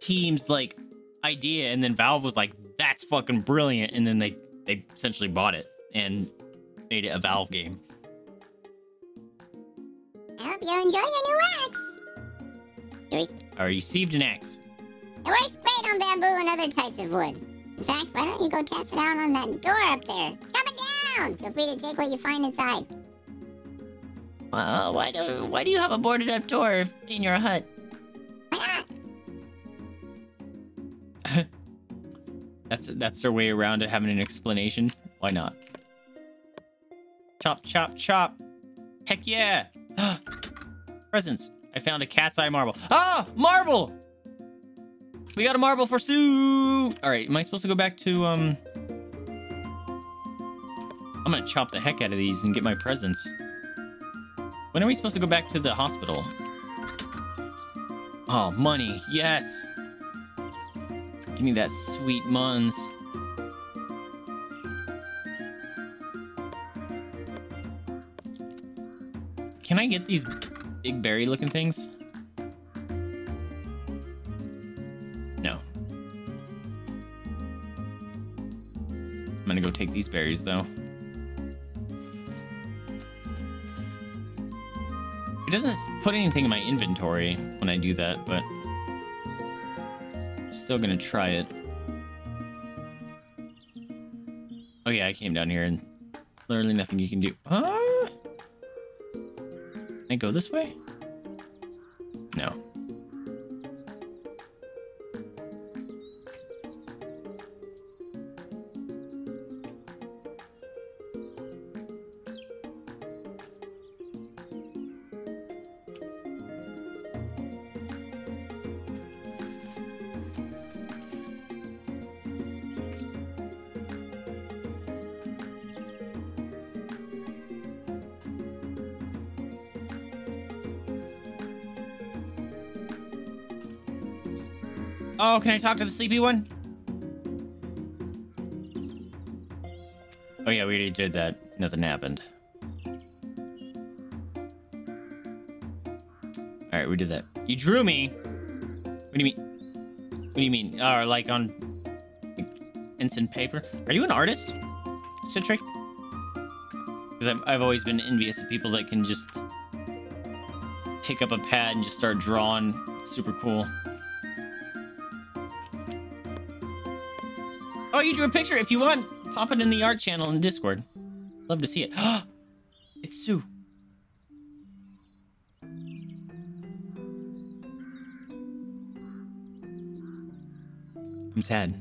team's like idea, and then Valve was like, that's fucking brilliant, and then they essentially bought it and made it a Valve game. I hope you enjoy your new axe. I received an axe. It works great on bamboo and other types of wood. In fact, why don't you go test it out on that door up there? Come down! Feel free to take what you find inside. Well, why do you have a boarded up door in your hut? Why not? That's their way around to having an explanation. Why not? Chop, chop, chop. Heck yeah! Presents. I found a cat's eye marble. Ah! Marble! We got a marble for Sue! Alright, am I supposed to go back to, I'm gonna chop the heck out of these and get my presents. When are we supposed to go back to the hospital? Oh, money. Yes! Give me that sweet muns. Can I get these big berry looking things? I'm gonna go take these berries though. It doesn't put anything in my inventory when I do that, but I'm still gonna try it. Oh yeah, I came down here and literally nothing you can do. Can I go this way? No. Oh, can I talk to the sleepy one? Oh yeah, we already did that. Nothing happened. All right, we did that. You drew me. What do you mean? What do you mean? Oh, like on instant paper? Are you an artist, Citric? Because I've always been envious of people that can just pick up a pad and just start drawing. It's super cool. Oh, you drew a picture. If you want, pop it in the art channel in Discord. Love to see it. It's Sue. I'm sad.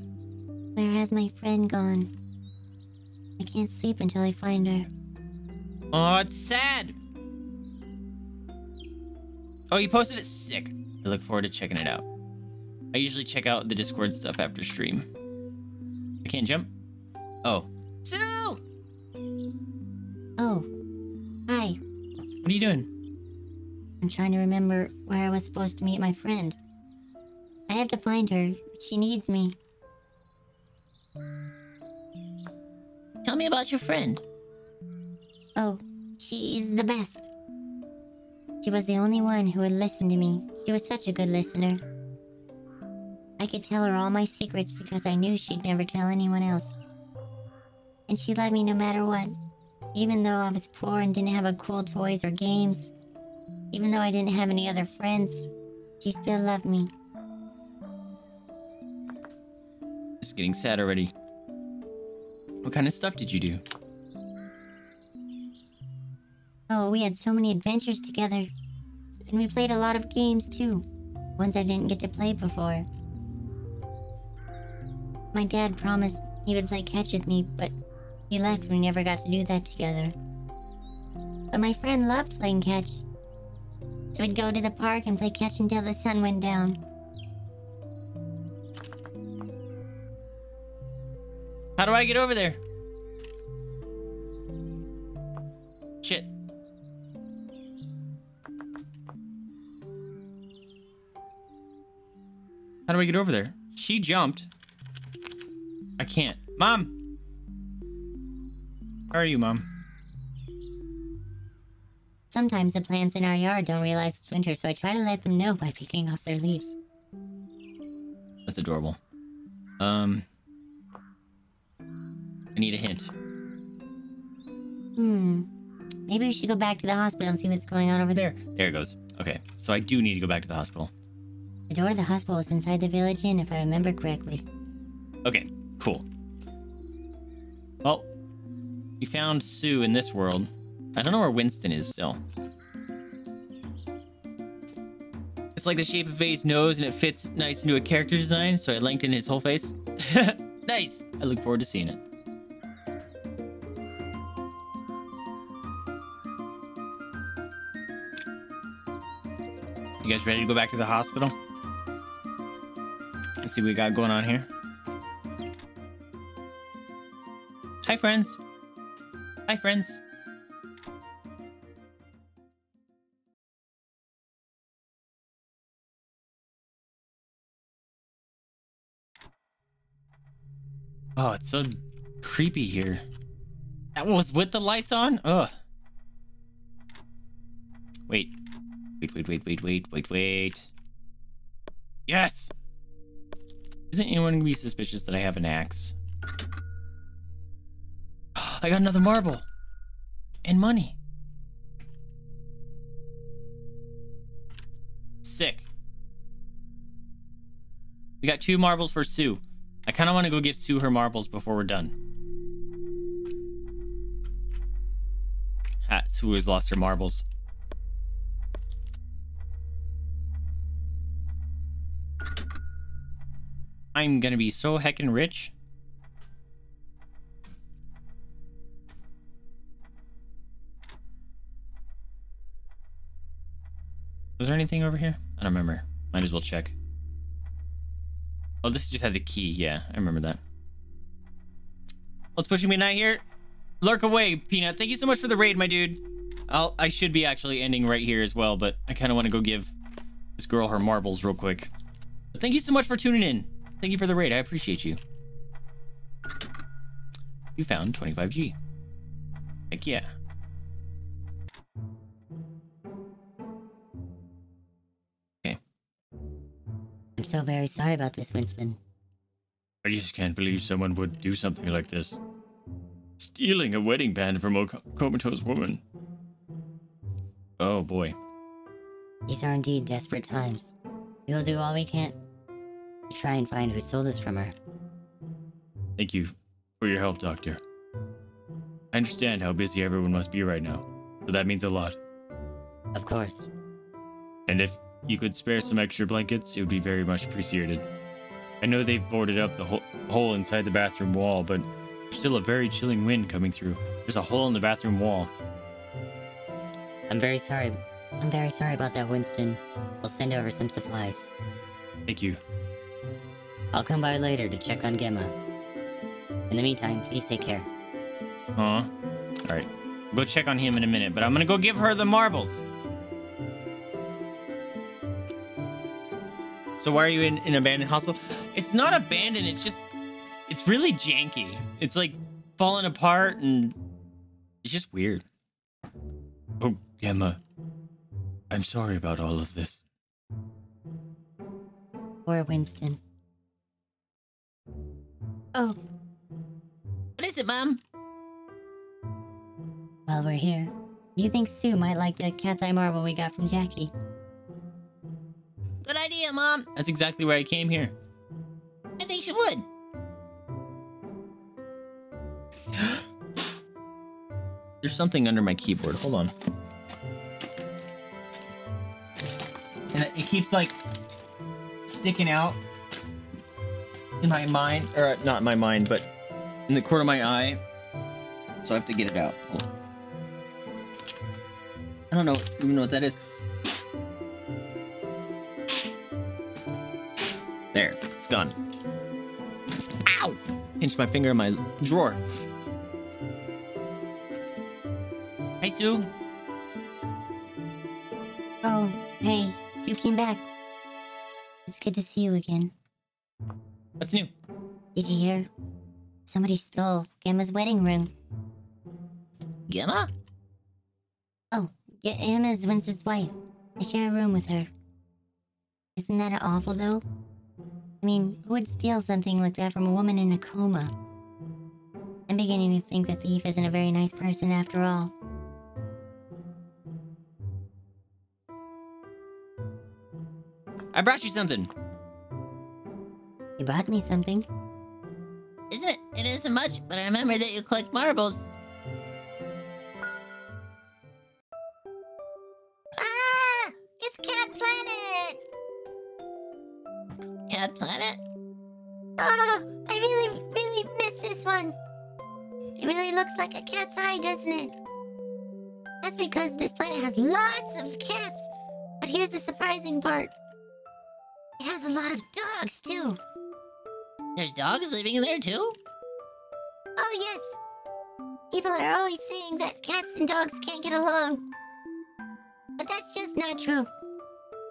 Where has my friend gone? I can't sleep until I find her. Oh, it's sad. Oh, you posted it. Sick. I look forward to checking it out. I usually check out the Discord stuff after stream. Can't jump. Oh. Sue! Oh. Hi. What are you doing? I'm trying to remember where I was supposed to meet my friend. I have to find her. She needs me. Tell me about your friend. Oh, she's the best. She was the only one who would listen to me. She was such a good listener. I could tell her all my secrets because I knew she'd never tell anyone else. And she loved me no matter what. Even though I was poor and didn't have a cool toys or games, even though I didn't have any other friends, she still loved me. It's getting sad already. What kind of stuff did you do? Oh, we had so many adventures together. And we played a lot of games too. Ones I didn't get to play before. My dad promised he would play catch with me, but he left and we never got to do that together. But my friend loved playing catch. So we'd go to the park and play catch until the sun went down. How do I get over there? Shit. How do I get over there? She jumped. I can't. Mom! How are you, Mom? Sometimes the plants in our yard don't realize it's winter, so I try to let them know by picking off their leaves. That's adorable. I need a hint. Maybe we should go back to the hospital and see what's going on over there. There it goes. Okay, so I do need to go back to the hospital. The door to the hospital was inside the village inn, if I remember correctly. Okay, cool. Well, we found Sue in this world. I don't know where Winston is still. It's like the shape of Faye's nose and it fits nice into a character design, so I linked in his whole face. Nice! I look forward to seeing it. You guys ready to go back to the hospital? Let's see what we got going on here. Hi, friends. Hi, friends. Oh, it's so creepy here. That was with the lights on? Ugh. Wait. Wait. Yes! Isn't anyone gonna be suspicious that I have an axe? I got another marble! And money! Sick. We got 2 marbles for Sue. I kinda wanna go give Sue her marbles before we're done. Ha, Sue has lost her marbles. I'm gonna be so heckin' rich. Was there anything over here? I don't remember. Might as well check. Oh, this just has a key. Yeah, I remember that. Let's push me out here. Lurk away, Peanut. Thank you so much for the raid, my dude. I should be actually ending right here as well, but I kind of want to go give this girl her marbles real quick. But thank you so much for tuning in. Thank you for the raid. I appreciate you. You found 25G. Heck yeah. Okay. I'm so very sorry about this, Winston. I just can't believe someone would do something like this. Stealing a wedding band from a comatose woman. Oh, boy. These are indeed desperate times. We'll do all we can to try and find who stole this from her. Thank you for your help, Doctor. I understand how busy everyone must be right now, so that means a lot. Of course. And if you could spare some extra blankets, it would be very much appreciated. I know they've boarded up the hole inside the bathroom wall, but there's still a very chilling wind coming through. There's a hole in the bathroom wall. I'm very sorry about that, Winston. We'll send over some supplies. Thank you. I'll come by later to check on Gemma. In the meantime, please take care. Huh? Alright. Go check on him in a minute, but I'm gonna go give her the marbles. So why are you in an abandoned hospital? It's not abandoned, it's just... It's really janky. It's like falling apart and... It's just weird. Oh, Gemma. I'm sorry about all of this. Poor Winston. Oh. What is it, Mom? While we're here, do you think Sue might like the cat's eye marble we got from Jackie? Good idea, Mom. That's exactly why I came here. I think she would. There's something under my keyboard. Hold on. And it keeps like sticking out in my mind, or not my mind, but in the corner of my eye. So I have to get it out. Hold on. I don't know, even know what that is. There, it's gone. Ow! Pinched my finger in my drawer. Hey, Sue. Oh, hey, you came back. It's good to see you again. What's new? Did you hear? Somebody stole Gemma's wedding ring. Gemma? Oh, Gemma's Winston's wife. I share a room with her. Isn't that awful, though? I mean, who would steal something like that from a woman in a coma? I'm beginning to think the thief isn't a very nice person after all. I brought you something. You brought me something. Isn't it? It isn't much, but I remember that you collect marbles. Ah! It's Cat Planet! Cat Planet? Oh, I really, really miss this one. It really looks like a cat's eye, doesn't it? That's because this planet has lots of cats. But here's the surprising part. It has a lot of dogs, too. There's dogs living there, too? Oh, yes. People are always saying that cats and dogs can't get along. But that's just not true.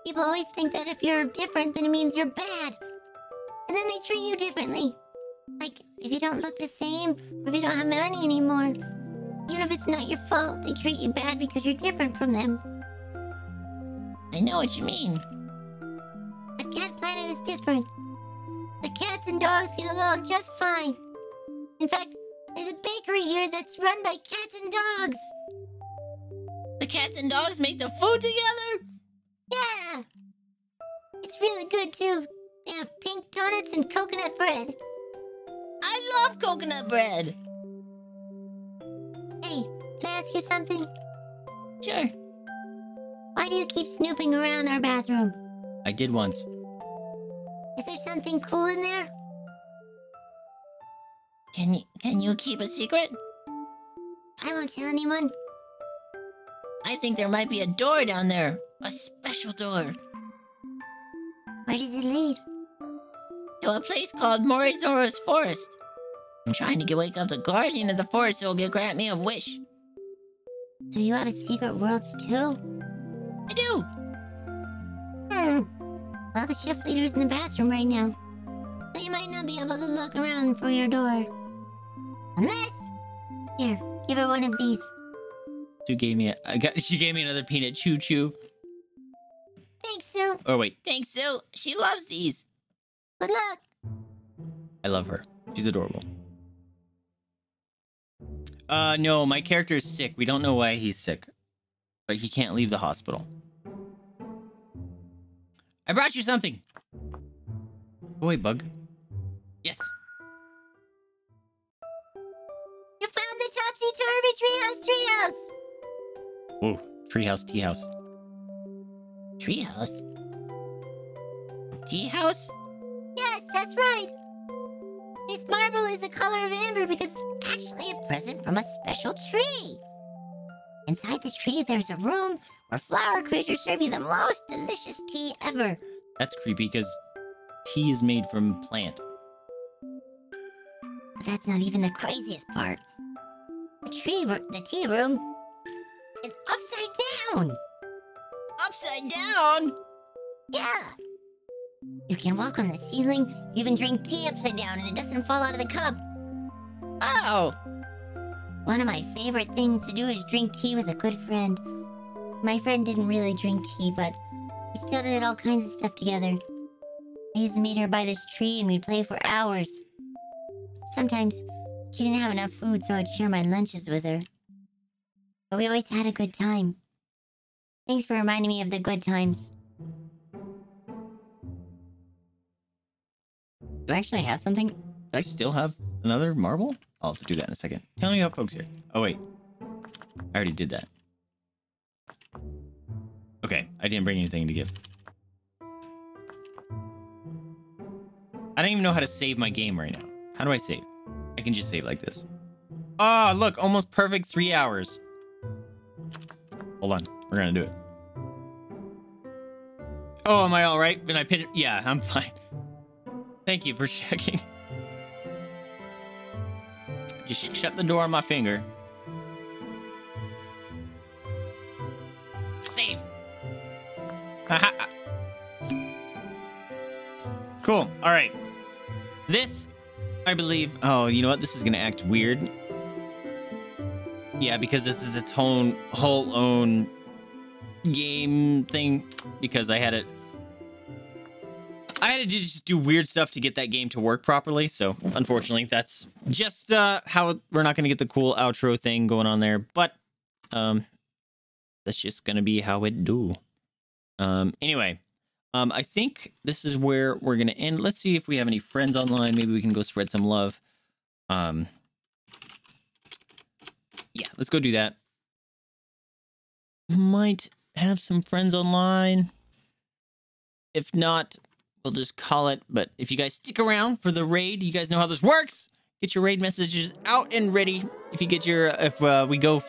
People always think that if you're different, then it means you're bad. And then they treat you differently. Like, if you don't look the same, or if you don't have money anymore. Even if it's not your fault, they treat you bad because you're different from them. I know what you mean. But Cat Planet is different. The cats and dogs get along just fine. In fact, there's a bakery here that's run by cats and dogs. The cats and dogs make the food together? Yeah! It's really good, too. They have pink donuts and coconut bread. I love coconut bread! Hey, can I ask you something? Sure. Why do you keep snooping around our bathroom? I did once. Is there something cool in there? Can you keep a secret? I won't tell anyone. I think there might be a door down there. A special door. Where does it lead? To a place called Morizora's Forest. I'm trying to wake up the guardian of the forest so he'll grant me a wish. So you have a secret world too? I do. Well, the shift leader's in the bathroom right now. So you might not be able to look around for your door. Unless... Here, give her one of these. Sue gave me a... she gave me another peanut. Choo choo. Thanks, Sue. Or wait. Thanks, Sue. She loves these. Good luck. I love her. She's adorable. No. My character is sick. We don't know why he's sick. But he can't leave the hospital. I brought you something. Boy, bug. Yes. You found the topsy-turvy treehouse. Whoa, treehouse, tea house. Treehouse? Tea house? Yes, that's right. This marble is the color of amber because it's actually a present from a special tree. Inside the tree, there's a room where flower creatures serve you the most delicious tea ever. That's creepy, because tea is made from plant. But that's not even the craziest part. The tea room is upside down. Upside down? Yeah. You can walk on the ceiling, you even drink tea upside down, and it doesn't fall out of the cup. Oh. One of my favorite things to do is drink tea with a good friend. My friend didn't really drink tea, but we still did all kinds of stuff together. I used to meet her by this tree and we'd play for hours. Sometimes she didn't have enough food, so I'd share my lunches with her. But we always had a good time. Thanks for reminding me of the good times. Do I actually have something? Do I still have another marble? I'll have to do that in a second. Tell me how folks here. Oh, wait. I already did that. Okay, I didn't bring anything to give. I don't even know how to save my game right now. How do I save? I can just save like this. Oh, look, almost perfect 3 hours. Hold on, we're gonna do it. Oh, am I all right? Did I pitch? Yeah, I'm fine. Thank you for checking. Just shut the door on my finger. Save. Haha. Cool. All right. This, I believe. Oh, you know what? This is gonna act weird. Yeah, because this is its whole own game thing. Because I had it. I had to just do weird stuff to get that game to work properly, so unfortunately that's just how we're not going to get the cool outro thing going on there, but that's just going to be how it do. Anyway, I think this is where we're going to end. Let's see if we have any friends online. Maybe we can go spread some love. Yeah, let's go do that. Might have some friends online. If not, we'll just call it. But if you guys stick around for the raid, you guys know how this works. Get your raid messages out and ready. If you get your, if we go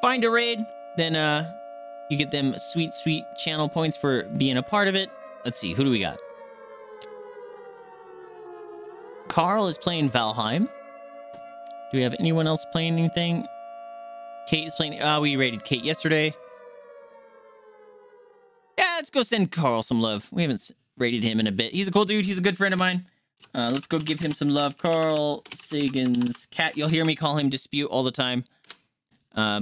find a raid, then you get them sweet, sweet channel points for being a part of it. Let's see, who do we got? Carl is playing Valheim. Do we have anyone else playing anything? Kate is playing. We raided Kate yesterday. Yeah, let's go send Carl some love. We haven't rated him in a bit. He's a cool dude. He's a good friend of mine. Let's go give him some love. Carl Sagan's cat. You'll hear me call him Dispute all the time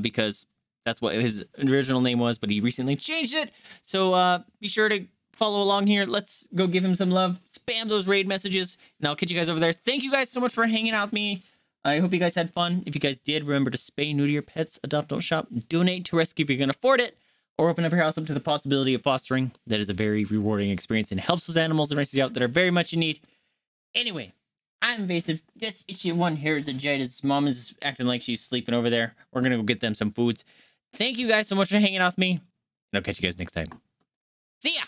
because that's what his original name was, but he recently changed it. So be sure to follow along here. Let's go give him some love. Spam those raid messages, and I'll catch you guys over there. Thank you guys so much for hanging out with me. I hope you guys had fun. If you guys did, remember to spay, neuter your pets, adopt, don't shop, donate to rescue if you can afford it, or open up your house up to the possibility of fostering. That is a very rewarding experience and helps those animals and races out that are very much in need. Anyway, I'm Vaesive. This itchy one here is a Jada's mom is acting like she's sleeping over there. We're going to go get them some foods. Thank you guys so much for hanging out with me, and I'll catch you guys next time. See ya!